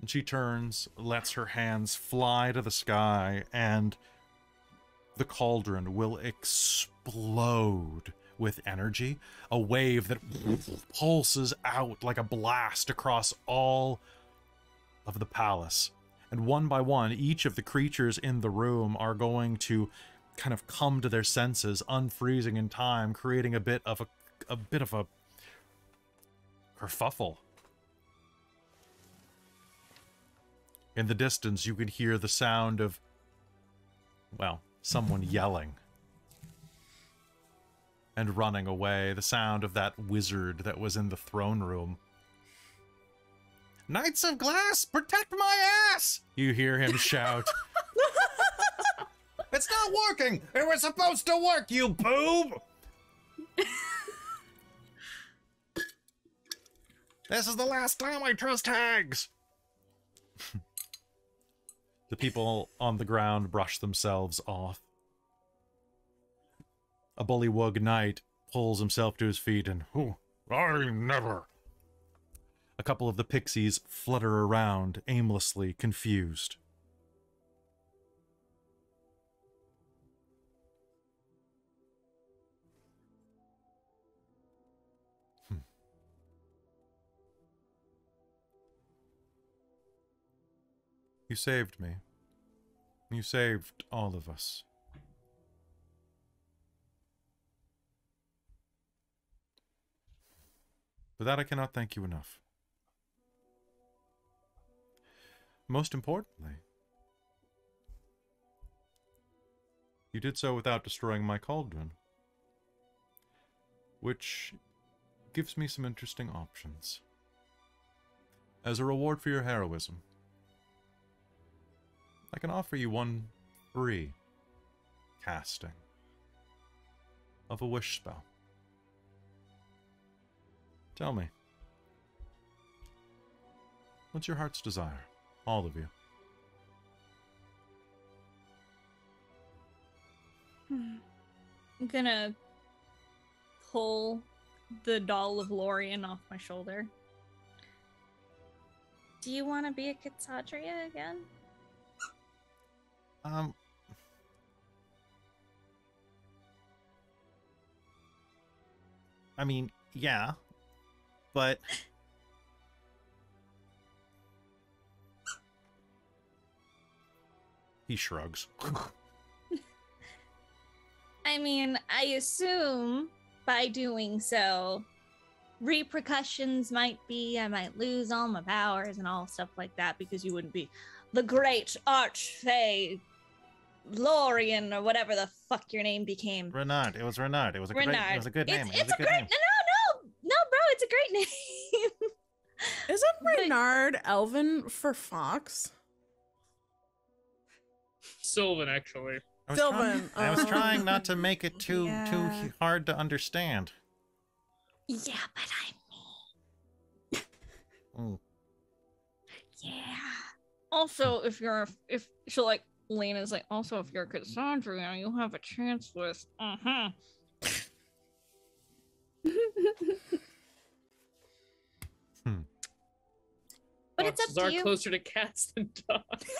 And she turns, lets her hands fly to the sky, and the cauldron will explode with energy. A wave that pulses out like a blast across all of the palace. And one by one, each of the creatures in the room are going to kind of come to their senses, unfreezing in time, creating a bit of a, a bit of a kerfuffle. In the distance, you could hear the sound of, well, someone yelling. and running away, the sound of that wizard that was in the throne room. Knights of Glass, protect my ass! You hear him shout. It's not working! It was supposed to work, you boob! This is the last time I trust hags! The people on the ground brush themselves off. A bullywug knight pulls himself to his feet and, "Ooh, I never!" A couple of the pixies flutter around, aimlessly confused. You saved me. You saved all of us. For that I cannot thank you enough. Most importantly, you did so without destroying my cauldron, which gives me some interesting options. As a reward for your heroism, I can offer you one free casting of a wish spell. Tell me, what's your heart's desire, all of you? Hmm. I'm gonna pull the doll of Lorian off my shoulder. Do you want to be a Kitsatria again? Um, I mean, yeah, but he shrugs. I mean, I assume by doing so, repercussions might be I might lose all my powers and all stuff like that because you wouldn't be the great archfey Lorian or whatever the fuck your name became. Renard. It was Renard. It was a Renard. Great. It was a good name. It's, it it's a, a good great. Name. No, no, no, bro. It's a great name. Isn't Renard but... Elven for fox? Sylvan, actually. I was Sylvan. Trying, oh. I was trying not to make it too yeah. too hard to understand. Yeah, but I'm me. mm. Yeah. Also, if you're, if she'll like, Lena's like, also, if you're Cassandra, you'll have a chance with, uh-huh. hmm. But Foxes it's up to you. Are closer to cats than dogs.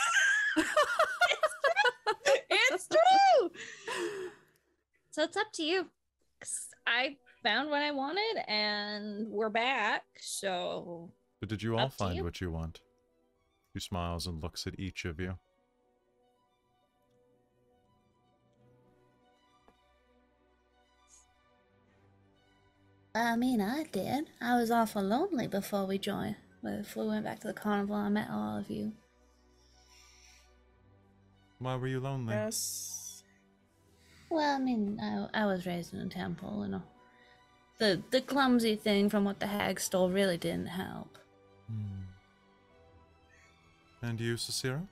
It's true! So it's up to you. 'Cause I found what I wanted, and we're back, so... But did you all find you. what you want? She smiles and looks at each of you. I mean, I did. I was awful lonely before we joined. Before we went back to the carnival, I met all of you. Why were you lonely? Yes. Well, I mean, I, I was raised in a temple, and the the clumsy thing from what the hag stole really didn't help. Hmm. And you, Sarcyra?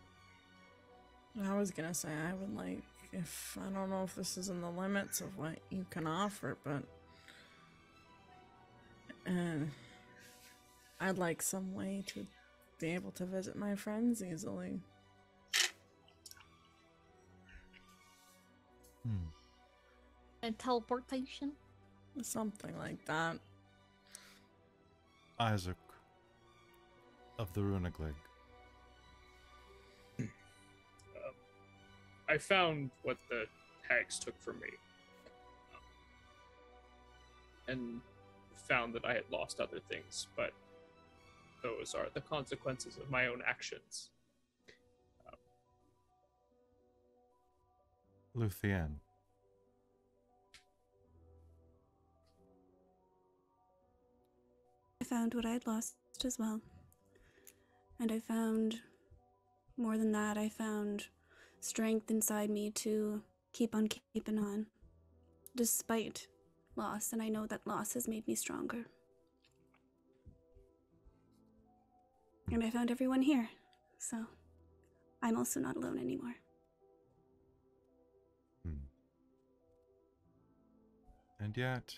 I was gonna say, I would like, if, I don't know if this is in the limits of what you can offer, but uh, I'd like some way to be able to visit my friends easily. Hmm. A teleportation? Something like that. Isaac of the Runegling. I found what the hags took from me, and found that I had lost other things, but those are the consequences of my own actions. Um, Luthienne. I found what I had lost as well, and I found more than that. I found strength inside me to keep on keeping on, despite loss, and I know that loss has made me stronger. And I found everyone here, so I'm also not alone anymore. Hmm. And yet...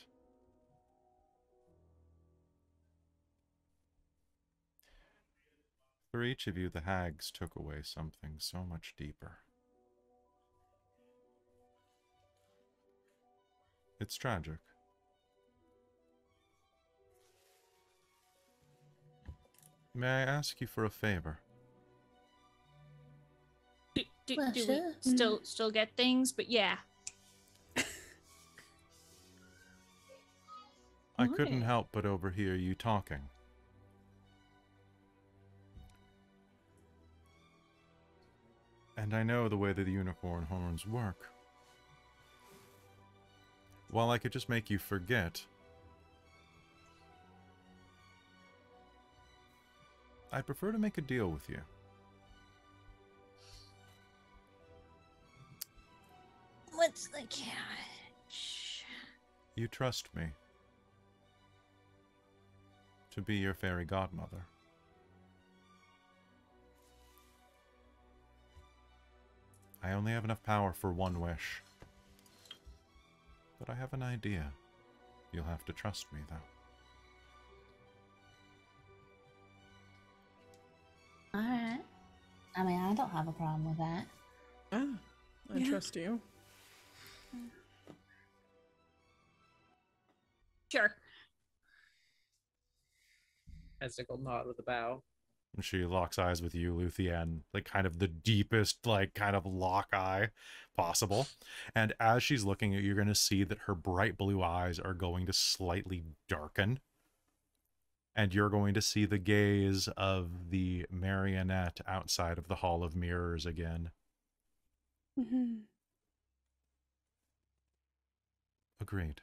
for each of you, the hags took away something so much deeper. It's tragic. May I ask you for a favor? Do, do, well, do sure. we still, still get things? But yeah. I Why? couldn't help but overhear you talking. And I know the way that the unicorn horns work. While I could just make you forget, I prefer to make a deal with you. What's the catch? You trust me to be your fairy godmother. I only have enough power for one wish. But I have an idea. You'll have to trust me, though. Alright. I mean, I don't have a problem with that. Ah, I yeah. trust you. Sure. Ezreal nod with a bow. And she locks eyes with you, Luthienne, like kind of the deepest, like kind of lock eye possible. And as she's looking at you, you're going to see that her bright blue eyes are going to slightly darken. And you're going to see the gaze of the marionette outside of the Hall of Mirrors again. Mm-hmm. Agreed.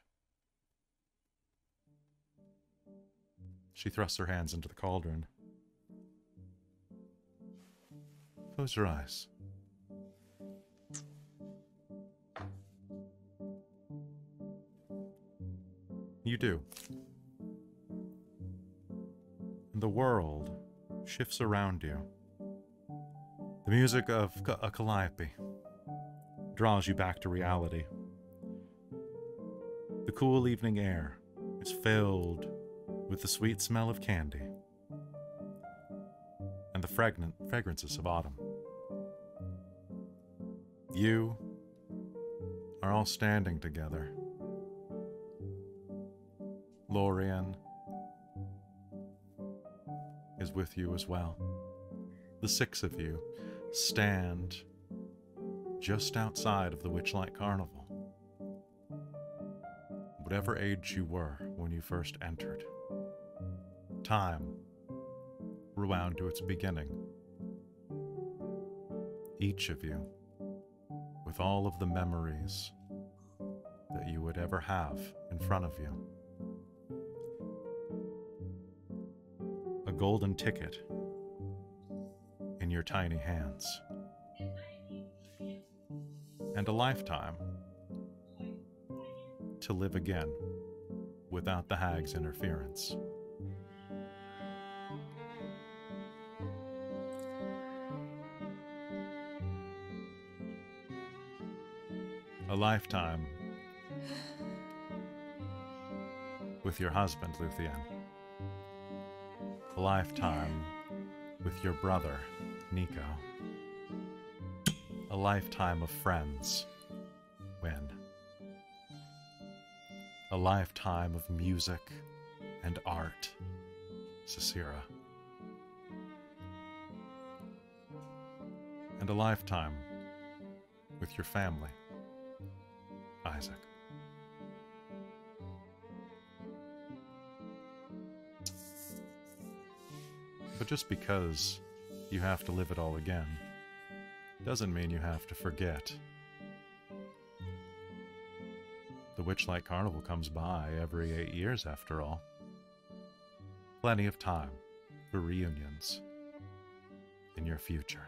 She thrusts her hands into the cauldron. Close your eyes. You do. The world shifts around you. The music of a calliope draws you back to reality. The cool evening air is filled with the sweet smell of candy and the fragrant fragrances of autumn. You are all standing together. Lorian is with you as well. The six of you stand just outside of the Witchlight Carnival. Whatever age you were when you first entered, time rewound to its beginning. Each of you, with all of the memories that you would ever have in front of you. A golden ticket in your tiny hands. And a lifetime to live again without the hag's interference. A lifetime with your husband, Luthien. A lifetime with your brother, Nico. A lifetime of friends, Wynn. A lifetime of music and art, Sarcyra. And a lifetime with your family, Isaac. But just because you have to live it all again doesn't mean you have to forget. The Witchlight Carnival comes by every eight years, after all. Plenty of time for reunions in your future.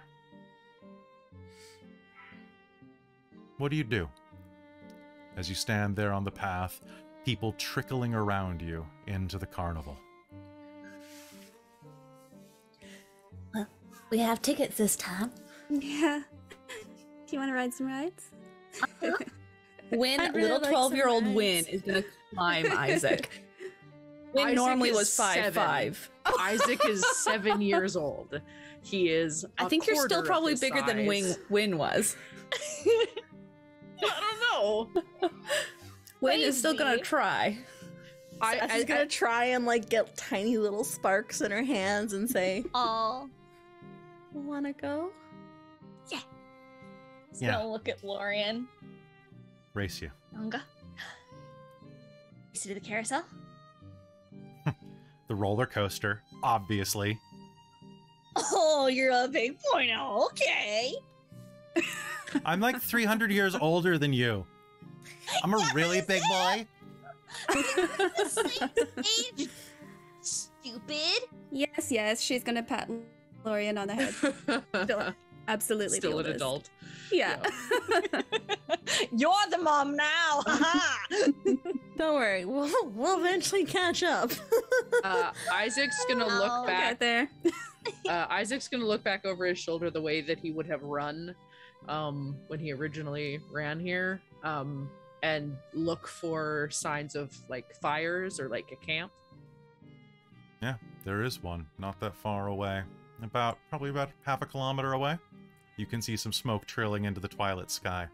What do you do? As you stand there on the path, people trickling around you into the carnival. Well, we have tickets this time. Yeah. Do you want to ride some rides? Uh-huh. Win, really little twelve-year-old like Win is gonna climb Isaac. Win Isaac normally was five, five. Isaac is seven years old. He is. I think you're still probably bigger size. than Win. Win was. I don't know. Win Crazy. is still gonna try. I, I, She's gonna I, try and like get tiny little sparks in her hands and say, "Oh, wanna go?" Yeah. She's yeah. gonna look at Lorian. Race you. Younger. You see the carousel? The roller coaster, obviously. Oh, you're up eight point oh, okay. I'm like three hundred years older than you. I'm a yeah, really big boy. Age. Stupid. Yes, yes, she's gonna pat Lorian on the head. Absolutely. Still an this. adult. Yeah. yeah. You're the mom now. Don't worry. We'll, we'll eventually catch up. uh, Isaac's going to look I'll back. there. uh, Isaac's going to look back over his shoulder the way that he would have run um, when he originally ran here um, and look for signs of like fires or like a camp. Yeah, there is one not that far away. About probably about half a kilometer away. You can see some smoke trailing into the twilight sky.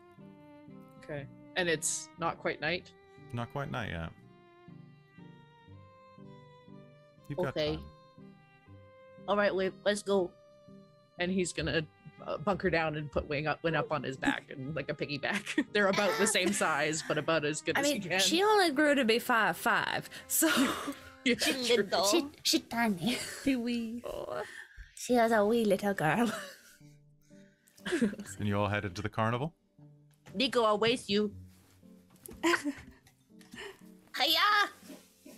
Okay. And it's not quite night? Not quite night yet. You've okay. got time. All right, wait, let's go. And he's going to uh, bunker down and put Wing up, Wing up on his back and like a piggyback. They're about the same size, but about as good I as mean, he can. She only grew to be five five, so... yeah, she's little. She, she tiny. She wee. Oh. She was a wee little girl. And you all headed to the carnival? Nico, I'll waste you. Hiya!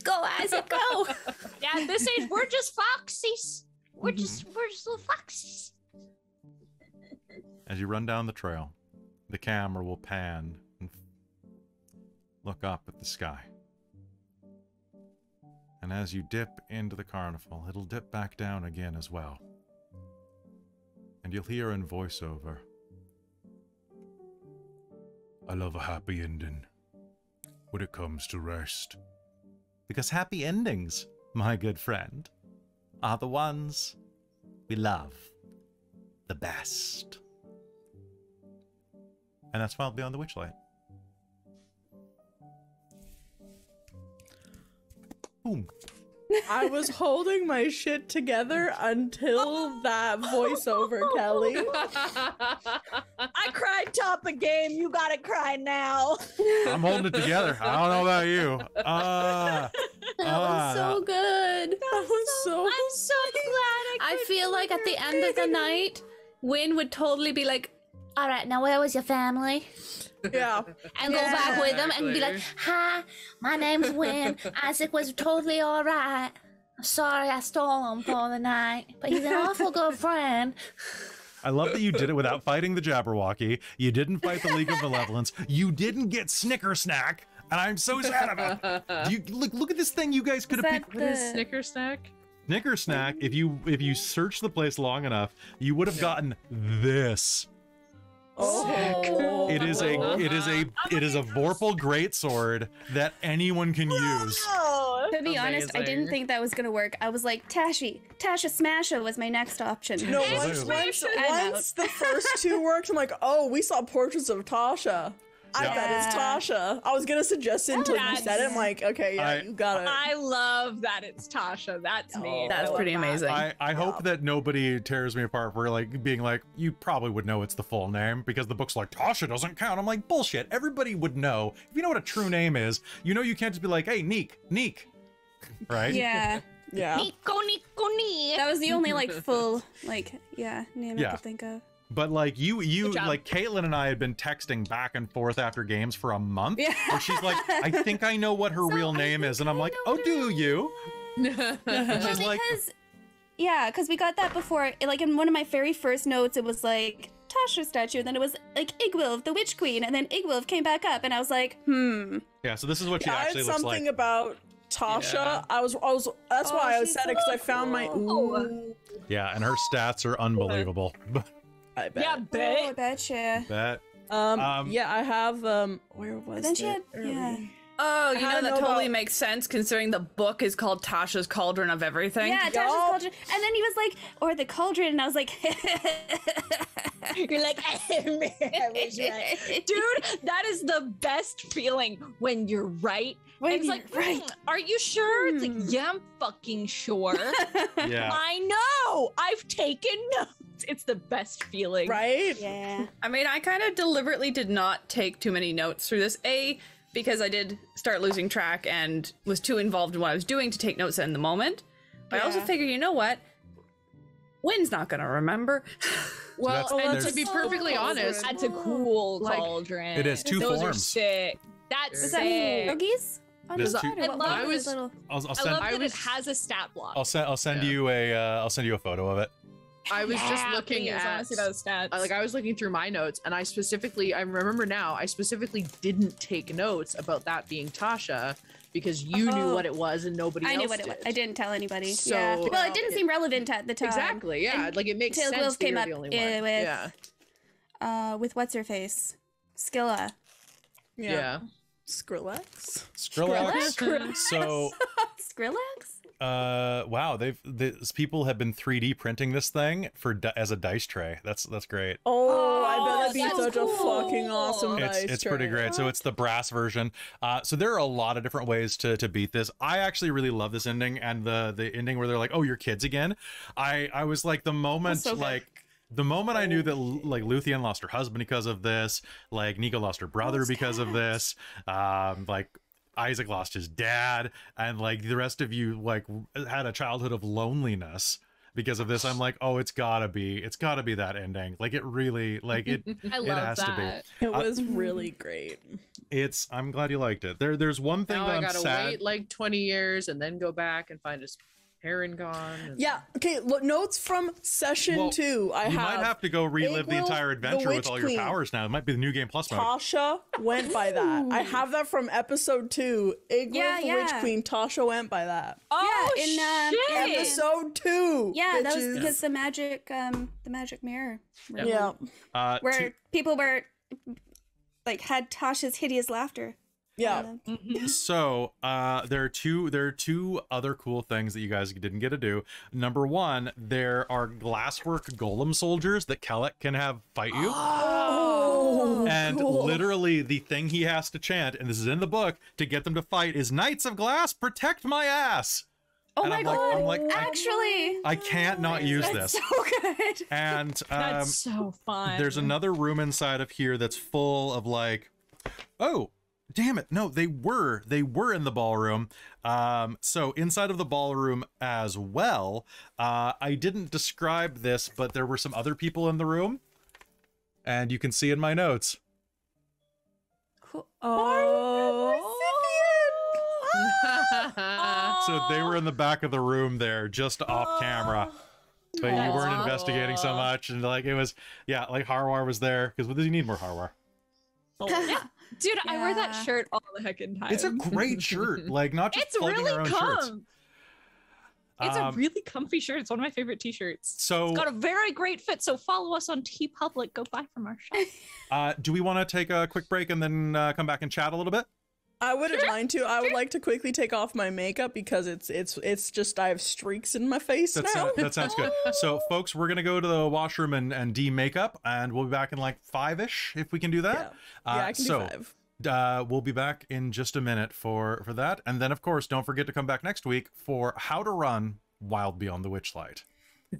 Go, Isaac, go! Yeah, at this age, we're just foxes. We're just, we're just little foxes. As you run down the trail, the camera will pan and look up at the sky. And as you dip into the carnival, it'll dip back down again as well. And you'll hear in voiceover, I love a happy ending when it comes to rest. Because happy endings, my good friend, are the ones we love the best. And that's Wild Beyond the Witchlight. Boom. I was holding my shit together until that voiceover, Kelly. I cried top of game. You gotta cry now. I'm holding it together. I don't know about you. Uh, that uh, was so good. That, that was so, so I'm so glad I could I feel like at the end of the night, Wynn would totally be like, all right, now where was your family? Yeah. And yeah. go back with them and be like, hi, my name's Wynn. Isaac was totally all right. I'm sorry I stole him for the night, but he's an awful good friend. I love that you did it without fighting the Jabberwocky. You didn't fight the League of Maleficence. You didn't get Snickersnack, and I'm so sad about it. You, look, look at this thing you guys could have picked. The... What is Snickersnack? Snickersnack, if you, if you searched the place long enough, you would have gotten this. Oh. It is a it is a it is a Vorpal greatsword that anyone can use. To be Amazing. honest, I didn't think that was gonna work. I was like, Tashi, Tasha Smasha was my next option. No, once, once, once the first two worked, I'm like, oh, we saw portraits of Tasha. I yeah. bet it's Tasha. I was gonna suggest it until you said it. I'm like, okay, yeah, I, you got it. I love that it's Tasha. That's oh, me. That's pretty that. amazing. I, I yeah. hope that nobody tears me apart for like being like, you probably would know it's the full name because the book's like Tasha doesn't count. I'm like, bullshit. Everybody would know. If you know what a true name is, you know you can't just be like, hey, Neek, Neek, right? Yeah. yeah. Nico, Nico, Nico. That was the only like full like yeah name yeah. I could think of. But like you, you like Caitlin and I had been texting back and forth after games for a month. Yeah. Where she's like, I think I know what her so real name is, and I'm I like, oh, do you? And she's well, like, because, yeah, because we got that before. Like in one of my very first notes, it was like Tasha statue, and then it was like Iggwilv, the Witch Queen, and then Iggwilv came back up, and I was like, hmm. Yeah, so this is what she yeah, actually looks like. I had something like. about Tasha. Yeah. I was, I was. That's oh, why I was sad because so I found cool. my. Ooh. Yeah, and her stats are unbelievable. I bet. Yeah, bet. Oh, I bet you. Bet. Um, um. Yeah, I have. Um. Where was then it? She had, yeah. Oh, you know, that know totally about... makes sense considering the book is called Tasha's Cauldron of Everything. Yeah, Tasha's Cauldron. And then he was like, or the Cauldron, and I was like, you're like, I was right. Dude, that is the best feeling when you're right. When it's you're like, right. Mm, are you sure? Mm. It's like, yeah, I'm fucking sure. Yeah. I know. I've taken notes. It's the best feeling. Right? Yeah. I mean, I kind of deliberately did not take too many notes through this. A... because I did start losing track and was too involved in what I was doing to take notes in the moment. But yeah. I also figured, you know what? Wynn's not going to remember. Well, so that's, and to be perfectly so honest, that's a cool like, cauldron. It has two Those forms. Are sick. That's Is sick. That Oogies? I was. I'll, I'll send, I love that I was, it has a stat block. I'll send. I'll send yeah. you a. Uh, I'll send you a photo of it. I was yeah, just looking at stats. Like I was looking through my notes, and I specifically, I remember now, I specifically didn't take notes about that being Tasha because you oh. knew what it was and nobody I else knew what did. It was. I didn't tell anybody. So, yeah. Well, it didn't it, seem relevant at the time. Exactly. Yeah. And like it makes sense. Wolf that came you're up the only one. With, yeah. Uh, with what's her face, Skilla. Yeah. yeah. Skrillex. Skrillex. Skrillex. So. Skrillex. Uh, wow, they've these people have been three D printing this thing for di as a dice tray. That's that's great. Oh, I bet that'd be such cool. a fucking awesome it's, dice it's tray. It's pretty great. So it's the brass version. Uh, so there are a lot of different ways to to beat this. I actually really love this ending and the the ending where they're like, "Oh, you're kids again." I I was like the moment so like. Good. The moment I knew that, like, Luthienne lost her husband because of this, like, Nico lost her brother What's because that? of this, um, like, Isaac lost his dad, and, like, the rest of you, like, had a childhood of loneliness because of this. I'm like, oh, it's gotta be, it's gotta be that ending. Like, it really, like, it, I love it has that. to be. It was uh, really great. It's, I'm glad you liked it. There, There's one thing now that I I'm gotta sad. wait, like, twenty years and then go back and find his... Aaron gone. And... Yeah. Okay. Look, notes from session well, two. I you have. You might have to go relive Iggwilv, the entire adventure the with all your Queen. powers now. It might be the new game plus mode. Tasha went by that. I have that from episode two. Iggwilv, yeah, yeah. Witch Queen. Tasha went by that. Oh yeah, in, um, shit! Episode two. Yeah, bitches. That was because the magic, um, the magic mirror. Really. Yeah. Uh, Where to... people were, like, had Tasha's hideous laughter. Yeah. So uh, there are two. There are two other cool things that you guys didn't get to do. Number one, there are glasswork golem soldiers that Kellek can have fight you. Oh, and cool. literally the thing he has to chant, and this is in the book, to get them to fight is "Knights of Glass, protect my ass." Oh and my I'm god! Like, I'm like, actually, I, I can't not use that's this. So good. And um, that's so fun. There's another room inside of here that's full of like, oh. Damn it. No, they were. They were in the ballroom. Um, so inside of the ballroom as well, uh, I didn't describe this, but there were some other people in the room. And you can see in my notes. Cool. Oh. Oh. So they were in the back of the room there, just off oh. camera. But you weren't oh. investigating so much. And like it was, yeah, like Harwar was there. Because you need more Harwar. Oh. Yeah. Dude, yeah. I wear that shirt all the heckin' time. It's a great shirt. Like, not just it's really our own com. shirts. It's um, a really comfy shirt. It's one of my favorite t-shirts. So it's got a very great fit. So follow us on TeePublic. Go buy from our shop. Uh, do we want to take a quick break and then uh, come back and chat a little bit? I wouldn't sure. mind to. I would sure. like to quickly take off my makeup because it's it's it's just I have streaks in my face That's now. A, that sounds good. So, folks, we're gonna go to the washroom and and de-makeup, and we'll be back in like five-ish if we can do that. Yeah, uh, yeah I can so, do five. Uh, we'll be back in just a minute for for that, and then of course, don't forget to come back next week for how to run Wild Beyond the Witchlight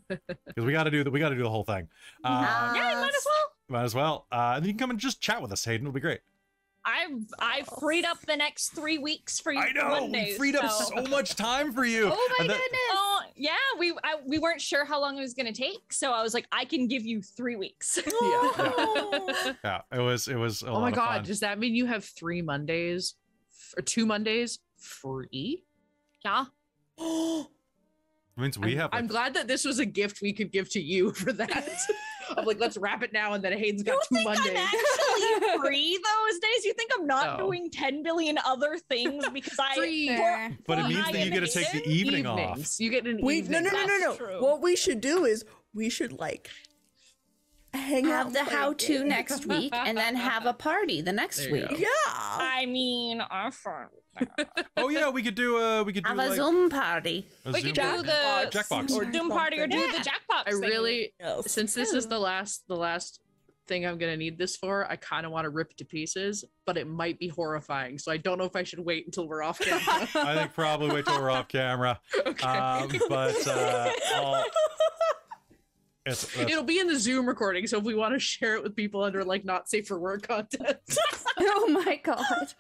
because we got to do that. We got to do the whole thing. Uh, yes. Yeah, might as well. Might as well. Uh, and you can come and just chat with us, Hayden. It'll be great. I've I've freed up the next three weeks for you. I know Mondays, we freed so. up so much time for you. Oh my that, goodness! Oh yeah, we I, we weren't sure how long it was gonna take, so I was like, I can give you three weeks. Yeah, yeah. yeah it was it was. A oh lot my of god, fun. Does that mean you have three Mondays or two Mondays free? Yeah. It means we I'm, have. Like, I'm glad that this was a gift we could give to you for that. of like, let's wrap it now, and then Hayden's got two Mondays. You think I'm actually free those days? You think I'm not no. doing ten billion other things because I... Free. For, but for it means that you get to take the evening Evenings. off. You get an we, evening. No, no, no, no, no. True. What we should do is we should like... hang have out the how-to next week and then have a party the next week. Go. Yeah. I mean, our fun. Oh yeah, we could do a we could do have like, a Zoom party. A we Zoom could do the Jackbox or Zoom party or do yeah. the Jackbox. I really yes. since this is the last the last thing I'm gonna need this for, I kind of want to rip to pieces, but it might be horrifying, so I don't know if I should wait until we're off camera. I think probably wait till we're off camera. Okay. Um, but uh, I'll It's, it's, it'll be in the Zoom recording, so if we want to share it with people under like not safe for work content. Oh my god,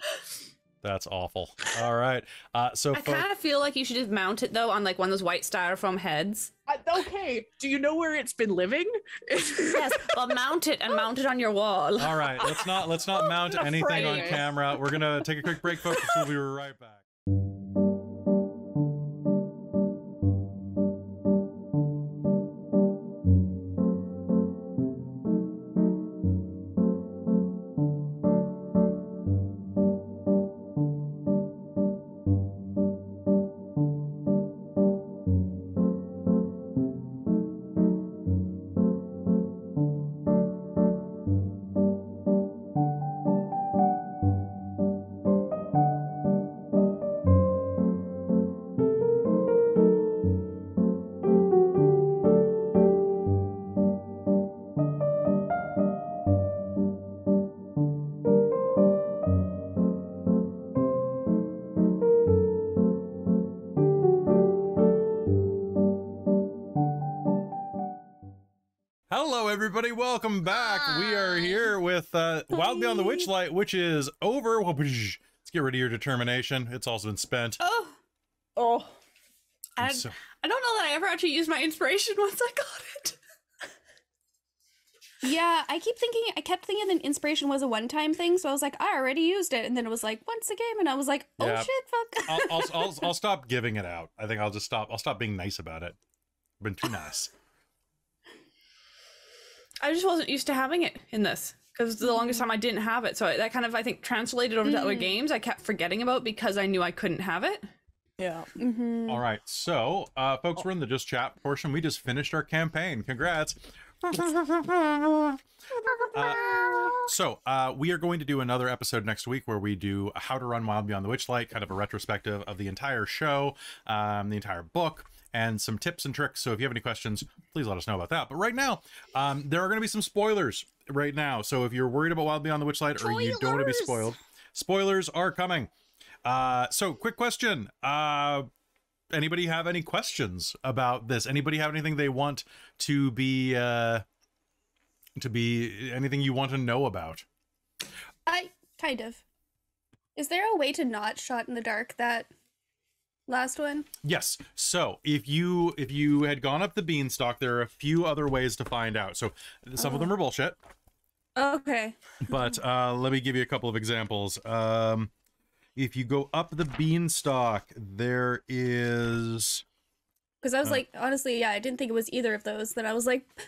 that's awful. All right, uh, so I kind of feel like you should just mount it though on like one of those white styrofoam heads. Uh, okay, do you know where it's been living? Yes, well, mount it and mount it on your wall. All right, let's not let's not mount anything afraid. on camera. We're gonna take a quick break, folks. We'll be right back. Everybody, welcome back. Hi. We are here with uh, Wild Beyond the Witchlight, which is over. Let's get rid of your determination. It's also been spent. Oh, oh. I, so... I don't know that I ever actually used my inspiration once I got it. Yeah, I keep thinking, I kept thinking that inspiration was a one-time thing, so I was like, I already used it, and then it was like, once a game, and I was like, oh yeah. shit, fuck. I'll, I'll, I'll, I'll stop giving it out. I think I'll just stop. I'll stop being nice about it. I've been too nice. I just wasn't used to having it in this because the longest time I didn't have it, so that kind of I think translated over mm-hmm. to other games I kept forgetting about because I knew I couldn't have it. Yeah. Mm-hmm. All right, so uh, folks, oh. we're in the just chat portion. We just finished our campaign. Congrats. uh, so uh, we are going to do another episode next week where we do How to Run Wild Beyond the Witchlight, kind of a retrospective of the entire show, um, the entire book, and some tips and tricks. So if you have any questions, please let us know about that. But right now, um, there are going to be some spoilers right now. So if you're worried about Wild Beyond the Witchlight or you don't want to be spoiled, spoilers are coming. Uh, so quick question. Uh, anybody have any questions about this? Anybody have anything they want to be, uh, to be anything you want to know about? I kind of. Is there a way to not shot in the dark that... last one? Yes. So if you if you had gone up the beanstalk, there are a few other ways to find out. So some oh. of them are bullshit. Okay. But uh, let me give you a couple of examples. Um, if you go up the beanstalk, there is... because I was uh, like, honestly, yeah, I didn't think it was either of those. Then I was like, but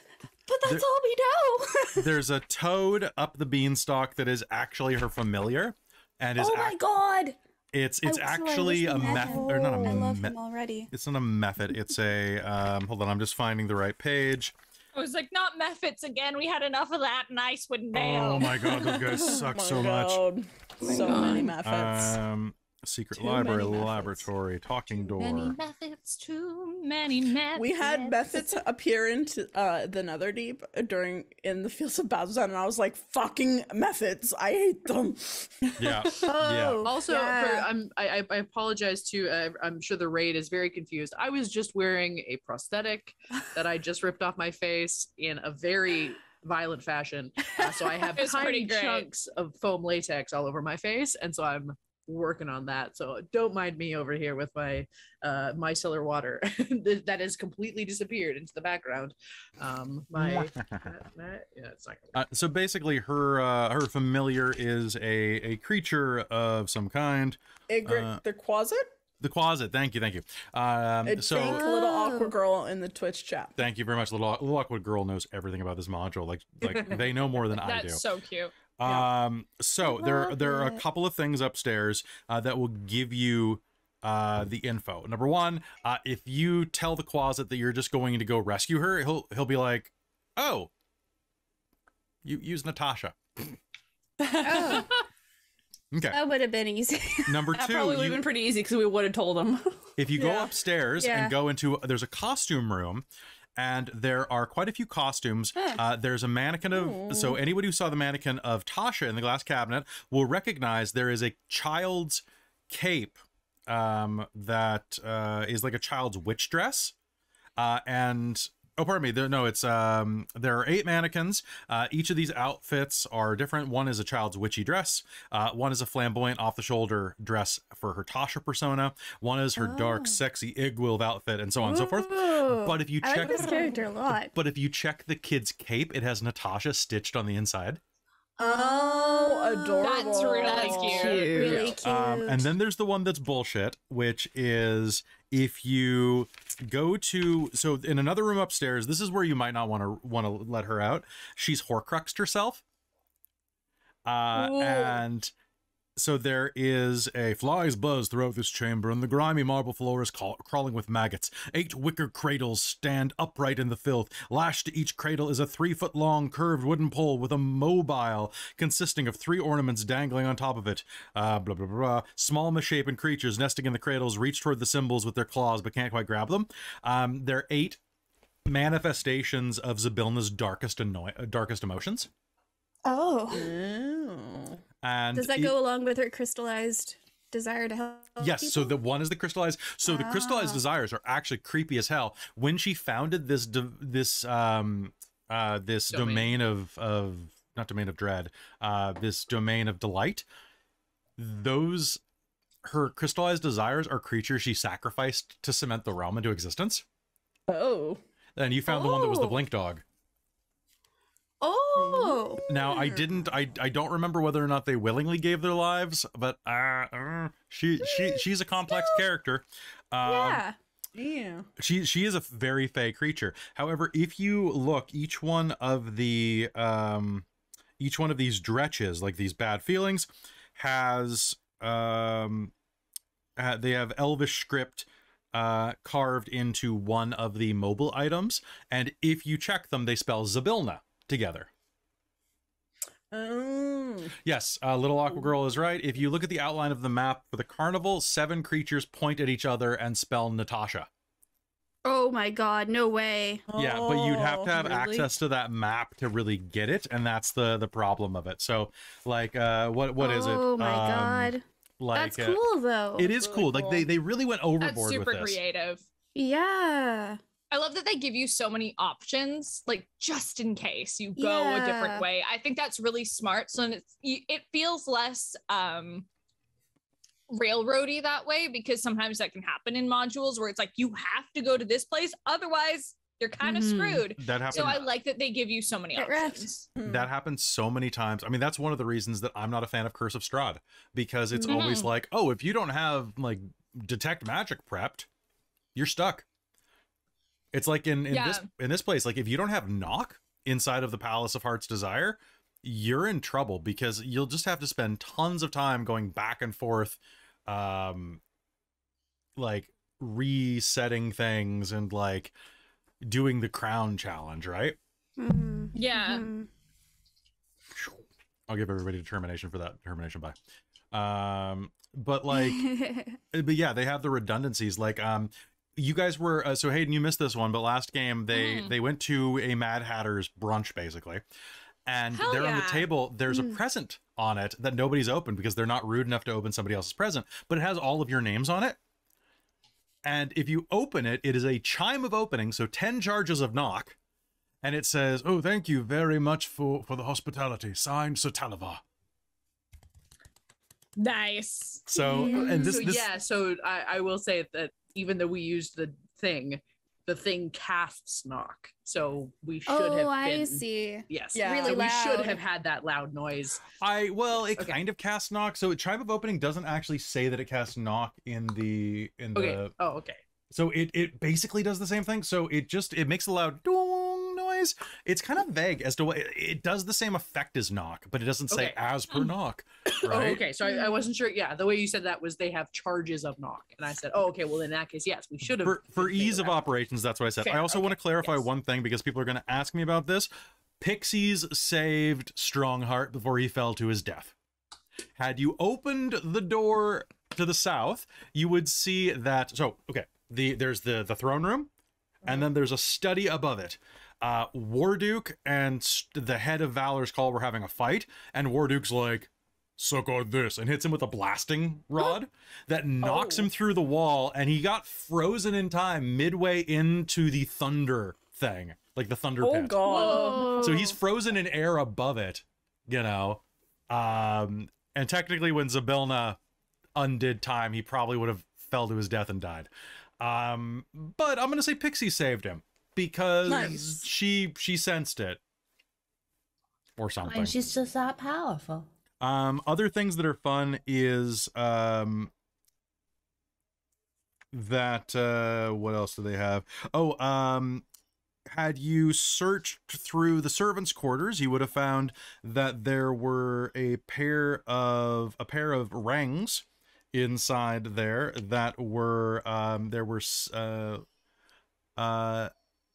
that's there, all we know. There's a toad up the beanstalk that is actually her familiar. And is oh my god! It's it's oh, actually so a method, or not a method. I love him already. It's not a method. It's a um. Hold on, I'm just finding the right page. I was like, not methods again. We had enough of that. Nice with nail. Oh my god, those guys suck oh so god. much. Oh so god. many methods. Um, secret too library, laboratory, talking door. Too many methods. Too many methods. We had methods appear into uh the Netherdeep during in the fields of Babylon, and I was like, fucking methods. I hate them. Yeah. oh, yeah. Also, yeah. For, I'm I I apologize to uh, I'm sure the raid is very confused. I was just wearing a prosthetic that I just ripped off my face in a very violent fashion, uh, so I have tiny chunks of foam latex all over my face, and so I'm working on that, so don't mind me over here with my uh micellar water that has completely disappeared into the background. Um my uh, yeah, it's not uh, so basically her uh her familiar is a a creature of some kind. Igric uh, the Quasit The closet. Thank you. Thank you. Um, so thank little awkward girl in the Twitch chat. Thank you very much. Little, little awkward girl knows everything about this module. Like, like they know more than I do. That's so cute. Um, so there, there are a couple of things upstairs uh, that will give you uh, the info. Number one, uh, if you tell the closet that you're just going to go rescue her, he'll, he'll be like, oh, you use Natasha. Oh. Okay. That would have been easy. Number two. That probably would have been pretty easy because we would have told them. If you go yeah. upstairs yeah. and go into, there's a costume room and there are quite a few costumes. Huh. Uh, there's a mannequin of, Ooh. so anybody who saw the mannequin of Tasha in the glass cabinet will recognize there is a child's cape um, that uh, is like a child's witch dress. Uh, and... Oh, pardon me. There, no, it's um. There are eight mannequins. Uh, each of these outfits are different. One is a child's witchy dress. Uh, one is a flamboyant off-the-shoulder dress for her Tasha persona. One is her oh. dark, sexy Iggwilv outfit, and so on and so forth. But if you check I like this character a lot. But if you check the kid's cape, it has Natasha stitched on the inside. Oh, adorable! That's really cute. cute. Really cute. Um, and then there's the one that's bullshit, which is if you go to so in another room upstairs. This is where you might not want to want to let her out. She's horcruxed herself, uh, and so there is a flies buzz throughout this chamber, and the grimy marble floor is ca crawling with maggots. Eight wicker cradles stand upright in the filth. Lashed to each cradle is a three-foot-long curved wooden pole with a mobile consisting of three ornaments dangling on top of it. Uh, blah, blah, blah, blah. Small, misshapen creatures nesting in the cradles reach toward the symbols with their claws but can't quite grab them. Um, there are eight manifestations of Zabilna's darkest, annoy darkest emotions. Oh. Ew. And does that go it, along with her crystallized desire to help yes people? So the one is the crystallized so ah. the crystallized desires are actually creepy as hell. When she founded this this um uh this domain, domain of of not domain of dread uh this domain of delight, those her crystallized desires are creatures she sacrificed to cement the realm into existence. Oh. And you found oh. the one that was the blink dog. Oh. Now I didn't I I don't remember whether or not they willingly gave their lives, but uh, uh she she she's a complex no. character. Um, yeah. Yeah. She she is a very fey creature. However, if you look, each one of the um each one of these dretches, like these bad feelings, has um uh, they have Elvish script uh carved into one of the mobile items, and if you check them, they spell Zabilna together. Oh. Yes, uh, Little Aqua Girl is right. If you look at the outline of the map for the carnival, seven creatures point at each other and spell Natasha. Oh my god, no way. Yeah, oh, but you'd have to have really? access to that map to really get it, and that's the the problem of it. So, like, uh, what what oh is it? Oh my um, god. Like, that's cool, though. It is really cool. cool. Like, they, they really went overboard that's super with this. creative. Yeah. I love that they give you so many options, like just in case you go yeah. a different way. I think that's really smart. So it's, it feels less um, railroady that way, because sometimes that can happen in modules where it's like, you have to go to this place. Otherwise, you're kind of mm. screwed. That happened, so I like that they give you so many options. Mm. That happens so many times. I mean, that's one of the reasons that I'm not a fan of Curse of Strahd, because it's mm. always like, oh, if you don't have like detect magic prepped, you're stuck. It's like in, in yeah. this in this place, like if you don't have knock inside of the Palace of Hearts Desire, you're in trouble, because you'll just have to spend tons of time going back and forth, um, like resetting things and like doing the crown challenge, right? Mm-hmm. Yeah. Mm-hmm. I'll give everybody determination for that. Determination by. Um, but like, but yeah, they have the redundancies, like um. You guys were uh, so Hayden, you missed this one, but last game they mm. they went to a Mad Hatter's brunch basically, and Hell they're yeah. on the table. There's mm. a present on it that nobody's opened because they're not rude enough to open somebody else's present, but it has all of your names on it. And if you open it, it is a chime of opening, so ten charges of knock, and it says, "Oh, thank you very much for for the hospitality. Signed, Sir Talivar." Nice. So and this, so, this yeah. So I I will say that, even though we used the thing, the thing casts knock. So we should oh, have been. Oh, I see. Yes. Yeah. Really so loud. We should have had that loud noise. I Well, it okay. kind of casts knock. So Tribe of Opening doesn't actually say that it casts knock in the... in the. Okay. Oh, okay. So it, it basically does the same thing. So it just, it makes a loud dong noise. It's kind of vague as to what, it, it does the same effect as knock, but it doesn't say okay. as per knock, right? Oh, okay, so I, I wasn't sure. Yeah, the way you said that was they have charges of knock. And I said, oh, okay, well, in that case, yes, we should have. For, for ease of operations, that's what I said. Fair, I also okay. want to clarify yes. one thing because people are going to ask me about this. Pixies saved Strongheart before he fell to his death. Had you opened the door to the south, you would see that, so, okay. The there's the the throne room, and then there's a study above it. Uh, Warduke and st the head of Valor's Call were having a fight, and Warduke's like, "Suck on this," and hits him with a blasting rod that knocks oh. him through the wall, and he got frozen in time midway into the thunder thing, like the thunder oh, pit. Oh god! Whoa. So he's frozen in air above it, you know. Um, and technically, when Zabilna undid time, he probably would have fell to his death and died. Um, but I'm gonna say Pixie saved him because nice. she she sensed it or something. And she's just that powerful. Um, other things that are fun is um that uh what else do they have? Oh, um had you searched through the servants' quarters, you would have found that there were a pair of a pair of rangs inside there that were um there were uh uh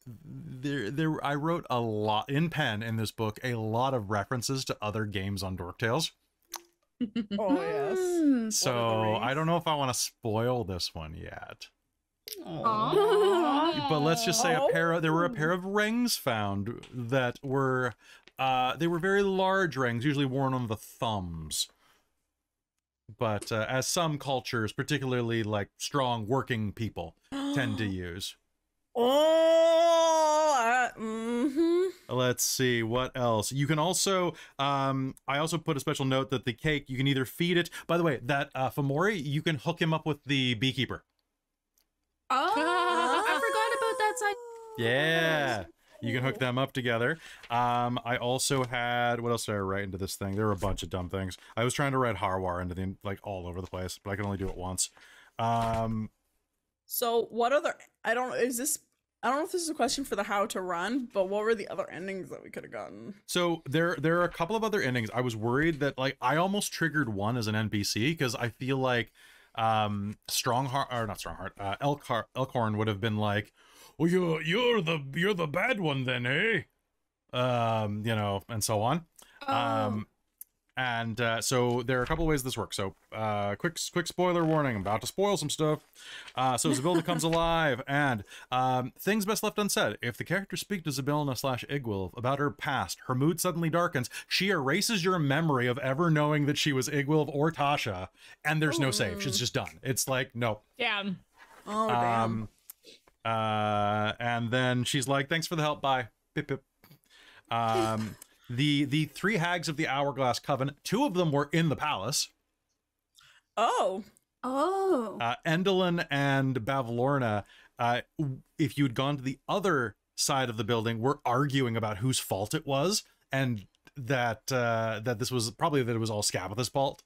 there there I wrote a lot in pen in this book, a lot of references to other games on Dork Tales. Oh yes. So I don't know if I want to spoil this one yet. Aww. But let's just say a pair of, there were a pair of rings found that were uh they were very large rings, usually worn on the thumbs. But uh, as some cultures, particularly like strong working people, tend to use. Oh, uh, mm-hmm. Let's see what else. You can also, um, I also put a special note that the cake, you can either feed it. By the way, that uh, Fomori, you can hook him up with the beekeeper. Oh, uh, I forgot about that side. Yeah. You can hook them up together. Um, I also had, what else did I write into this thing? There were a bunch of dumb things. I was trying to write Harwar into the, like, all over the place, but I can only do it once. Um, so what other, I don't, is this, I don't know if this is a question for the how to run, but what were the other endings that we could have gotten? So there, there are a couple of other endings. I was worried that, like, I almost triggered one as an N P C because I feel like um, Strongheart, or not Strongheart, uh, Elkhorn, Elkhorn would have been like, well, you're, you're the you're the bad one then, eh? Um, you know, and so on. Oh. Um, and uh, so there are a couple of ways this works. So uh, quick quick spoiler warning, I'm about to spoil some stuff. Uh, so Zabilna comes alive, and um, things best left unsaid. If the characters speak to Zabilna slash Iggwilv about her past, her mood suddenly darkens. She erases your memory of ever knowing that she was Iggwilv or Tasha, and there's Ooh. no save. She's just done. It's like, no. Damn. Oh, damn. Um, uh and then she's like, thanks for the help, bye, pip, pip. um the the three hags of the Hourglass Coven, two of them were in the palace. Oh oh uh Endelin and Bavlorna, uh if you'd gone to the other side of the building, were arguing about whose fault it was, and that uh that this was probably that it was all Scabatha's fault.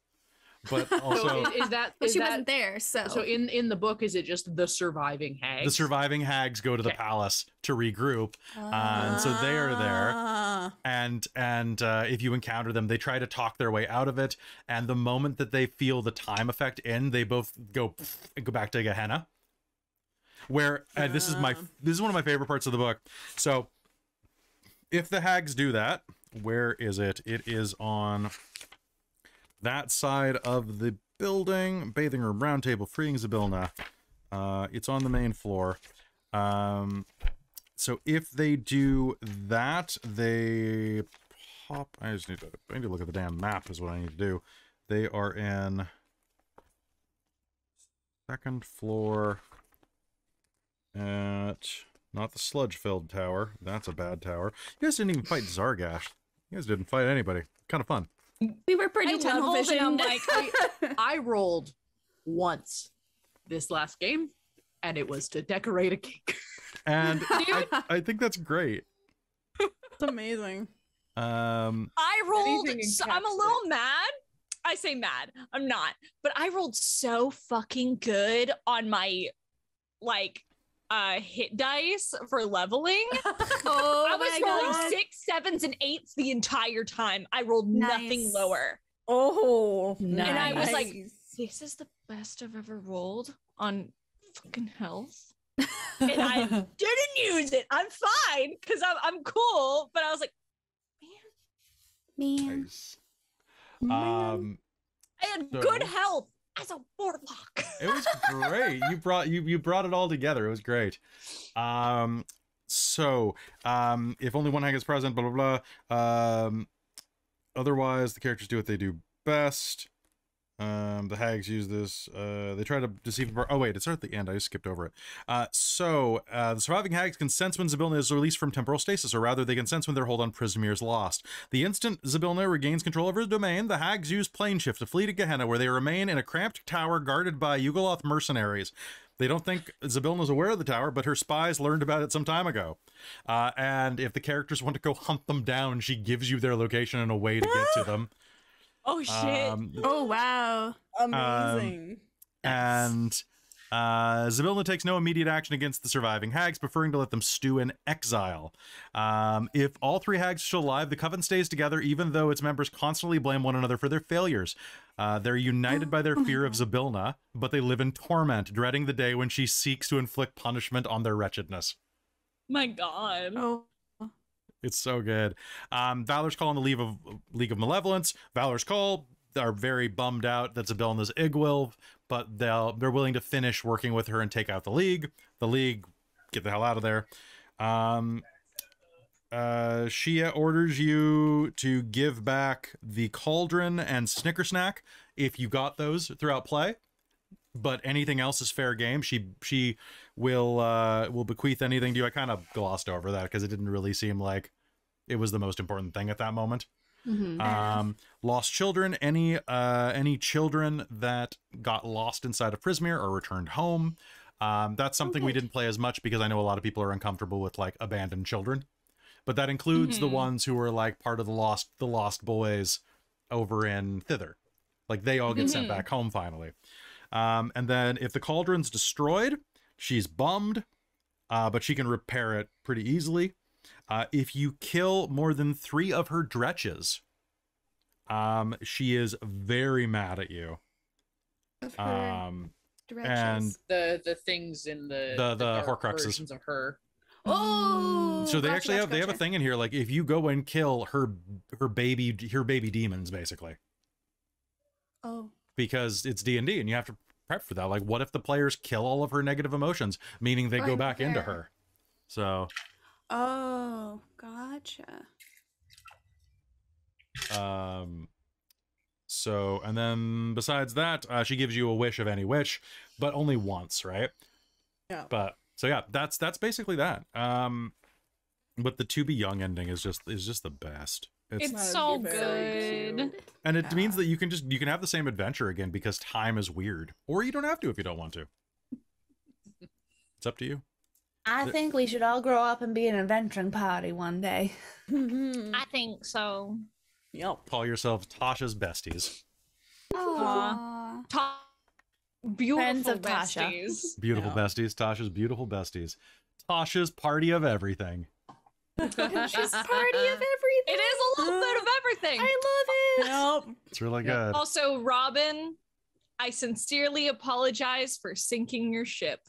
But also, so is, is that is she that, wasn't there? So, so in in the book, is it just the surviving hags? The surviving hags go to the okay. palace to regroup, uh, and so they are there. And and uh, if you encounter them, they try to talk their way out of it. And the moment that they feel the time effect end, they both go and go back to Gehenna. Where and uh, this is my this is one of my favorite parts of the book. So, if the hags do that, where is it? It is on that side of the building. Bathing room, round table, freeing Zabilna. Uh, it's on the main floor. Um, so if they do that, they pop. I just need to, I need to look at the damn map is what I need to do. They are in second floor at not the Sludgefeld Tower. That's a bad tower. You guys didn't even fight Zargash. You guys didn't fight anybody. Kind of fun. We were pretty tunnel vision. I'm like, I, I rolled once this last game, and it was to decorate a cake. And I, I think that's great. It's amazing. Um, I rolled, so I'm a little mad. I say mad, I'm not, but I rolled so fucking good on my like uh, hit dice for leveling. Oh, I was rolling God. six, sevens, and eights the entire time. I rolled nice. nothing lower. Oh, nice. And I was like, this is the best I've ever rolled on fucking health. And I didn't use it. I'm fine because I'm, I'm cool. But I was like, man, man. Nice. Um, I had so, good health as a warlock. It was great. You brought you you brought it all together. It was great. Um, so um, if only one hag is present, blah blah blah. Um, otherwise, the characters do what they do best. Um, the hags use this. Uh, they try to deceive. Oh wait, it's at the end. I just skipped over it. Uh, so uh, the surviving hags can sense when Zabilna is released from temporal stasis, or rather, they can sense when their hold on Prismeer is lost. The instant Zabilna regains control over his domain, the hags use plane shift to flee to Gehenna, where they remain in a cramped tower guarded by Yugoloth mercenaries. They don't think Zabilna is aware of the tower, but her spies learned about it some time ago. Uh, and if the characters want to go hunt them down, she gives you their location and a way to get to them. Oh shit! Um, oh wow! Amazing. Um, and uh, Zabilna takes no immediate action against the surviving hags, preferring to let them stew in exile. Um, if all three hags are still alive, the coven stays together, even though its members constantly blame one another for their failures. Uh, they're united by their fear of Zabilna, but they live in torment, dreading the day when she seeks to inflict punishment on their wretchedness. My God. Oh. It's so good. Um, Valor's Call and the League of, League of Malevolence. Valor's Call are very bummed out that Zabilna's Iggwilv, but they'll, they're willing to finish working with her and take out the League. The League, get the hell out of there. Um, uh, Shia orders you to give back the Cauldron and Snickersnack if you got those throughout play. But anything else is fair game. She she will uh, will bequeath anything to you. I kind of glossed over that because it didn't really seem like it was the most important thing at that moment. Mm-hmm. Um, lost children. Any uh, any children that got lost inside of Prismeer or returned home. Um, that's something okay. we didn't play as much because I know a lot of people are uncomfortable with like abandoned children, but that includes mm-hmm. the ones who were like part of the lost the lost boys over in Thither. Like they all get mm-hmm. sent back home finally. Um, and then if the cauldron's destroyed, she's bummed, uh, but she can repair it pretty easily. Uh, if you kill more than three of her dretches, um, she is very mad at you. Of her um, dretches. And the, the things in the, the, the, the horcruxes of her. Oh, so they gotcha, actually gotcha, have, gotcha. they have a thing in here. Like if you go and kill her, her baby, her baby demons, basically. Oh. Because it's D and D and you have to prep for that. Like, what if the players kill all of her negative emotions, meaning they oh, go I'm back there. into her? So. Oh, gotcha. Um. So, and then besides that, uh, she gives you a wish of any witch, but only once, right? Yeah. But so yeah, that's that's basically that. Um, but the To Be Young ending is just is just the best. It's, it's so good. Cute. And it yeah. means that you can just, you can have the same adventure again because time is weird. Or you don't have to if you don't want to. It's up to you. I Th think we should all grow up and be an adventuring party one day. I think so. Yep. Call yourselves Tasha's besties. Aww. Ta beautiful of besties. Tasha. Beautiful yeah. besties. Tasha's beautiful besties. Tasha's party of everything. It's party of everything. It is a little bit of everything. I love it. Nope. It's really good. Also, Robin, I sincerely apologize for sinking your ship.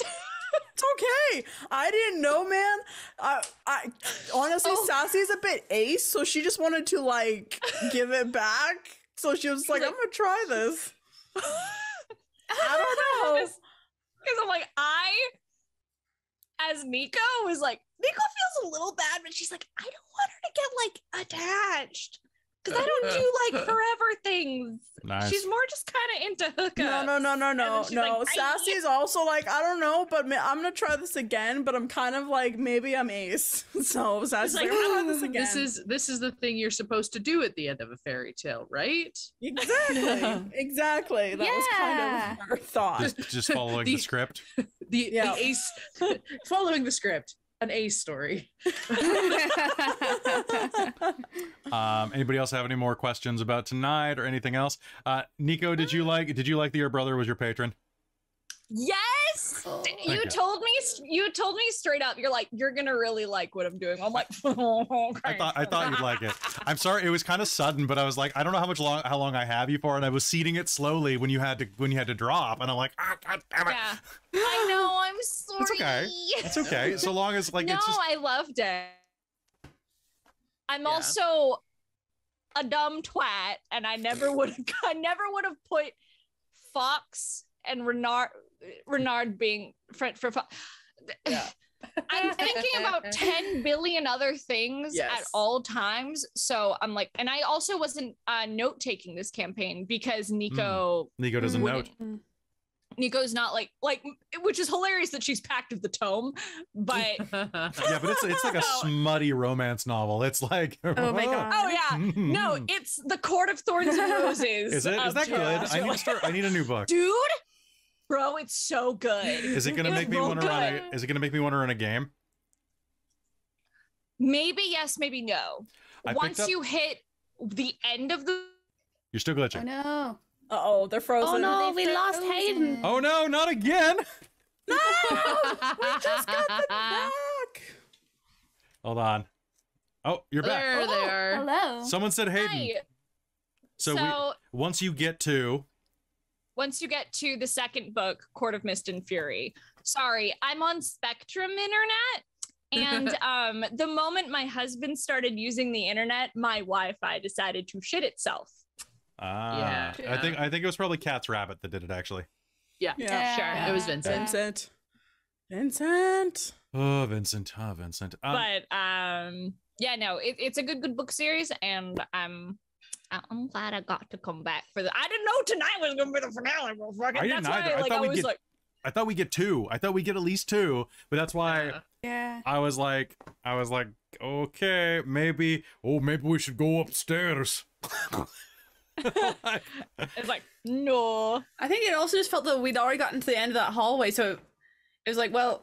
It's okay. I didn't know, man. I, I honestly, oh. Sassy's a bit ace, so she just wanted to like give it back. So she was like, "I'm gonna try this." I don't know, because I'm like, I, as Nico, was like. Nico feels a little bad, but she's like, I don't want her to get, like, attached. Because I don't do, like, forever things. Nice. She's more just kind of into hookups. No, no, no, no, no, no. Like, Sassy's also like, I don't know, but I'm going to try this again, but I'm kind of like, maybe I'm ace. So Sassy's like, like, I'm going to try this again. This is, this is the thing you're supposed to do at the end of a fairy tale, right? Exactly. Exactly. That yeah. was kind of her thought. Just, just following the, the script. The, yeah. the ace, following the script, an ace story. um, anybody else have any more questions about tonight or anything else? Uh, Nico, did you like? Did you like that your brother was your patron? Yes, oh, you, you told me. You told me straight up. You're like, you're gonna really like what I'm doing. I'm like, oh, okay. I thought I thought you'd like it. I'm sorry, it was kind of sudden, but I was like, I don't know how much long how long I have you for, and I was seating it slowly when you had to when you had to drop, and I'm like, ah, god damn it. Yeah. I know. I'm sorry. It's okay. It's okay. So long as like, no, it's just... I loved it. I'm yeah. also a dumb twat, and I never would have. I never would have put Fox and Renard. Renard being friend for yeah. I'm thinking about ten billion other things yes. at all times, so I'm like, and I also wasn't uh note taking this campaign because Nico mm. Nico doesn't note. Nico's not like like which is hilarious that she's packed of the tome, but yeah, but it's it's like a smutty romance novel. It's like oh my god, oh yeah, mm-hmm. no, it's the Court of Thorns and Roses. Is it? Is that good? I need to start. I need a new book, dude. Bro, it's so good. Is it gonna it make me want to run? A, is it gonna make me want to run a game? Maybe yes, maybe no. I Once up... you hit the end of the, you're still glitching. Oh no! Uh oh, they're frozen. Oh no, they we frozen. Lost Hayden. Oh no, not again! No, we just got them back. Hold on. Oh, you're back. There, oh, there. Hello. Someone said Hayden. Hi. So, so we, once you get to. Once you get to the second book, Court of Mist and Fury. Sorry, I'm on Spectrum Internet. And um, the moment my husband started using the internet, my Wi-Fi decided to shit itself. Ah, yeah. I think I think it was probably Cat's Rabbit that did it, actually. Yeah, yeah. sure. Yeah. It was Vincent. Vincent. Vincent. Oh, Vincent. Oh, Vincent. Um, but um, yeah, no, it, it's a good, good book series. And um. I'm glad I got to come back for the. I didn't know tonight was gonna be the finale. Bro. Fucking, I didn't that's either. Why, I, like, I, I was get, like, I thought we get two. I thought we get at least two. But that's why. Yeah. yeah. I was like, I was like, okay, maybe. Oh, maybe we should go upstairs. It's like no. I think it also just felt that we'd already gotten to the end of that hallway, so it was like, well,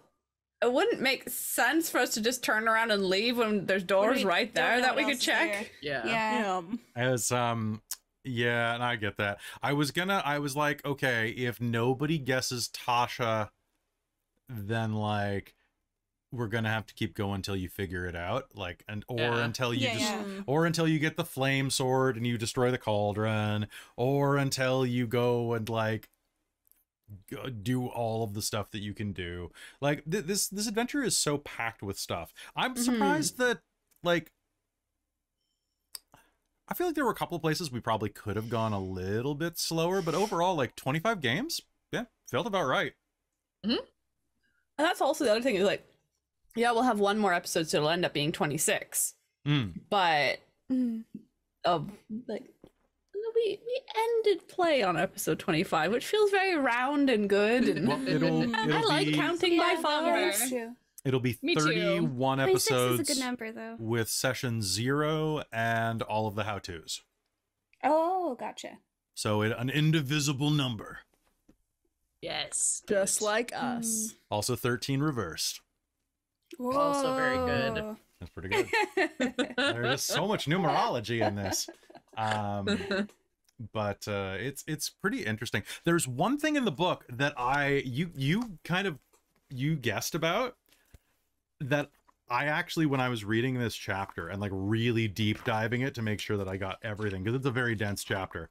it wouldn't make sense for us to just turn around and leave when there's doors right there that we could check. Yeah. yeah. Yeah. As um yeah, and I get that. I was gonna I was like, okay, if nobody guesses Tasha, then like we're gonna have to keep going until you figure it out. Like and or yeah. until you yeah, just yeah. or until you get the flame sword and you destroy the cauldron, or until you go and like do all of the stuff that you can do. Like th this this adventure is so packed with stuff. I'm surprised mm-hmm. that like I feel like there were a couple of places we probably could have gone a little bit slower, but overall like twenty-five games, yeah, felt about right. Mm-hmm. And that's also the other thing is like, yeah, we'll have one more episode, so it'll end up being twenty-six. Mm. But um like We, we ended play on episode twenty-five, which feels very round and good. And well, it'll, it'll I like be, counting yeah, by followers. It'll be thirty-one episodes is a good number, though. With session zero and all of the how-tos. Oh, gotcha. So it, an indivisible number. Yes. Just like us. Mm. Also thirteen reversed. Whoa. Also very good. That's pretty good. There's so much numerology in this. Um... But uh, it's it's pretty interesting. There's one thing in the book that I you you kind of you guessed about that I actually when I was reading this chapter and like really deep diving it to make sure that I got everything because it's a very dense chapter.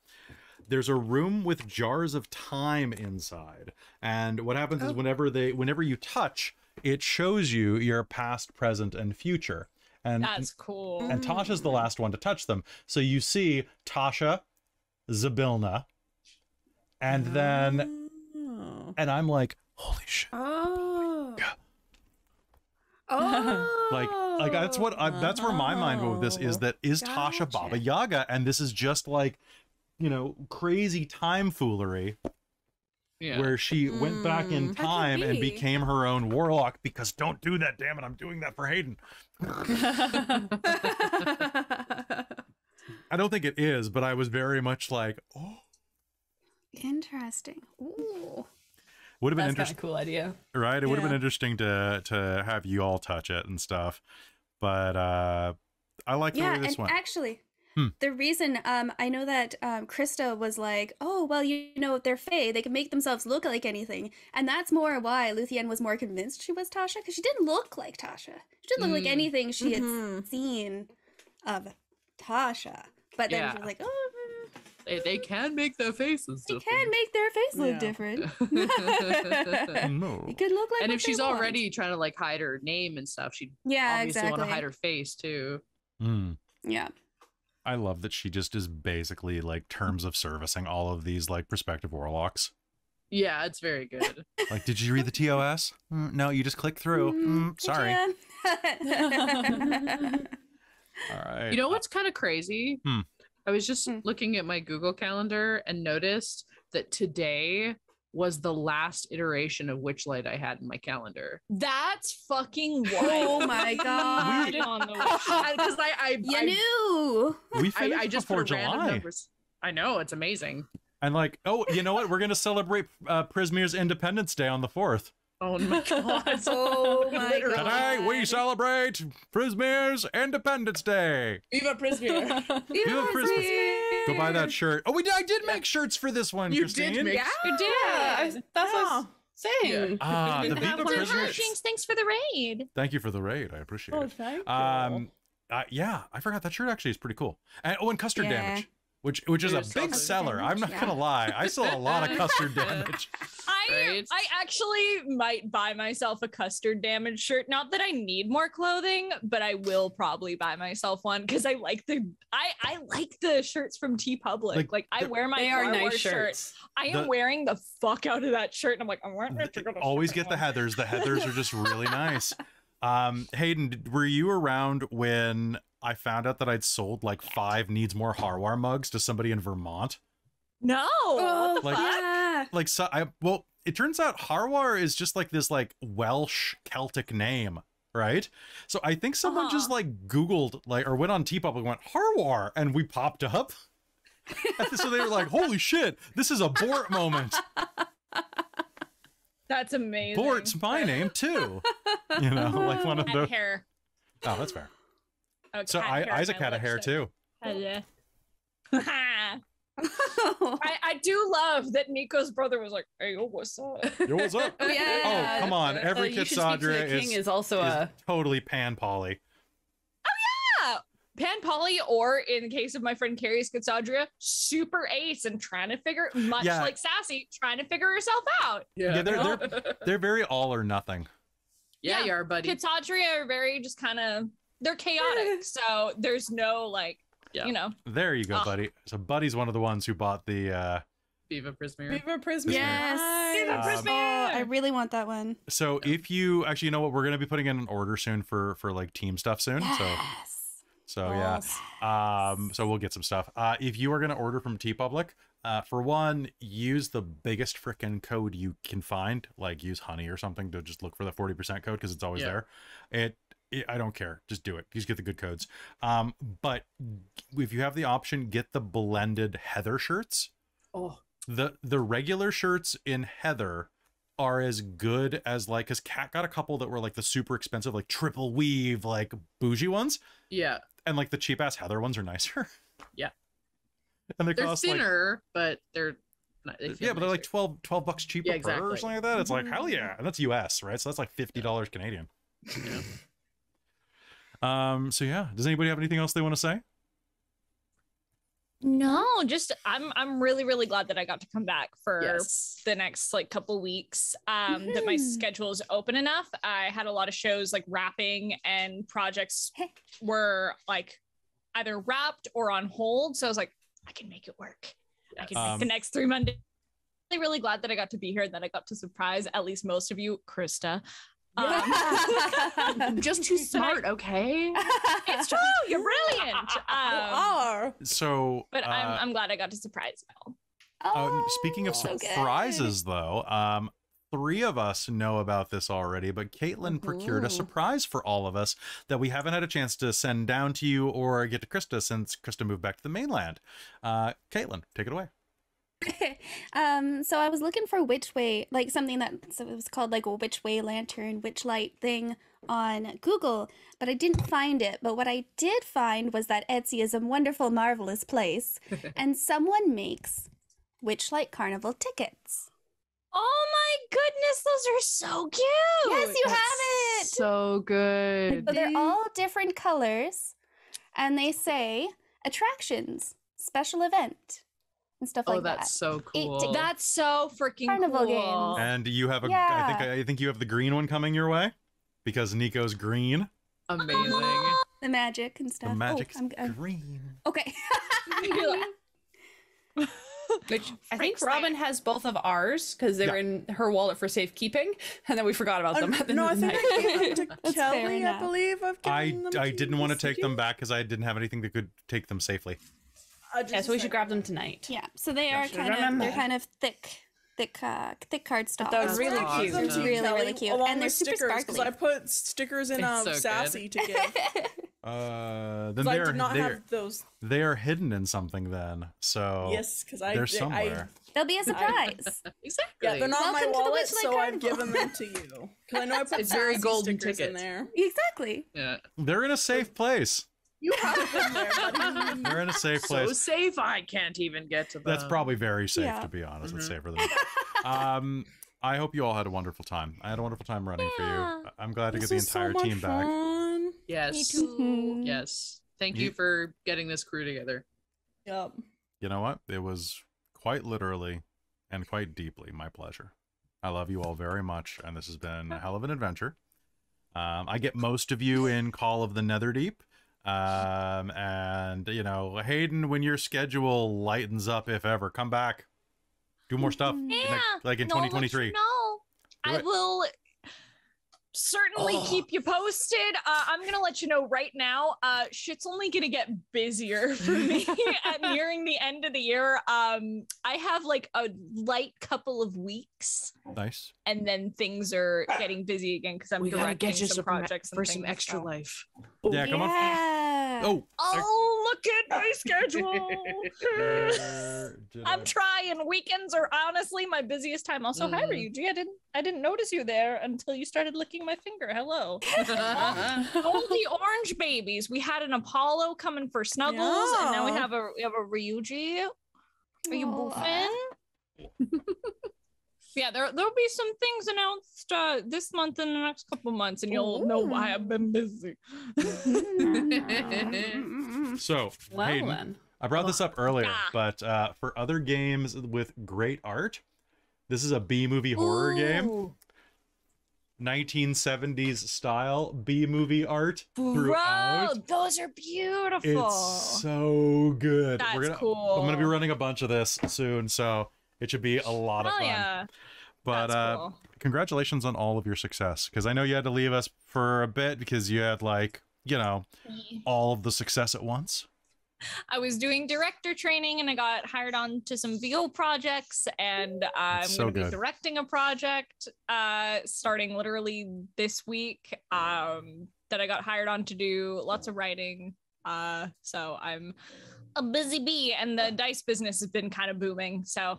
There's a room with jars of time inside, and what happens oh. is whenever they whenever you touch, it shows you your past, present, and future. And that's cool. And mm. Tasha's the last one to touch them, so you see Tasha. Zabilna, and then oh. and I'm like, holy shit! Oh, oh. like like that's what I, that's where my mind went with this is that is gotcha. Tasha Baba Yaga, and this is just like, you know, crazy time foolery, yeah. where she mm. went back in time be? and became her own warlock because don't do that, damn it! I'm doing that for Hayden. I don't think it is, but I was very much like, oh. Interesting. Ooh. Would have been interesting. That's kind of a cool idea, right? It yeah. would have been interesting to to have you all touch it and stuff. But uh, I like the yeah, way this and went. Actually, hmm. the reason um, I know that um, Krista was like, "Oh, well, you know, if they're fae, they can make themselves look like anything," and that's more why Luthienne was more convinced she was Tasha, because she didn't look like Tasha. She didn't look mm. like anything she mm-hmm. had seen of Tasha. But then yeah. she was like, "Oh." They, they can make their faces different. They can make their face look yeah. different. No. It could look like And if she's want. already trying to like hide her name and stuff, she'd yeah, obviously exactly. want to hide her face too. Mm. Yeah. I love that she just is basically like terms of servicing all of these like prospective warlocks. Yeah, it's very good. Like, did you read the T O S? Mm, no, you just click through. Mm, mm, sorry. Yeah. All right. You know what's kind of crazy? Hmm. I was just mm. looking at my Google Calendar and noticed that today was the last iteration of Witchlight I had in my calendar. That's fucking wild. Oh my god. Because I, I, you I, knew. We finished I, I just before July. I know, it's amazing. And like, oh, you know what? We're going to celebrate uh, Prismeer's Independence Day on the fourth. Oh my god. Oh my Literally. god. Today we celebrate Prismeer's Independence Day. Viva Prismeer. Viva, Viva Prismeer. Go buy that shirt. Oh, we did, I did make shirts for this one, you Christine. Did make yeah. You did. Yeah, that's yeah. what I was saying. Ah, yeah. uh, the Viva Prismeers. Thanks for the raid. Thank you for the raid. I appreciate oh, it. Thank um, you. Uh, yeah, I forgot that shirt actually is pretty cool. And, oh, and custard yeah. damage. Which which is a big seller. Damage, I'm not yeah. gonna lie. I saw a lot of custard damage. I right? I actually might buy myself a custard damage shirt. Not that I need more clothing, but I will probably buy myself one because I like the I I like the shirts from TeePublic. Like, like I wear my they are nice shirts. Shirt. I am the, wearing the fuck out of that shirt, and I'm like, I'm wearing it. Always get the heathers. The heathers are just really nice. Um, Hayden, were you around when I found out that I'd sold like five Needs More Harwar mugs to somebody in Vermont? No, oh, what the like, fuck? Yeah. Like, so I, well, it turns out Harwar is just like this like Welsh Celtic name, right? So I think someone uh-huh. just like Googled like, or went on TeePublic and went Harwar, and we popped up. So they were like, holy shit, this is a Bort moment. That's amazing. Bort's my name too. You know, like one of the hair. Oh, that's fair. Oh, so I, Isaac had a hair too. Yeah. I, I do love that Nico's brother was like, "Hey, yo, what's up? Yo, what's up? Oh, yeah. Oh, come on! Every uh, Kissadra is, is also is a totally pan poly. Oh yeah, pan poly, or in the case of my friend Carrie's Kissadra, super ace and trying to figure, much yeah. like Sassy, trying to figure herself out. Yeah, yeah they're they're they're very all or nothing. Yeah, yeah. you are, buddy. Kissadra are very just kind of. They're chaotic, so there's no like, yeah. you know. There you go, oh. buddy. So buddy's one of the ones who bought the uh, Viva Prismeer. Viva Prismeer. Yes. Viva um, Prismeer. I really want that one. So yeah. if you actually, you know what, we're gonna be putting in an order soon for for like team stuff soon. Yes. So so yes. yeah. Um. So we'll get some stuff. Uh, if you are gonna order from TeePublic, uh, for one, use the biggest frickin' code you can find. Like use honey or something to just look for the forty percent code because it's always yeah. there. It. I don't care. Just do it. You just get the good codes. Um, but if you have the option, get the blended heather shirts. Oh, the the regular shirts in heather are as good as like, because Kat got a couple that were like the super expensive, like triple weave, like bougie ones. Yeah. And like the cheap ass heather ones are nicer. Yeah. And they they're cost thinner, like, but they're not, they yeah, nicer. But they're like twelve, twelve bucks cheaper yeah, exactly. per or something like that. It's mm-hmm. like hell yeah, and that's U S, right? So that's like fifty dollars yeah. Canadian. Yeah. Um, so yeah, does anybody have anything else they want to say? No, just I'm I'm really, really glad that I got to come back for yes. the next like couple weeks. Um, mm-hmm. that my schedule is open enough. I had a lot of shows like wrapping and projects were like either wrapped or on hold. So I was like, I can make it work. I can um, make the next three Mondays. Really, really glad that I got to be here and that I got to surprise at least most of you, Krista. Um, just too smart, okay? It's true. You're brilliant. Um, are. So, but uh, I'm I'm glad I got to surprise y'all. Oh, um, speaking of surprises, so though, um, three of us know about this already, but Caitlin Ooh. procured a surprise for all of us that we haven't had a chance to send down to you or get to Krista since Krista moved back to the mainland. Uh, Caitlin, take it away. um, so I was looking for which way, like something that so it was called like a which way lantern, which light thing on Google, but I didn't find it. But what I did find was that Etsy is a wonderful, marvelous place, and someone makes Witchlight Carnival tickets. Oh my goodness, those are so cute! Yes, you That's have it. So good. So they're all different colors, and they say attractions, special event. And stuff oh, like that. Oh, that's so cool. Eight, that's so freaking Carnival cool. Carnival games. And you have a, yeah. I think I think you have the green one coming your way because Nico's green. Amazing. The magic and stuff. The magic's oh, I'm, I'm, green. Okay. Which I think Robin has both of ours because they yeah. were in her wallet for safekeeping, and then we forgot about them. No, I think I gave them to Kelly, I believe. I've given them I didn't want to take them back because I didn't have anything that could take them safely. Yeah, so we should grab them tonight. Yeah, so they are kind of they're kind of thick, thick, uh, thick cardstock. That was really cute. It's really, really cute, and they're super sparkly. I put stickers in um, Sassy to give. Uh, then they are those. They are hidden in something then. So yes, because I they're somewhere. They'll be a surprise. Exactly. Yeah, they're not my wallet, so I've given them to you. Because I know I put very golden tickets in there. Exactly. Yeah, they're in a safe place. You have them there, buddy. They're in a safe place. So safe, I can't even get to them. That's probably very safe, yeah. to be honest. Mm-hmm. It's safer than um, I hope you all had a wonderful time. I had a wonderful time running yeah. for you. I'm glad this to get the entire so team back. Fun. Yes. Me too. Yes. Thank you, you for getting this crew together. Yep. You know what? It was quite literally and quite deeply my pleasure. I love you all very much, and this has been a hell of an adventure. Um, I get most of you in Call of the Netherdeep. Um, and, you know, Hayden, when your schedule lightens up, if ever, come back. Do more stuff. Yeah. In, like, like in no, twenty twenty-three. No, I it. will certainly oh. keep you posted. Uh, I'm going to let you know right now, uh, shit's only going to get busier for me at nearing the end of the year. Um, I have like a light couple of weeks. Nice. And then things are getting busy again because I'm going to get you some projects for some extra life. Oh, yeah, come yeah. on. Oh, oh, look at my schedule. I'm trying. Weekends are honestly my busiest time. Also, mm. hi, Ryuji. I didn't, I didn't notice you there until you started licking my finger. Hello. All the orange babies. We had an Apollo coming for Snuggles, yeah. and now we have a we have a Ryuji. Are you boofing? Yeah, there there'll be some things announced uh, this month and the next couple months, and you'll Ooh. know why I've been busy. So, well, Hayden, then. I brought this up earlier, ah. but uh, for other games with great art, this is a B-movie horror Ooh. game. nineteen seventies style B-movie art throughout. Bro, those are beautiful. It's so good. That's We're gonna, cool. I'm going to be running a bunch of this soon, so... It should be a lot of fun. Yeah. But uh, cool. congratulations on all of your success, because I know you had to leave us for a bit because you had, like, you know, all of the success at once. I was doing director training and I got hired on to some V O projects, and uh, I'm so going to be directing a project uh, starting literally this week um, that I got hired on to do lots of writing. Uh, so I'm a busy bee, and the dice business has been kind of booming, so...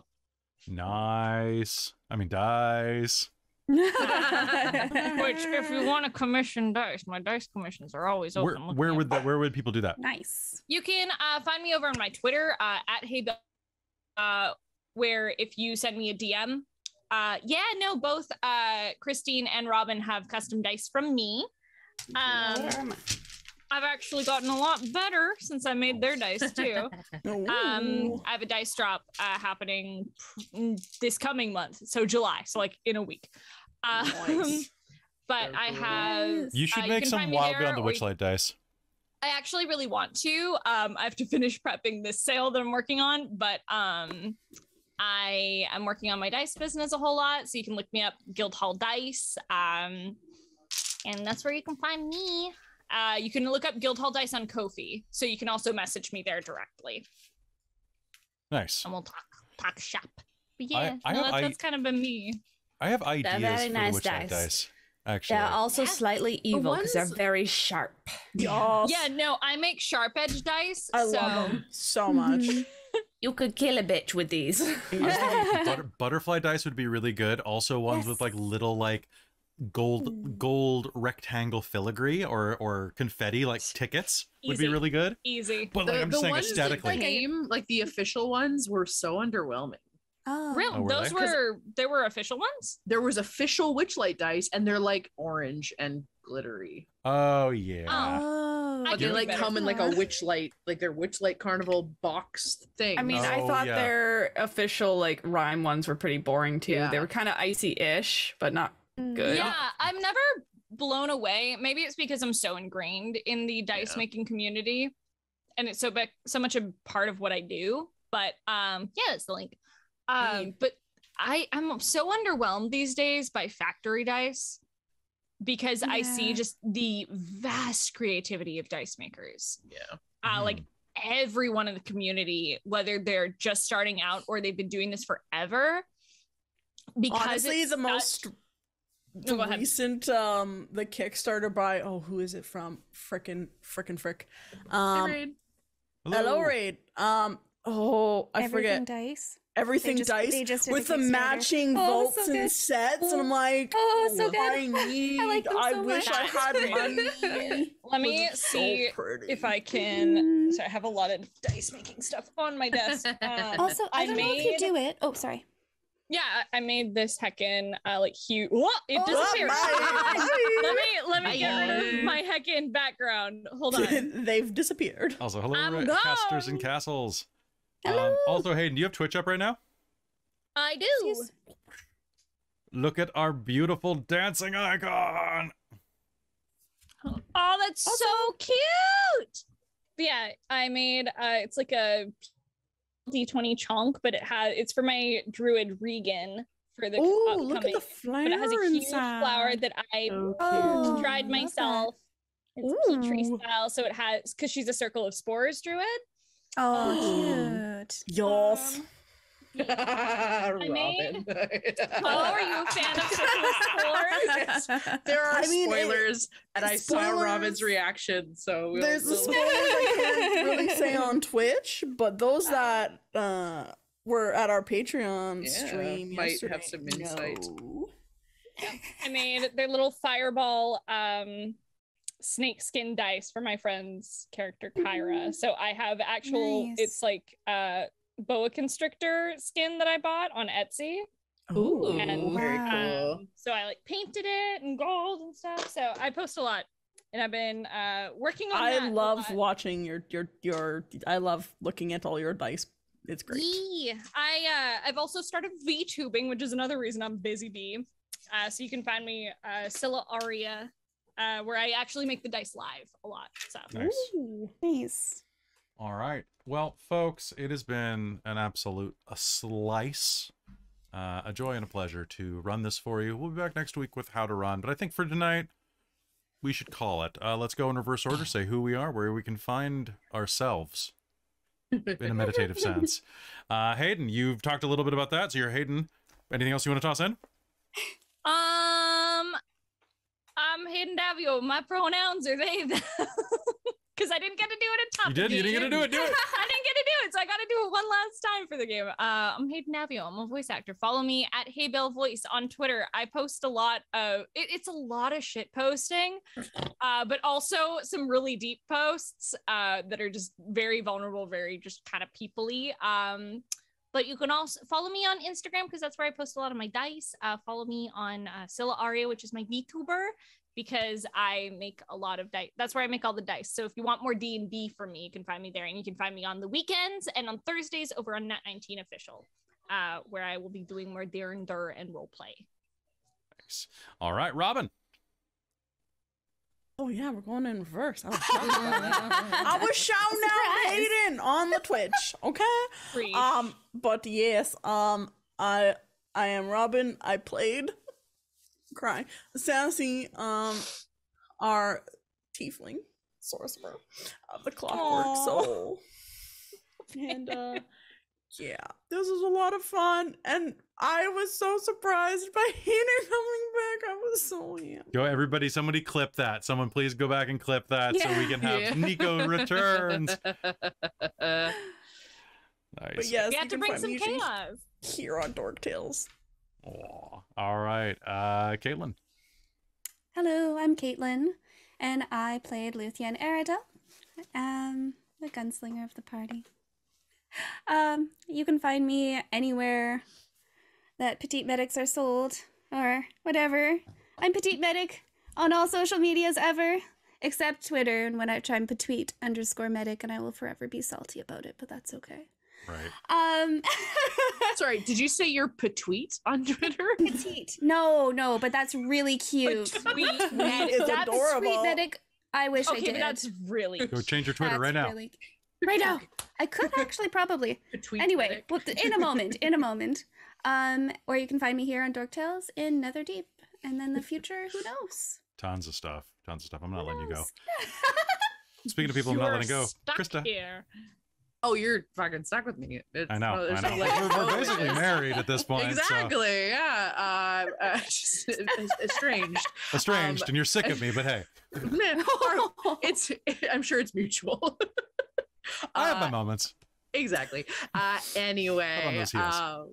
Nice. I mean, dice. Which, if you want to commission dice, my dice commissions are always open. Where, where would that? Where would people do that? Nice. You can uh, find me over on my Twitter uh, at HeyBell, uh, where if you send me a D M, uh, yeah, no, both uh, Christine and Robin have custom dice from me. Um, I've actually gotten a lot better since I made their dice too. um, I have a dice drop uh, happening this coming month, so July, so like in a week. Um, nice. But I have. You should uh, make you some Wild Beyond the Witchlight dice. I actually really want to. Um, I have to finish prepping this sale that I'm working on, but um, I am working on my dice business a whole lot, so you can look me up, Guildhall Dice, um, and that's where you can find me. Uh, you can look up Guildhall Dice on Ko-fi, so you can also message me there directly. Nice. And we'll talk talk shop. But yeah, I, I no, that's, I, that's kind of been me. I have ideas they're very for nice which dice. dice. Actually, they're also yeah. slightly evil because the ones... they're very sharp. Yes. Yeah, no, I make sharp edge dice. I so... love them so much. You could kill a bitch with these. Butter, butterfly dice would be really good. Also ones yes. with like little like gold gold rectangle filigree or or confetti like tickets would easy. Be really good. Easy. But like the, I'm the saying aesthetically. That, like, game, like the official ones were so underwhelming. Oh. Real, oh, were those they? were there were official ones? There was official Witchlight dice and they're like orange and glittery. Oh yeah. Oh, but they like better. come in like a Witchlight, like their Witchlight Carnival boxed thing. I mean, oh, I thought yeah. their official like rhyme ones were pretty boring too. Yeah. They were kind of icy-ish, but not good. Yeah, I'm never blown away. Maybe it's because I'm so ingrained in the dice yeah. making community, and it's so be- so much a part of what I do. But um, yeah, it's the link. Um, but I I'm so underwhelmed these days by factory dice. Because yeah. I see just the vast creativity of dice makers. Yeah. Uh, mm. Like everyone in the community, whether they're just starting out or they've been doing this forever. Because honestly, the most the recent, um, the Kickstarter by, oh, who is it from? Frickin', frickin' frick. Um, Hello. Hello, Raid. Um, oh, I Everything forget. Dice. Everything just, dice with the matching vaults oh, so and sets, oh. and I'm like, oh, so good. I need, I, like them so I wish much. I had money. Let me see so if I can. So I have a lot of dice making stuff on my desk. Uh, also, I, I don't made, know if you do it. Oh, sorry. Yeah, I made this heckin' uh, like huge. Whoa, it disappeared. Oh, let me let me get rid of my heckin' background. Hold on, they've disappeared. Also, hello, I'm casters gone. and castles. Um, also, Hayden, do you have Twitch up right now? I do. Excuse. Look at our beautiful dancing icon. Oh, that's also so cute. Yeah, I made, uh, it's like a D twenty chonk, but it has, it's for my druid Regan for the Ooh, upcoming. Look at the flower but it has a huge inside. flower that I oh, dried myself. That. It's Ooh. Petri style, so it has, because she's a circle of spores druid. Oh, cute. Yes. Um, yeah. I mean, oh, are you a fan of Circle Spores? There are I mean, spoilers, it, and I spoilers. saw Robin's reaction, so... We'll, There's we'll... a spoiler I can't really say on Twitch, but those that uh, were at our Patreon yeah, stream might yesterday. have some insight. No. Yeah. I made their little fireball... Um, snake skin dice for my friend's character Kyra. So I have actual nice. It's like uh boa constrictor skin that I bought on Etsy. Ooh, and, very cool. Um, so I like painted it in gold and stuff. So I post a lot and I've been uh working on I that love watching your your your I love looking at all your dice. It's great. Yeah. I uh I've also started VTubing, which is another reason I'm busy bee. Uh so you can find me uh Scylla Aria. Uh, where I actually make the dice live a lot. So. Nice. Ooh, nice. All right. Well, folks, it has been an absolute a slice, uh, a joy and a pleasure to run this for you. We'll be back next week with How to Run. But I think for tonight, we should call it. Uh, let's go in reverse order, say who we are, where we can find ourselves in a meditative sense. Uh, Hayden, you've talked a little bit about that. So you're Hayden. Anything else you want to toss in? Um... I'm Hayden Davio. My pronouns are they, because I didn't get to do it in top. You did. Game. You didn't get to do it. Do it. I didn't get to do it, so I got to do it one last time for the game. Uh, I'm Hayden Davio. I'm a voice actor. Follow me at HeyBellVoice on Twitter. I post a lot of. It, it's a lot of shit posting, uh, but also some really deep posts uh, that are just very vulnerable, very just kind of people-y. Um, But you can also follow me on Instagram because that's where I post a lot of my dice. Uh, follow me on uh, Scylla Aria, which is my VTuber, because I make a lot of dice. That's where I make all the dice. So if you want more D and D from me, you can find me there. And you can find me on the weekends and on Thursdays over on Nat nineteen Official, uh, where I will be doing more Dare and Dur and roleplay. Thanks. All right, Robin. Oh yeah, we're going in reverse. I was shouting out Hayden on the Twitch. Okay. Freeze. Um, but yes, um, I I am Robin. I played crying Sassy, um, our tiefling sorcerer of the Clockwork Aww. Soul. And uh, yeah, this was a lot of fun, and I was so surprised by Hayden coming back. I was so yeah. Yo, everybody, somebody clip that. Someone please go back and clip that yeah. so we can have yeah. Nico returns. Nice. But yes, we have to bring some chaos here on Dork Tales. Oh, all right. Uh, Caitlin. Hello, I'm Caitlin, and I played Luthienne Aeradel, um, the gunslinger of the party. Um, you can find me anywhere that Petite Medics are sold, or whatever. I'm Petite Medic on all social medias ever, except Twitter, and when I try and petweet underscore medic, and I will forever be salty about it, but that's okay. Right. Um, sorry, did you say you're petite on Twitter? Petite. No, no, but that's really cute. Petite medic is that's adorable. Sweet medic. I wish okay, I did. That's really cute. Go change your Twitter that's right now. Really... Right now. I could actually probably. Petite anyway, well, in a moment, in a moment. Um, or you can find me here on Dork Tales in Netherdeep. And then the future, who knows? Tons of stuff. Tons of stuff. I'm not who letting knows? you go. Speaking of people, You're I'm not letting go. Krista. Here. Oh, you're fucking stuck with me. It's, I know. Oh, I know. Like, we're, we're basically married at this point. Exactly. So. Yeah. Uh, uh, estranged. Estranged, um, and you're sick of me, but hey. Man, it's. I'm sure it's mutual. I have uh, my moments. Exactly. Uh, anyway. Um,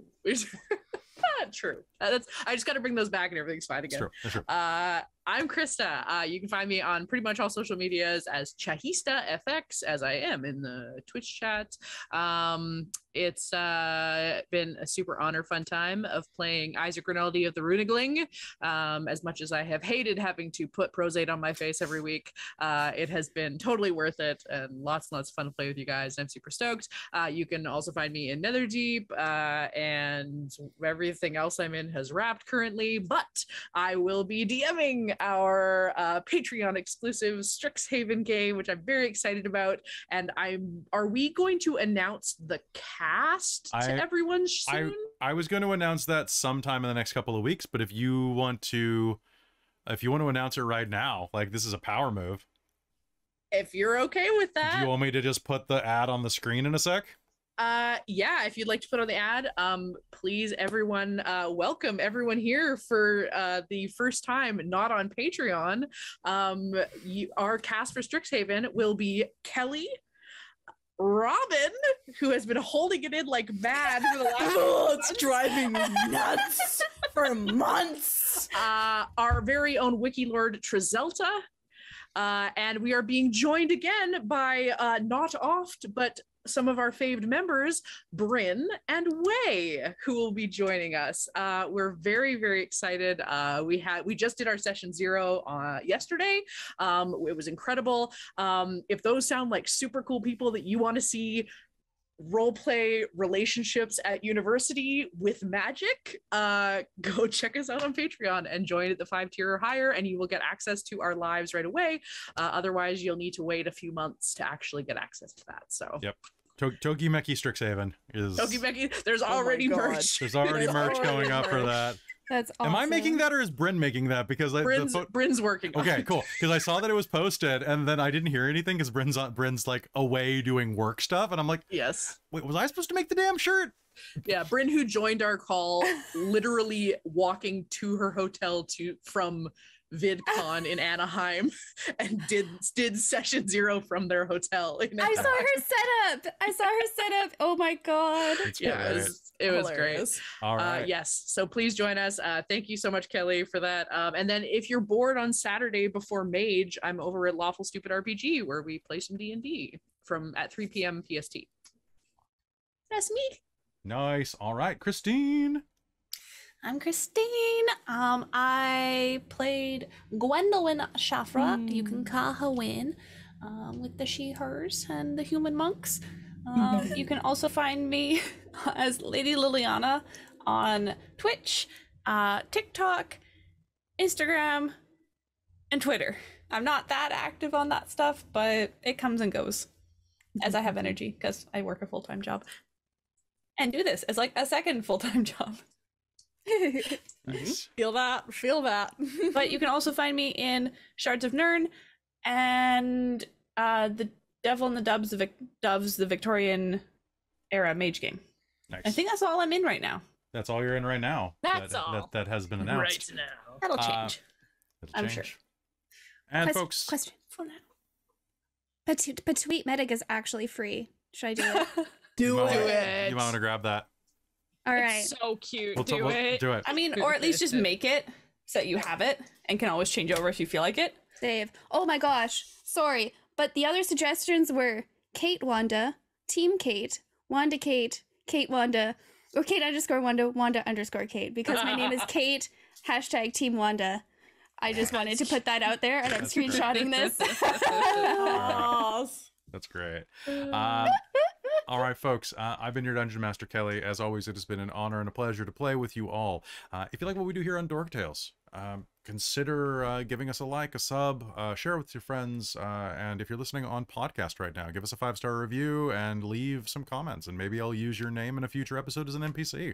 true. Uh, that's. I just got to bring those back, and everything's fine again. That's true. That's true. Uh, I'm Krista. Uh, you can find me on pretty much all social medias as Chahista F X, as I am in the Twitch chat. Um, it's uh, been a super honor, fun time of playing Isaac Ronaldi of the Runegling. Um, as much as I have hated having to put Prozade on my face every week, uh, it has been totally worth it, and lots and lots of fun to play with you guys. I'm super stoked. Uh, you can also find me in Netherdeep, uh, and everything else I'm in has wrapped currently, but I will be DMing our uh, Patreon exclusive Strixhaven game, which I'm very excited about. And I'm, are we going to announce the cast I, to everyone soon? I, I was going to announce that sometime in the next couple of weeks, but if you want to, if you want to announce it right now, like this is a power move. If you're okay with that. Do you want me to just put the ad on the screen in a sec? Uh, yeah, if you'd like to put on the ad, um, please, everyone, uh, welcome everyone here for uh, the first time, not on Patreon. Um, you, our cast for Strixhaven will be Kelly, Robin, who has been holding it in like mad for the last oh, it's months. Driving me nuts for months. Uh, our very own Wiki Lord Trizelta. Uh, and we are being joined again by uh, not oft, but some of our faved members, Bryn and Way, who will be joining us. Uh, we're very, very excited. Uh, we had we just did our session zero uh, yesterday. Um, it was incredible. Um, if those sound like super cool people that you want to see role play relationships at university with magic, uh, go check us out on Patreon and join at the five tier or higher, and you will get access to our lives right away. Uh, otherwise, you'll need to wait a few months to actually get access to that. So, yep. Togimeki Strixhaven is Togimeki. There's already oh merch. There's already There's merch already going merch. up for that. That's awesome. Am I making that, or is Bryn making that? Because I, Bryn's, the Bryn's working. Okay, on it. Cool. Because I saw that it was posted, and then I didn't hear anything because Bryn's on, Bryn's like away doing work stuff, and I'm like, yes. Wait, was I supposed to make the damn shirt? Yeah, Bryn, who joined our call, literally walking to her hotel to from VidCon in Anaheim, and did did session zero from their hotel. In I saw her setup. I saw her setup. Oh my god. It's yeah. Right. It was Hilarious. great. All right. Uh, yes. So please join us. Uh, thank you so much, Kelly, for that. Um, and then if you're bored on Saturday before Mage, I'm over at Lawful Stupid R P G, where we play some D and D from at three P M P S T. That's me. Nice. All right, Christine. I'm Christine. Um, I played Gwendolwyne Shafra. Mm. You can call her Wynn, um, with the she/hers and the human monks. Um, you can also find me as Lady Liliana on Twitch, uh, TikTok, Instagram, and Twitter. I'm not that active on that stuff, but it comes and goes as I have energy, because I work a full-time job and do this as like a second full-time job. Nice. Feel that, feel that. But you can also find me in Shards of Nirn and uh, the Devil in the Doves, the Vic Doves, the Victorian era mage game. Nice. I think that's all I'm in right now. That's all you're in right now. That's that, all. That, that has been announced. Right now. That'll change. Uh, that'll I'm change. sure. And question, folks. Question for now. Petite Medic is actually free. Should I do it? Do you it. Want to, you want to grab that? All right. It's so cute. We'll do, we'll, it. do it. I mean, or at least just make it so that you have it and can always change over if you feel like it. Save. Oh my gosh. Sorry. But the other suggestions were Kate Wanda, Team Kate, Wanda Kate, Kate Wanda, or Kate underscore Wanda, Wanda underscore Kate, because my name is Kate, hashtag Team Wanda. I just wanted to put that out there, and I'm That's screenshotting great. This. Right. That's great. Um, all right, folks, uh, I've been your Dungeon Master, Kelly. As always, it has been an honor and a pleasure to play with you all. Uh, if you like what we do here on Dork Tales, um, consider uh, giving us a like, a sub, uh, share it with your friends. Uh, and if you're listening on podcast right now, give us a five star review and leave some comments, and maybe I'll use your name in a future episode as an N P C.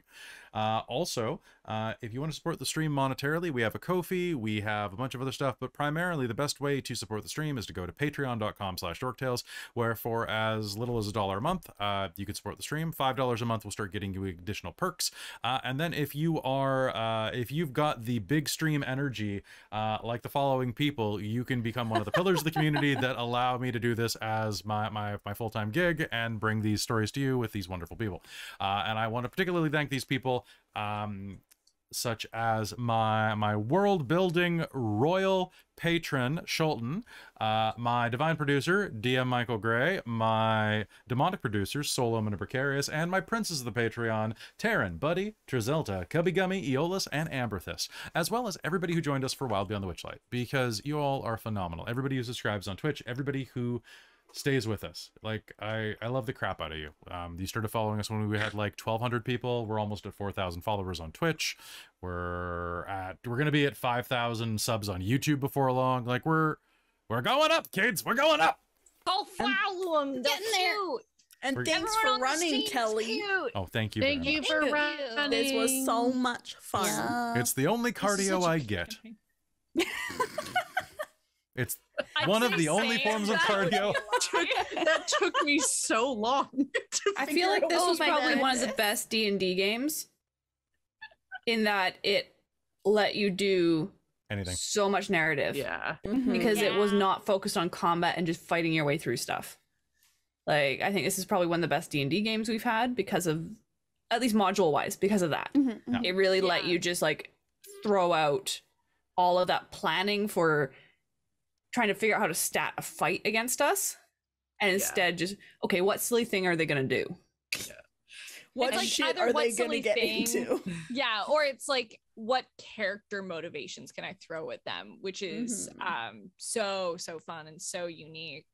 Uh, also, uh, if you want to support the stream monetarily, we have a Ko-fi, we have a bunch of other stuff, but primarily the best way to support the stream is to go to patreon dot com slash dorktales, where for as little as a dollar a month, uh, you can support the stream. five dollars a month will start getting you additional perks. Uh, and then if you are, uh, if you've got the big stream energy, Uh, like the following people, you can become one of the pillars of the community that allow me to do this as my my, my full-time gig and bring these stories to you with these wonderful people. Uh, and I want to particularly thank these people, um, such as my my world-building royal patron, Schulten, uh, my divine producer, D M Michael Gray, my demonic producers, Solom and Precarious, and my princes of the Patreon, Taryn, Buddy, Trizelta, Cubby Gummy, Eolus, and Amberthus, as well as everybody who joined us for Wild Beyond the Witchlight, because you all are phenomenal. Everybody who subscribes on Twitch, everybody who stays with us. Like, I, I love the crap out of you. Um, you started following us when we had like twelve hundred people. We're almost at four thousand followers on Twitch. We're at, we're going to be at five thousand subs on YouTube before long. Like, we're, we're going up, kids. We're going up. Go follow them. They're cute. And we're, thanks for running, Kelly. Cute. Oh, thank you. Thank you for running. This was so much fun. Yeah. It's the only cardio I get. It's I'm one of the only forms that of cardio. Took, that took me so long. To I feel like this was probably one of the best D and D games, in that it let you do anything. So much narrative. Yeah. Mm-hmm. Because yeah. it was not focused on combat and just fighting your way through stuff. Like, I think this is probably one of the best D and D games we've had because of, at least module wise, because of that. Mm-hmm. Yeah. It really yeah. let you just like throw out all of that planning for trying to figure out how to stat a fight against us, and instead yeah. just, okay, what silly thing are they gonna do? Yeah. What like shit are what they gonna get thing, into? Yeah, or it's like, what character motivations can I throw at them? Which is mm-hmm. um, so, so fun and so unique.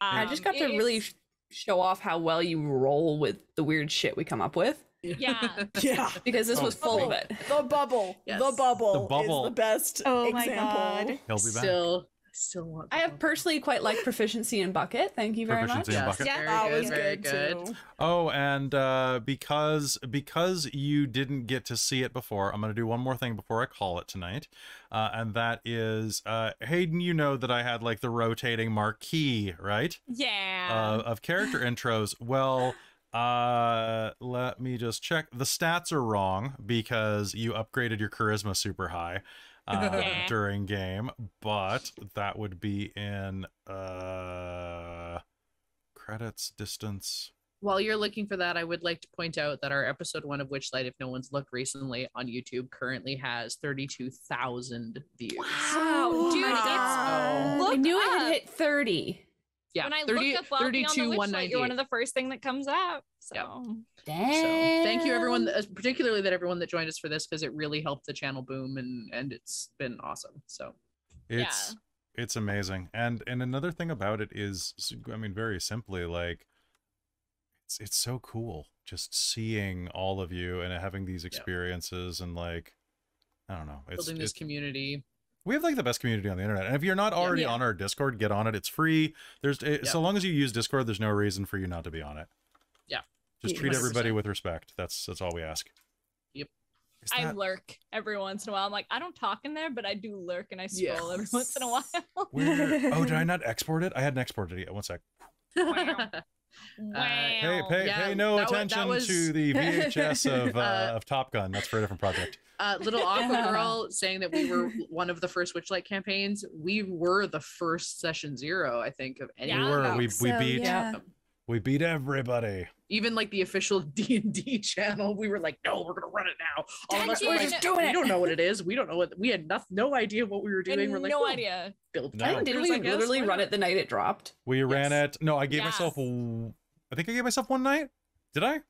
Um, I just got to really sh show off how well you roll with the weird shit we come up with. Yeah. Yeah. Because this oh, was full of it. The bubble. Yes. The bubble. The bubble is the best oh, example. My God. He'll be back. Still, Still want I have personally quite liked proficiency in bucket. Thank you very proficiency much. Proficiency in bucket. Yeah, very good, very good. Too. Oh, and uh, because because you didn't get to see it before, I'm going to do one more thing before I call it tonight, uh, and that is, uh, Hayden, you know that I had like the rotating marquee, right? Yeah. Uh, of character intros. Well, uh, let me just check. The stats are wrong because you upgraded your charisma super high. Uh, yeah. During game, but that would be in uh credits distance. While you're looking for that, I would like to point out that our episode one of Witchlight, if no one's looked recently on YouTube, currently has thirty-two thousand views. Wow, oh, dude, wow. It's, I knew it had hit thirty. Yeah, when I look up Wild Beyond the Witchlight, you're one of the first thing that comes up. So, yeah. Damn. So thank you everyone, particularly that everyone that joined us for this, because it really helped the channel boom, and and it's been awesome. So, it's yeah. it's amazing. And and another thing about it is, I mean, very simply, like it's it's so cool just seeing all of you and having these experiences, yeah. and like I don't know, it's, building this it's, community. We have like the best community on the internet, and if you're not already yeah. on our Discord, get on it. It's free. There's it, yeah. so long as you use Discord, there's no reason for you not to be on it. Yeah, just treat one hundred percent. Everybody with respect. That's that's all we ask. Yep. I lurk every once in a while. I'm like, I don't talk in there, but I do lurk, and I scroll yes. every once in a while. We're, oh, did I not export it? I hadn't exported it yet. One sec. Wow. Wow. Uh, pay, pay, yeah, pay no attention was, was... to the V H S of, uh, uh, of Top Gun. That's for a different project. Uh, little Aqua Girl saying that we were one of the first Witchlight campaigns. We were the first session zero, I think, of any. Yeah, we were. We, so, we beat. Yeah. We beat everybody. Even like the official D and D channel, we were like, no, we're going to run it now. Unless, like, doing we it. don't know what it is. We don't know what, we had no, no idea what we were doing. We we're like, no oh, idea. Build no. Did we like, literally run it the night it dropped? We yes. ran it. No, I gave yes. myself, I think I gave myself one night. Did I?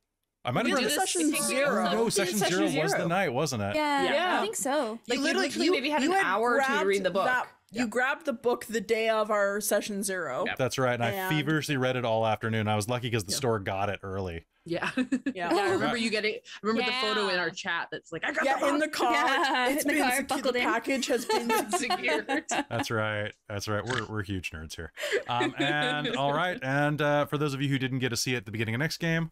I might we have done session zero. No, we session zero was zero. the night, wasn't it? Yeah, yeah. I think so. Like, you literally, you, maybe had an had hour or two to read the book. That, yeah. You grabbed the book the day of our session zero. Yep. That's right, and, and I feverishly read it all afternoon. I was lucky because the yeah. store got it early. Yeah, yeah. I remember you getting. Remember yeah. the photo in our chat that's like, I got yeah, the in the car. Yeah, it's in been the, car, buckled the in. package has been secured. That's right. That's right. We're we're huge nerds here. Um, and all right, and uh, for those of you who didn't get to see it at the beginning of next game.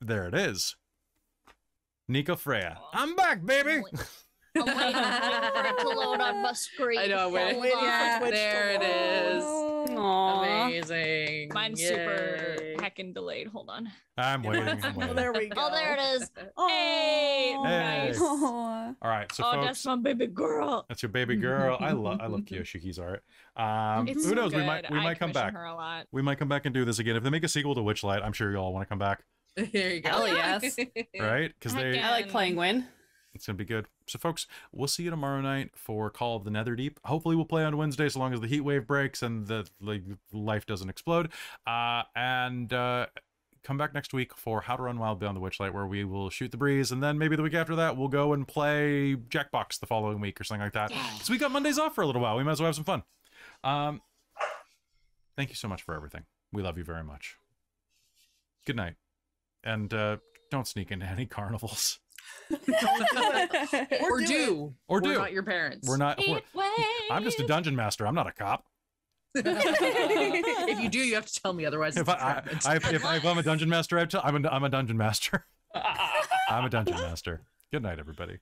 There it is. Ni'ico Freiya. I'm back, baby! I'm waiting for it to load on my screen. I know, waiting. Yeah, there it is. Aww. Amazing. Mine's Yay. super heckin' delayed. Hold on. I'm waiting. I'm waiting. Oh, there we go. Oh, there it is. Hey! Nice. All right, so oh, folks, that's my baby girl. That's your bababy girl. I love I love Kiyoshiki's art. Um, it's who knows? So we might, we might come back. Her a lot. We might come back and do this again. If they make a sequel to Witchlight, I'm sure you all want to come back. There you go. Hell yes. Right? Because they I like playing Win. It's gonna be good. So folks, we'll see you tomorrow night for Call of the Netherdeep. Hopefully we'll play on Wednesday so long as the heat wave breaks and the like life doesn't explode. Uh and uh come back next week for How to Run Wild Beyond the Witchlight, where we will shoot the breeze, and then maybe the week after that we'll go and play Jackbox the following week or something like that. Because so we got Mondays off for a little while. We might as well have some fun. Um Thank you so much for everything. We love you very much. Good night. And uh, don't sneak into any carnivals. Don't do it. Or, or do. do. Or do. We're not your parents. We're not. We're, I'm just a dungeon master. I'm not a cop. If you do, you have to tell me. Otherwise, if, I, I, I, if, I, if I'm a dungeon master, I tell, I'm, a, I'm a dungeon master. I'm a dungeon master. Good night, everybody.